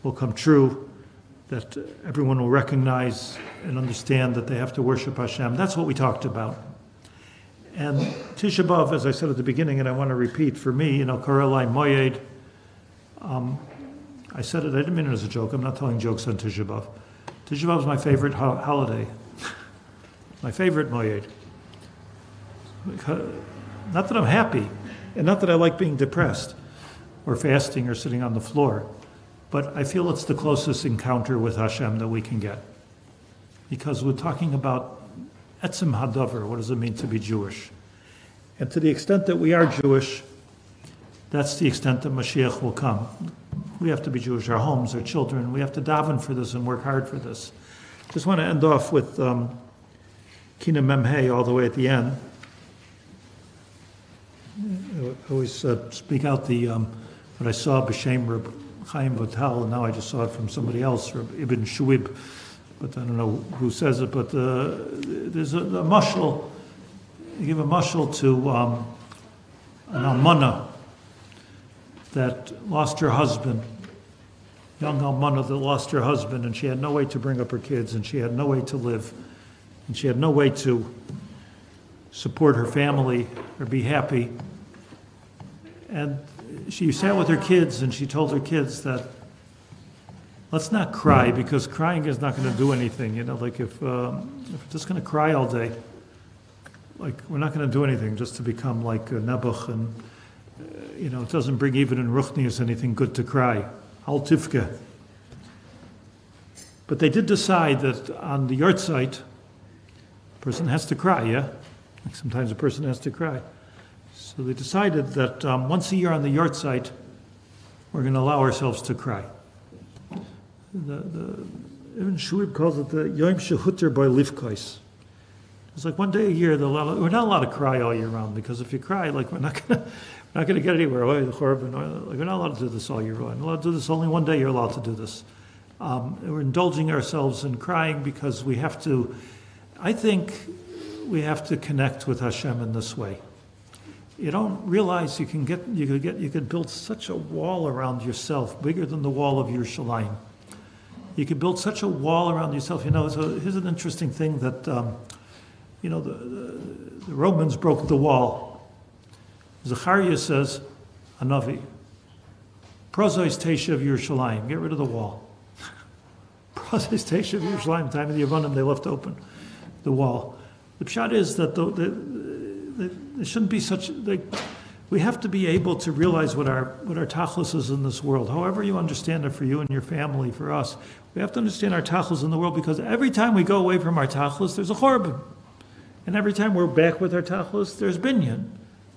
will come true, that everyone will recognize and understand that they have to worship Hashem. That's what we talked about. And Tisha B'Av, as I said at the beginning, and I want to repeat, for me, you know, Karelai Moyed, Um, I said it, I didn't mean it as a joke. I'm not telling jokes on Tisha B'Av. Tisha B'Av is my favorite ho holiday. My favorite Moyed. Not that I'm happy, and not that I like being depressed, or fasting, or sitting on the floor, but I feel it's the closest encounter with Hashem that we can get. Because we're talking about Etzem Hadavar, what does it mean to be Jewish? And to the extent that we are Jewish, that's the extent that Mashiach will come. We have to be Jewish, our homes, our children. We have to daven for this and work hard for this. Just want to end off with um, Kina Memhei all the way at the end. I always uh, speak out the, um, what I saw, B'Shem Reb Chaim Vital, and now I just saw it from somebody else, Reb Ibn Shuib, but I don't know who says it, but uh, there's a, a mashal, you give a mashal to um, an almana that lost her husband, young almana that lost her husband, and she had no way to bring up her kids, and she had no way to live, and she had no way to support her family or be happy. And she sat with her kids, and she told her kids that, let's not cry, because crying is not going to do anything. You know, like if, um, if we're just going to cry all day, like, we're not going to do anything just to become like Nebuch and, you know, it doesn't bring even in Ruchnius anything good to cry. Al Tivke. But they did decide that on the Yortzeit, a person has to cry, yeah? Like, sometimes a person has to cry. So they decided that um, once a year on the Yortzeit, we're going to allow ourselves to cry. The, the, Ibn Shuib calls it the Yom Shehuter by Lifkais. It's like one day a year, we're not allowed to cry all year round, because if you cry, like, we're not going to... We're not going to get anywhere. We're not allowed to do this all year long. We're allowed to do this only one day. You're allowed to do this. Um, we're indulging ourselves in crying because we have to. I think we have to connect with Hashem in this way. You don't realize you can get. You could get. You could build such a wall around yourself, bigger than the wall of Yerushalayim. You could build such a wall around yourself. You know. So here's an interesting thing that, um, you know, the, the, the Romans broke the wall. Zechariah says, Hanavi, Prozais Teisha of Yerushalayim, get rid of the wall. Prozais Teisha of Yerushalayim, time of the Yevonim, they left open the wall. The pshat is that the, the, the, there shouldn't be such, they, we have to be able to realize what our, what our tachlis is in this world. However you understand it for you and your family, for us, we have to understand our tachlis in the world, because every time we go away from our tachlis, there's a chorban. And every time we're back with our tachlis, there's binyan.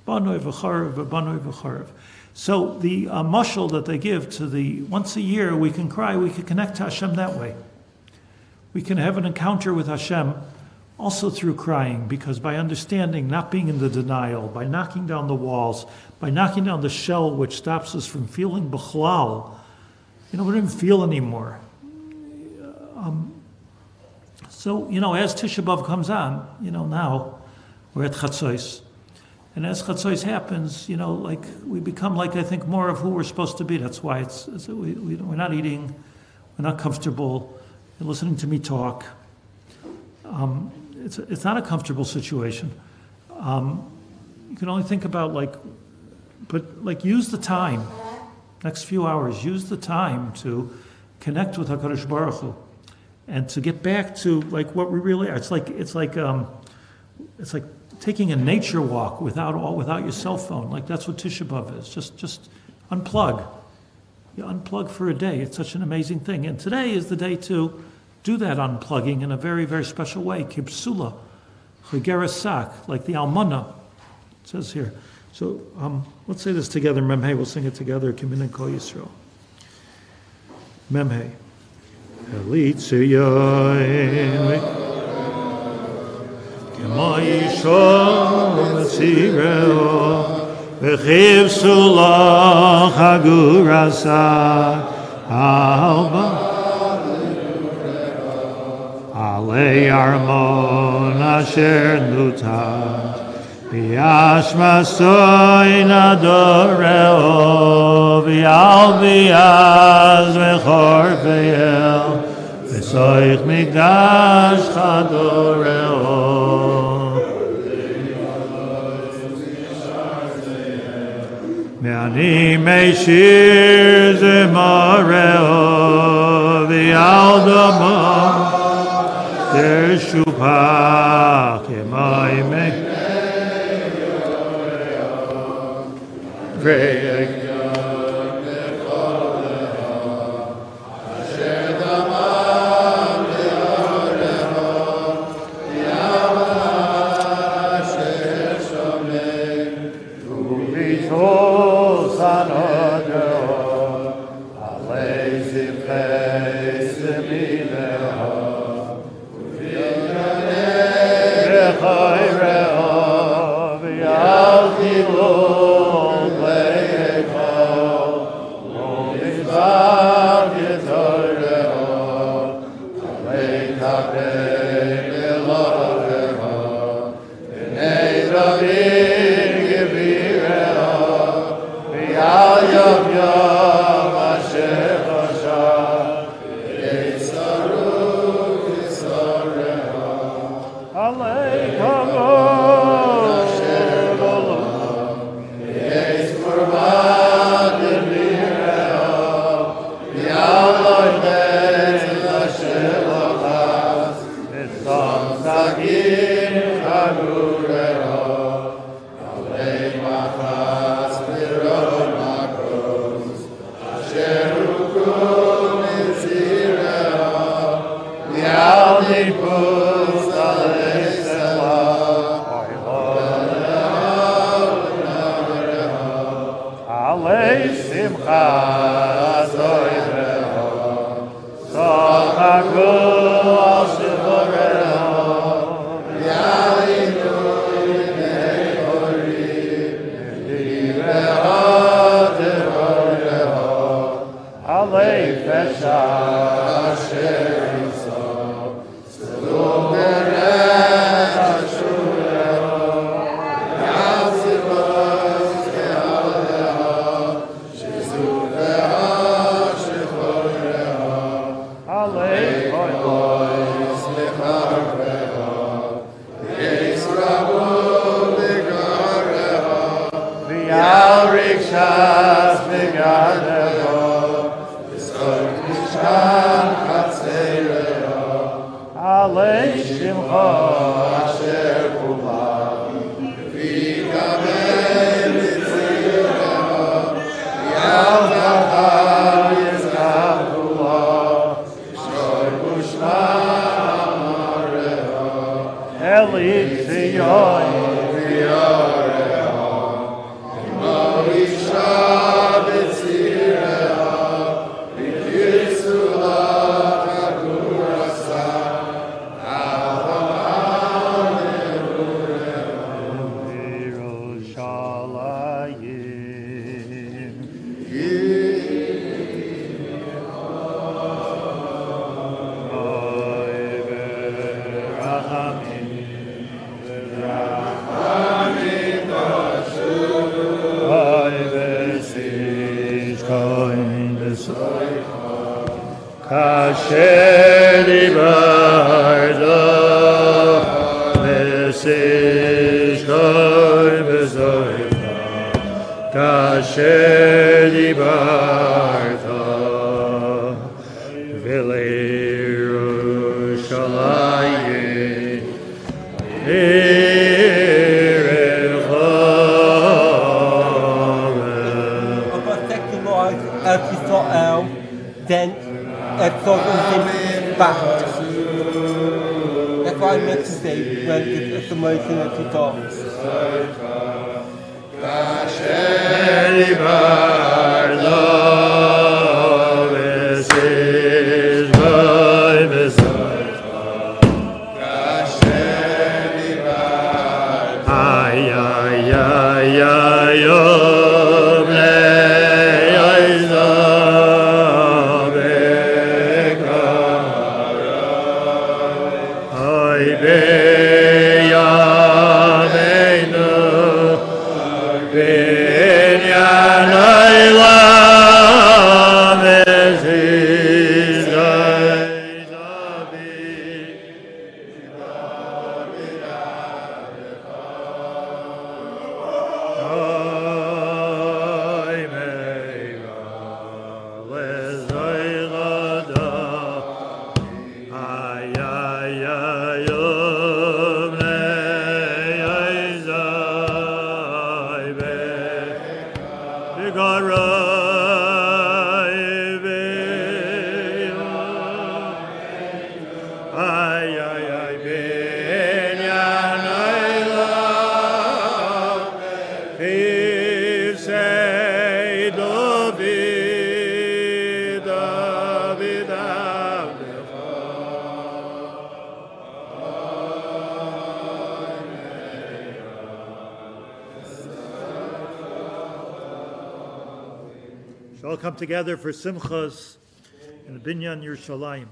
Banoi v'charev, banoi v'charev. So the uh, mashal that they give to the once a year we can cry, we can connect to Hashem that way. We can have an encounter with Hashem also through crying, because by understanding, not being in the denial, by knocking down the walls, by knocking down the shell which stops us from feeling bichlal, you know, we don't even feel anymore. Um, so, you know, as Tisha B'Av comes on, you know, now we're at Chatzos. And as Chatzos happens, you know, like we become like, I think, more of who we're supposed to be. That's why it's, it's we, we, we're not eating, we're not comfortable, you're listening to me talk. Um, it's, it's not a comfortable situation. Um, you can only think about like, but like use the time, next few hours, use the time to connect with HaKadosh Baruch Hu and to get back to like what we really are. It's like, it's like, um, it's like taking a nature walk without all, without your cell phone. Like that's what Tisha B'Av is. Just, just unplug. You unplug for a day. It's such an amazing thing. And today is the day to do that unplugging in a very, very special way. Kibsula, Chagera Sak, like the Almana, it says here. So um, let's say this together, Memhei, we'll sing it together, Kimin Kol Yisrael. Memhei. Alei Armon Asher Nutat V'yashmasoi Nadoreo V'yal V'yaz V'chor V'yel V'soich Migdash Chadoreo V'ani Meishir Zemareo V'yal Damon Der Shubha Kemai Mechayo Re'egat Necholeha Asher Damam Le'oreha Yama Asher Shomei Uvito Sanodeho Alei Zivchei Zimileho Together for Simchas and Binyan Yerushalayim.